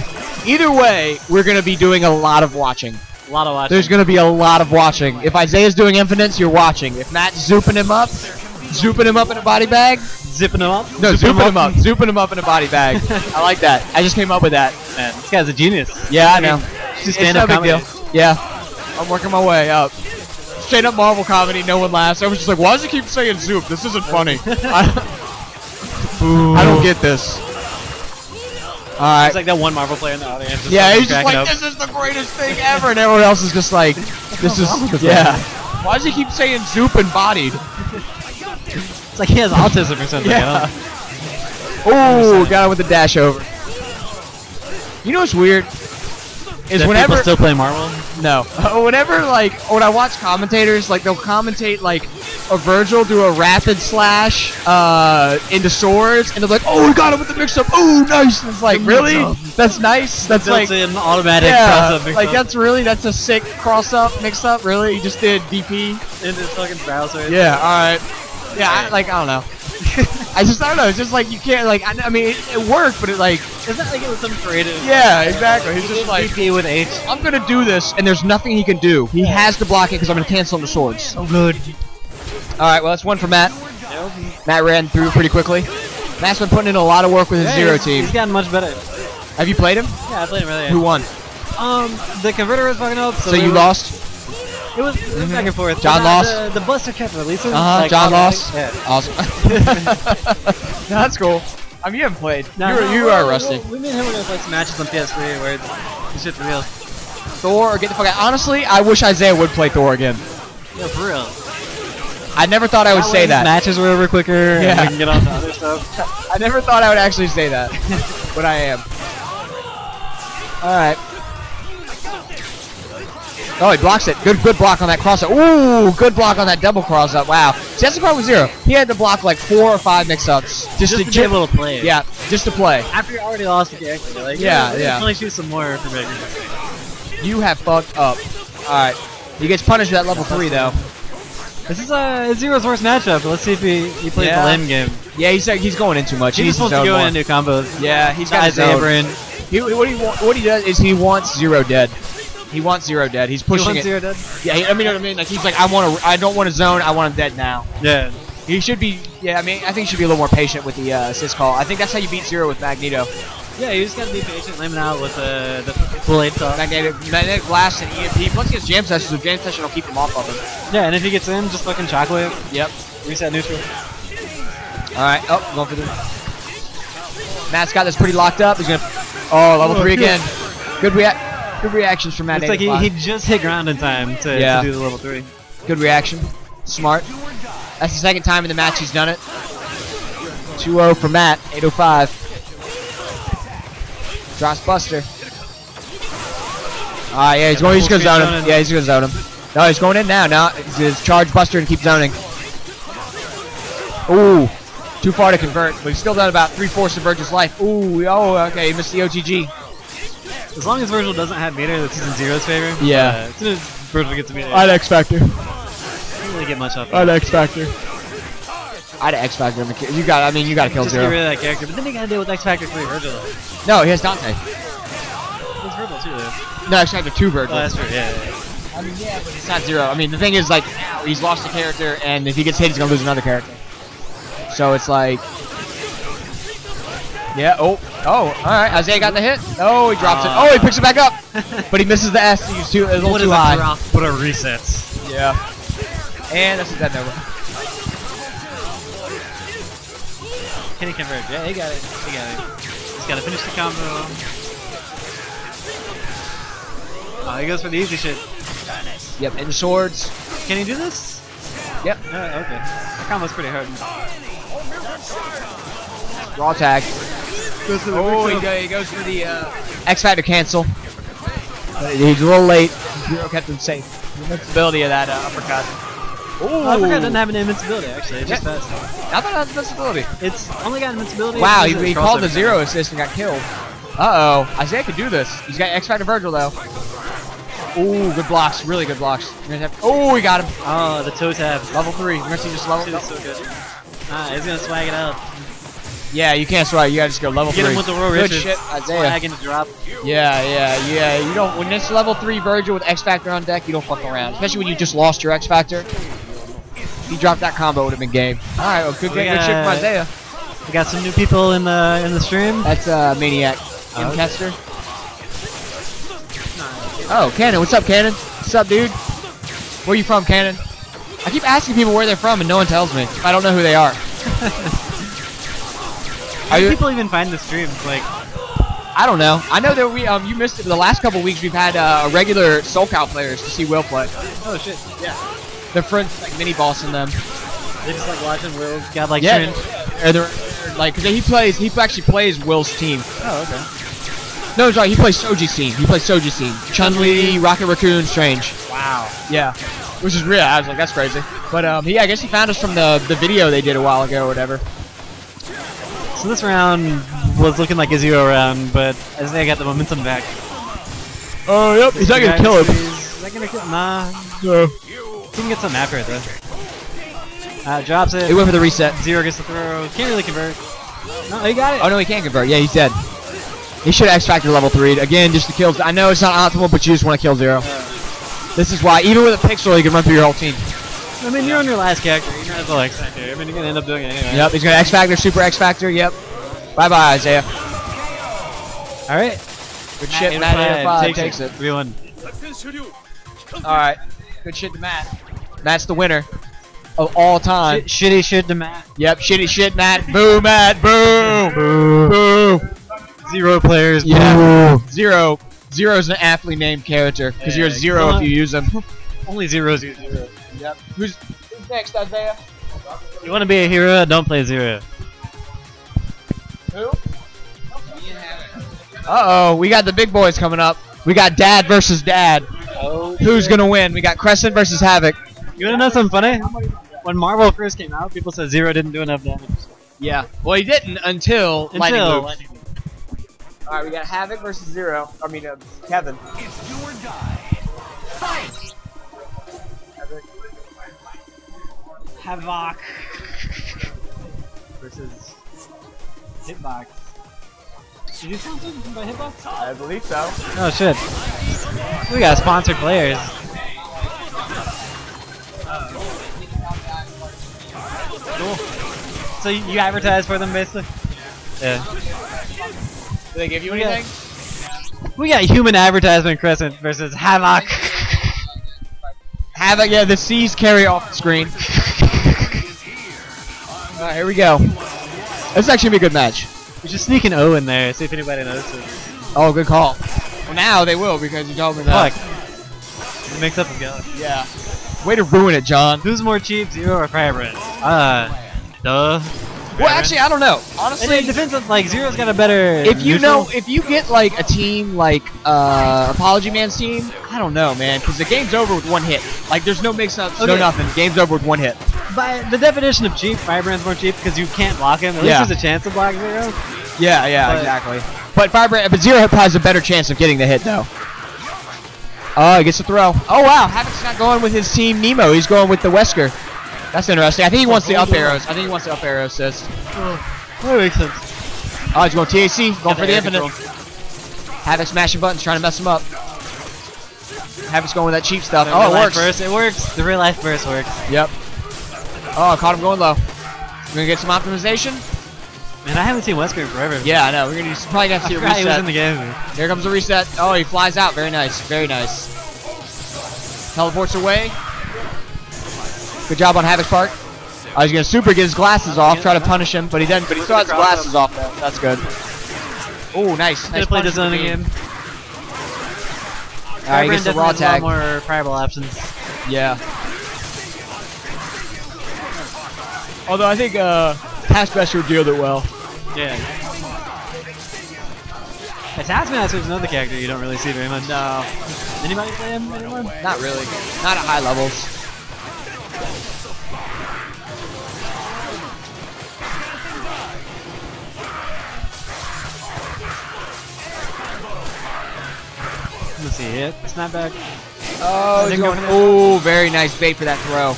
either way, we're gonna be doing a lot of watching. A lot of watching. There's gonna be a lot of watching. If Isaiah's doing Infinites, you're watching. If Matt's zooping him up, zooping him up in a body bag. Zipping him up? No, zooping, zooping him up. Zooping him up in a body bag. I like that. I just came up with that. Man, this guy's a genius. Yeah, I know. It's just stand-up comedy. Deal. Yeah. I'm working my way up. Straight up Marvel comedy, no one laughs. I was just like, why does it keep saying Zoop? This isn't funny. I, I don't get this. Alright. It's like that one Marvel player in the audience. Just yeah, like he's just like, up. This is the greatest thing ever. And everyone else is just like, this is, yeah. Why does he keep saying Zoop and bodied? It's like he has autism or something. Yeah. Ooh, got him with the dash over. You know what's weird? Is that whenever people still play Marvel? No. Uh, whenever like when I watch commentators, like they'll commentate like a Vergil do a rapid slash uh, into swords, and they're like, "Oh, we got him with the mix up. Oh, nice." And it's like, really? That's nice. That's like an automatic yeah, cross up. Mix like up. That's really that's a sick cross up mix up. Really, you just did D P in this fucking browser. Yeah. All right. Yeah. I, like I don't know. I just I don't know. It's just like you can't like I, I mean it, it worked, but it like it's not like it was some creative. Yeah, exactly. He's just like D P with H. I'm gonna do this, and there's nothing he can do. He has to block it because I'm gonna cancel the swords. Oh good. All right, well that's one for Matt. Matt ran through pretty quickly. Matt's been putting in a lot of work with his yeah, Zero he's, team. He's gotten much better. Have you played him? Yeah, I played him earlier. Who won? Um, the converter was fucking up. So, so you were... lost. It was mm-hmm. back and forth. John lost. Uh, the, the buster kept releasing. Uh huh. Like, John lost. Right? Yeah. Awesome. No, that's cool. I mean, you haven't played. No, You're, no, you are rusty. We made him play some matches on P S three where it's shit for real. Thor, get the fuck out. Honestly, I wish Isaiah would play Thor again. Yeah, for real. I never thought I would that say that. Matches were over quicker. Yeah. And we can get on to other stuff. I never thought I would actually say that, but I am. All right. Oh, he blocks it. Good, good block on that cross up. Ooh, good block on that double cross up. Wow. See, that's the problem with Zero. He had to block like four or five mix-ups just, just to, to get a little play. Yeah, just to play. After you already lost the game, like yeah, yeah. yeah. Only shoot some more for Vegas. You have fucked up. All right. He gets punished with that level three though. This is uh, Zero's worst matchup. Let's see if he he plays yeah. the lane game. Yeah, he's like, he's going in too much. He's, he's supposed to go into combos. Yeah, he's got his Isaiah. He what he what he does is he wants Zero dead. He wants Zero dead. He's pushing he wants it. Zero dead? Yeah, I mean, you know what I mean. Like he's like, I want to. I don't want to zone. I want him dead now. Yeah. He should be. Yeah, I mean, I think he should be a little more patient with the uh, assist call. I think that's how you beat Zero with Magneto. Yeah, you just gotta be patient, lame out with uh, the blade toss. Magnetic, magnetic blast and E M P. Plus he gets jam sessions, so jam session will keep him off of him. Yeah, and if he gets in, just fucking shockwave. Yep. Reset neutral. Alright, oh, going for the... Matt's got this pretty locked up. He's gonna... Oh, level oh, three again. Good rea Good reactions from Matt. It's like he, he just hit ground in time to, yeah. to do the level three. Good reaction. Smart. That's the second time in the match he's done it. two oh for Matt. eight oh five. Drops Buster. Ah, yeah, he's going. He's gonna zone him. Yeah, he's gonna zone him. No, he's going in now. Now he's charge Buster and keep zoning. Ooh, too far to convert, but he's still done about three fourths of Virgil's life. Ooh, oh, okay, he missed the O T G. As long as Virgil doesn't have meter, that's in Zero's favor. Yeah. Uh, as soon as Virgil gets meter, I'd X Factor. Doesn't really get much off. I'd X Factor. I'd X Factor him. You got. I mean, you got to kill Zero. Just get rid of that character, but then you got to deal with X Factor three Virgil. No, he has Dante. It's Virgil too. Though. No, X Factor two Virgil. Oh, that's true. Yeah, yeah, yeah. I mean, yeah, but it's not Zero. I mean, the thing is, like, he's lost a character, and if he gets hit, he's gonna lose another character. So it's like, yeah. Oh, oh. All right. Isaiah got the hit. Oh, he drops uh, it. Oh, he picks it back up, but he misses the S. He's too. It's a little too high. But a resets. Yeah. And that's a dead Nova. Can he convert? Yeah, he got it. He got it. He's got to finish the combo. Oh, he goes for the easy shit. Yep, and swords. Can he do this? Yep. Uh, okay. That combo's pretty hard. Raw tag. Goes for the oh, he, go, he goes for the uh, X Factor cancel. But he's a little late. Zero kept him safe. The invincibility of that uh, uppercut. Ooh. Oh, I forgot it doesn't have an invincibility actually, it just yeah. passed. I thought it had invincibility. It's only got invincibility. Wow, he, he called the Zero assist and got killed. Uh oh, Isaiah could do this. He's got X Factor Virgil though. Ooh, good blocks, really good blocks. Oh, we got him. Oh, the toe tap. Level three. You're gonna see just level so good. Ah, he's gonna swag it up. Yeah, you can't swag, you gotta just go level three. Get him with the Will Richards. Good shit, Isaiah. Swag and drop. Yeah, yeah, yeah. You don't, when it's level three Virgil with X Factor on deck, you don't fuck around. Especially when you just lost your X Factor. He dropped that combo, would have been game. All right, well, good, we game, got, good shit from Isaiah. We got some new people in the in the stream. That's uh, Maniac, oh, okay. Kester. Oh, Cannon, what's up, Cannon? What's up, dude? Where you from, Cannon? I keep asking people where they're from, and no one tells me. I don't know who they are. How do people even find the stream? Like, I don't know. I know that we um you missed it. The last couple weeks we've had uh, regular SoCal players to see Will play. Oh shit, yeah. Their friends like mini bossing them. They just like watching Will. Got like yeah. Or they're, they're like because he plays. He actually plays Will's team. Oh okay. No, sorry. He plays Soji's team. He plays Soji's team. Chun Li, Rocket Raccoon, Strange. Wow. Yeah. Which is real. I was like, that's crazy. But um, yeah, I guess he found us from the the video they did a while ago or whatever. So this round was looking like a Zero round, but Isaiah got the momentum back. Oh yep. He's not gonna kill him. Is that gonna kill him? Nah. No. He can get something after it though. Uh, drops it. He went for the reset. Zero gets the throw. Can't really convert. No, he got it. Oh no, he can't convert. Yeah, he's dead. He should X Factor level three again, just to kill. I know it's not optimal, but you just want to kill Zero. Uh, this is why, even with a pixel, you can run through your whole team. I mean, you're on your last character. You might as well X Factor. I mean, you're gonna end up doing it anyway. Yep, he's gonna X Factor, super X Factor. Yep. Bye bye, Isaiah. All right. Good Matt shit. Matt takes, takes it. three one. All right. Good shit to Matt. Matt's the winner. of all time. Sh shitty shit to Matt. Yep, shitty shit, Matt. Boo, Matt. Boo. Boo. Boo. Zero players. Yeah. Boo. Zero. Zero is an aptly named character because yeah, you're a zero if you use them. Only zeros use zero. Yep. Who's, who's next, Isaiah? You want to be a hero? Don't play zero. Who? Uh-oh, we got the big boys coming up. We got Dad versus Dad. Oh, who's going to win? We got Crescent versus Havoc. You want to know something funny? When Marvel first came out, people said Zero didn't do enough damage. Yeah. Well, he didn't until, until Lightning Lightning. Alright, we got Havoc versus Zero. I mean, uh, Kevin. It's do or die. Fight! Havoc. Versus Hitbox. Did you sound something about Hitbox? I believe so. Oh shit. We got sponsored players. Cool. So you advertise for them basically? Yeah. Do they give you anything? We got human advertisement Crescent versus Havoc. Havoc, yeah, the C's carry off the screen. Alright, here we go. This is actually gonna be a good match. You should sneak an O in there, see if anybody notices. Oh, good call. Well, now they will because you told me that. Fuck. The mix up of guns. Yeah. Way to ruin it, John. Who's more cheap, Zero or Firebrand? Uh, duh. Firebrand? Well, actually, I don't know. Honestly, it, it depends on like Zero's got a better. If you neutral. know, if you get like a team like uh, Apology Man's team, I don't know, man, because the game's over with one hit. Like, there's no mix-ups, okay. no nothing. Game's over with one hit. By the definition of cheap, Firebrand's more cheap because you can't block him. At yeah. least there's a chance of blocking Zero. Yeah, yeah, but exactly. But Firebrand, but Zero has a better chance of getting the hit though. Oh, uh, he gets the throw. Oh wow, Havoc's not going with his team Nemo. He's going with the Wesker. That's interesting. I think he wants the up arrows. I think he wants the up arrow assist. Oh, that makes sense. Oh, he's going T A C. Going for the infinite. Havoc smashing buttons, trying to mess him up. Havoc's going with that cheap stuff. Oh, it works. Burst, it works. The real life burst works. Yep. Oh, caught him going low. We're gonna get some optimization. Man, I haven't seen Wesker in forever. Yeah, I know. We're gonna probably gonna see a reset. He was in the game. Here comes the reset. Oh, he flies out. Very nice. Very nice. Teleports away. Good job on Havoc's part. Oh, he's gonna super get his glasses off. Try to punish him, but he didn't. But he still has his glasses off though. That's good. Oh, nice. Nice play design again. All right, he gets the raw tag. More fireball options. Yeah. Although I think uh, Taskmaster would deal with it well. Yeah. A Taskmaster is another character you don't really see very much. No. Anybody play him anymore? Not really. Not at high levels. Let's see it. Snapback. Oh, he's going. Oh, very nice bait for that throw.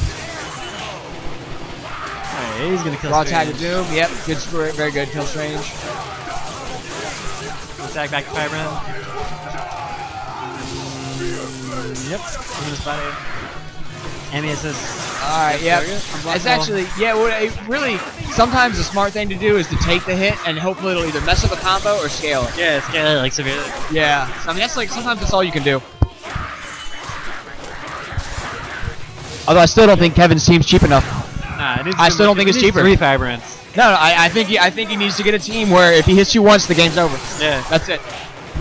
He's gonna kill Raw Strange. Tag to Doom, yep, good spirit, very good, kill Strange. Attack back to Firebrand. Yep, I'm gonna spot it. Enemy assist. Alright, yep. It's actually, yeah, well, it really, sometimes the smart thing to do is to take the hit and hopefully it'll either mess up a combo or scale it. Yeah, scale it like severely. Yeah, I mean, that's like, sometimes that's all you can do. Although I still don't think Kevin's team's cheap enough. Nah, I still don't think it's cheaper. Three Firebrands. No, no, I, I think he, I think he needs to get a team where if he hits you once, the game's over. Yeah, that's it.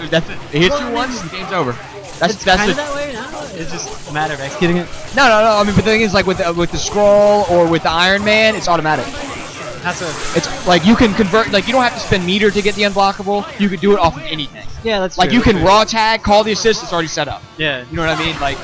That's it. He hits you once, the game's over. That's it's that's kind of that way now. It's just a matter of executing it. No, no, no. I mean, but the thing is, like with the, with the scroll or with the Iron Man, it's automatic. That's a, it's like you can convert. Like you don't have to spend meter to get the unblockable. You could do it off of anything. Yeah, that's like true, you can true. raw tag, call the assist. It's already set up. Yeah, you know what I mean, like.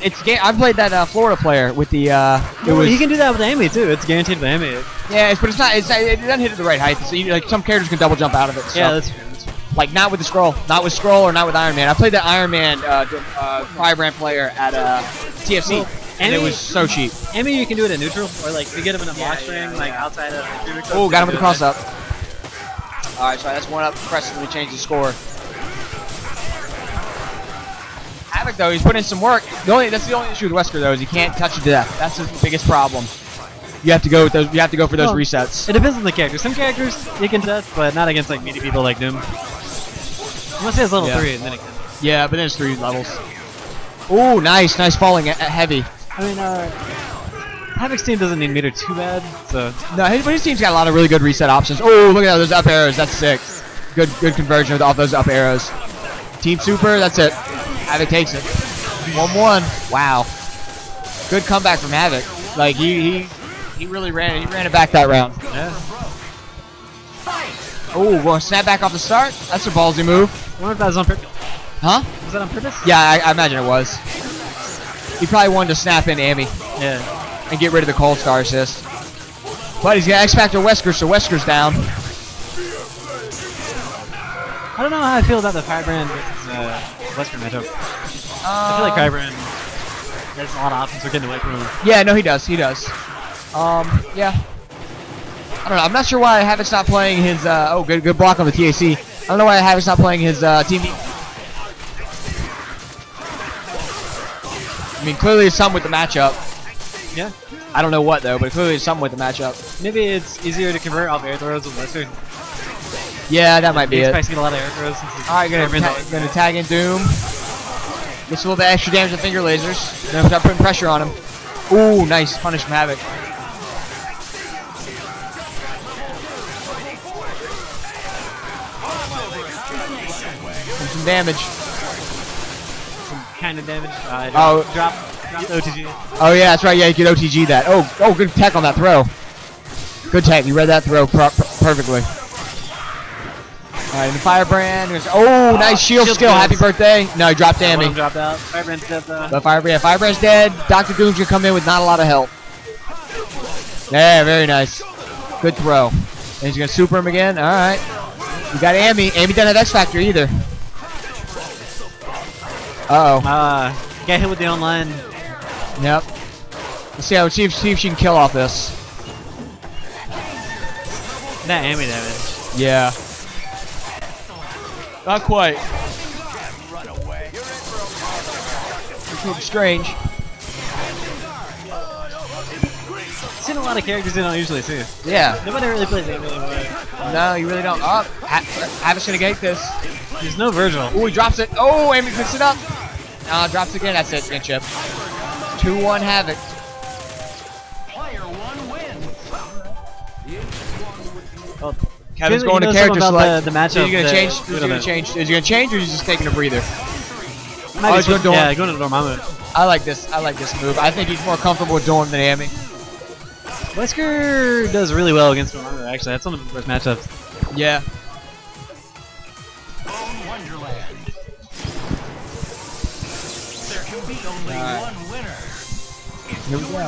It's I played that uh, Florida player with the. Uh, it was he can do that with Amy too. It's guaranteed with Amy. Yeah, it's, but it's not. It's, it doesn't hit at the right height. So you, like some characters can double jump out of it. So. Yeah, that's true. That's true. Like not with the scroll, not with scroll, or not with Iron Man. I played that Iron Man uh, uh, Firebrand player at uh, T F C, well, and Amy, it was so cheap. Amy, you can do it in neutral, or like you get him in a box yeah, ring, yeah, like yeah. outside of. Like, oh, got him with the cross up. All right, so that's one up. Preston, we change the score. Havoc though, he's putting in some work. The only that's the only issue with Wesker though is he can't touch you to death. That's his biggest problem. You have to go with those. You have to go for those well, resets. It depends on the character. Some characters you can touch, but not against like meaty people like Doom. Unless he has level yeah. three, and then it can. Yeah, but then it's three levels. Ooh, nice, nice falling at, at heavy. I mean, uh, Havoc's team doesn't need meter too bad, so... No, his, his team's got a lot of really good reset options. Oh, look at that, those up arrows, that's six. Good good conversion off those up arrows. Team Super, that's it. Havoc takes it. one one. Wow. Good comeback from Havoc. Like, he, he, he really ran He ran it back that round. Yeah. Oh, well, snap back off the start. That's a ballsy move. I wonder if that was on purpose. Huh? Was that on purpose? Yeah, I, I imagine it was. He probably wanted to snap in Amy. Yeah. And get rid of the cold star assist. But he's got X-Factor Wesker, so Wesker's down. I don't know how I feel about the Firebrand versus uh, Wesker matchup. Um, I feel like Firebrand has a lot of options for getting away from him. Yeah, no, he does. He does. Um, yeah. I don't know. I'm not sure why Havoc's not playing his. Uh, oh, good, good block on the T A C. I don't know why Havoc's not playing his uh, team. I mean, clearly it's something with the matchup. Yeah. I don't know what though, but clearly it's something with the matchup. Maybe it's easier to convert off air throws with Wesker. Yeah, that might be it. He's a lot of air throws. Alright, gonna, ta gonna tag in Doom. Gets a little bit extra damage with finger lasers. Then start putting pressure on him. Ooh, nice punish from Havoc. Some damage. Some kind of damage. Uh, drop, oh, drop, drop the O T G. Oh yeah, that's right. Yeah, you could O T G that. Oh, oh, good tech on that throw. Good tech. You read that throw pro pro perfectly. All right, and Firebrand. Oh, uh, nice shield, shield skill. Happy birthday. No, he dropped Amy. Yeah, dropped out. Firebrand's dead though. But Firebrand, yeah, Firebrand's dead. Doctor Doom's gonna come in with not a lot of help. Yeah, very nice. Good throw. And he's gonna super him again. All right. You got Amy. Amy doesn't have X Factor either. Uh-oh. Uh, got hit with the online. Yep. Let's see, how, see, if, see if she can kill off this. That Amy damage. Yeah. Not quite. Strange. I've seen a lot of characters they don't usually see. Yeah. Nobody really plays Amy anymore. No, you really don't. Oh, Havoc's gonna gank this. There's no Vergil. Oh, he drops it. Oh, Amy picks it up. Uh, drops again, that's it, good chip. two one Havoc. Player one wins. Well, Kevin's going to character select. The, the matchup is he gonna change? Is he gonna change? Is he gonna change or is he just taking a breather? Oh, he's going to Dorm. Yeah, going to Dormammu. I like this. I like this move. I think he's more comfortable with Dorm than Amy. Wesker does really well against Dormammu, actually. That's one of the best matchups. Yeah. Here we go.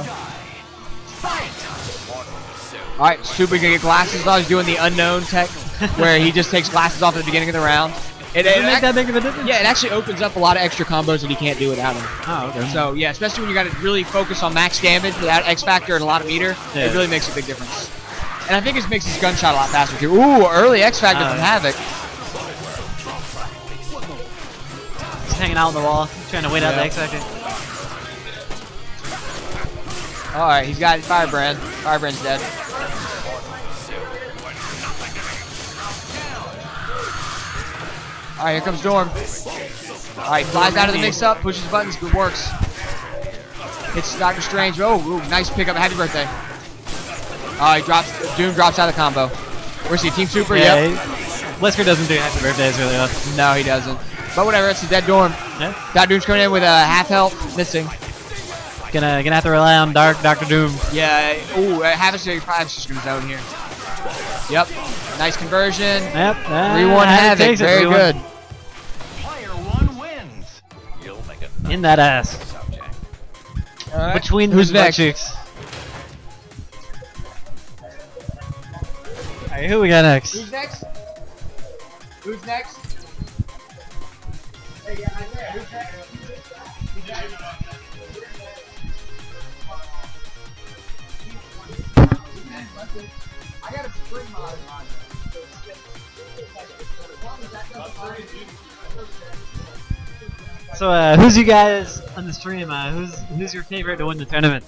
Alright, Super gonna get glasses off. He's doing the unknown tech where he just takes glasses off at the beginning of the round. It, it, it make that big of a difference? Yeah, it actually opens up a lot of extra combos that he can't do without him. Oh, okay. So, yeah, especially when you gotta really focus on max damage without X Factor and a lot of meter, yeah. It really makes a big difference. And I think it makes his gunshot a lot faster too. Ooh, early X Factor uh, from Havoc. Just hanging out on the wall, trying to wait yeah. out the X Factor. Alright, he's got Firebrand. Firebrand's dead. Alright, here comes Dorm. Alright, flies out of the mix-up, pushes buttons, but works. Hits Doctor Strange. Oh, ooh, nice pickup. Happy birthday. Alright, drops. Doom drops out of the combo. Where's he? Team Super? Yeah, yep. Wesker doesn't do happy birthdays really often. No, he doesn't. But whatever, it's a dead Dorm. Yeah. Doctor Doom's coming in with a uh, half health. Missing. Gonna, gonna have to rely on Dark Doctor Doom. Yeah, ooh, uh, Havoc's just gonna zone here. Yep, nice conversion. Yep, uh, three one Havoc, very good. Player one wins. You'll make a in that ass. Right. Between who's next? Alright, who we got next? Who's next? Who's next? Hey, yeah, Isaiah, who's next? Who's next? I got a spring mod on it. So, uh, who's you guys on the stream? Uh, who's who's your favorite to win the tournament?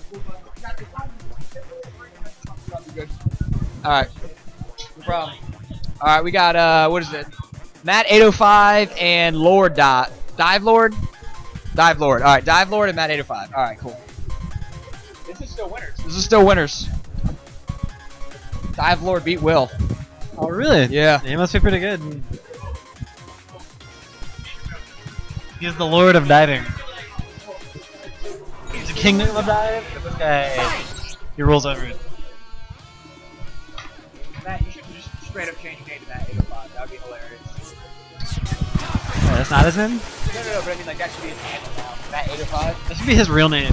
All right, no problem. All right, we got uh, what is it? Matt eight oh five and Lord Dot Dive Lord, Dive Lord. All right, Dive Lord and Matt eight oh five. All right, cool. This is still winners. This is still winners. Dive Lord beat Will. Oh really? Yeah. He must be pretty good. He's the Lord of Diving. He's the King of Dive. This guy. He rolls over it. Matt, you should just straight up change your name to that eight oh five. That would be hilarious. Wait, that's not his name? No, no, no, but I mean, like, that should be his name now. Matt eight oh five. That should be his real name.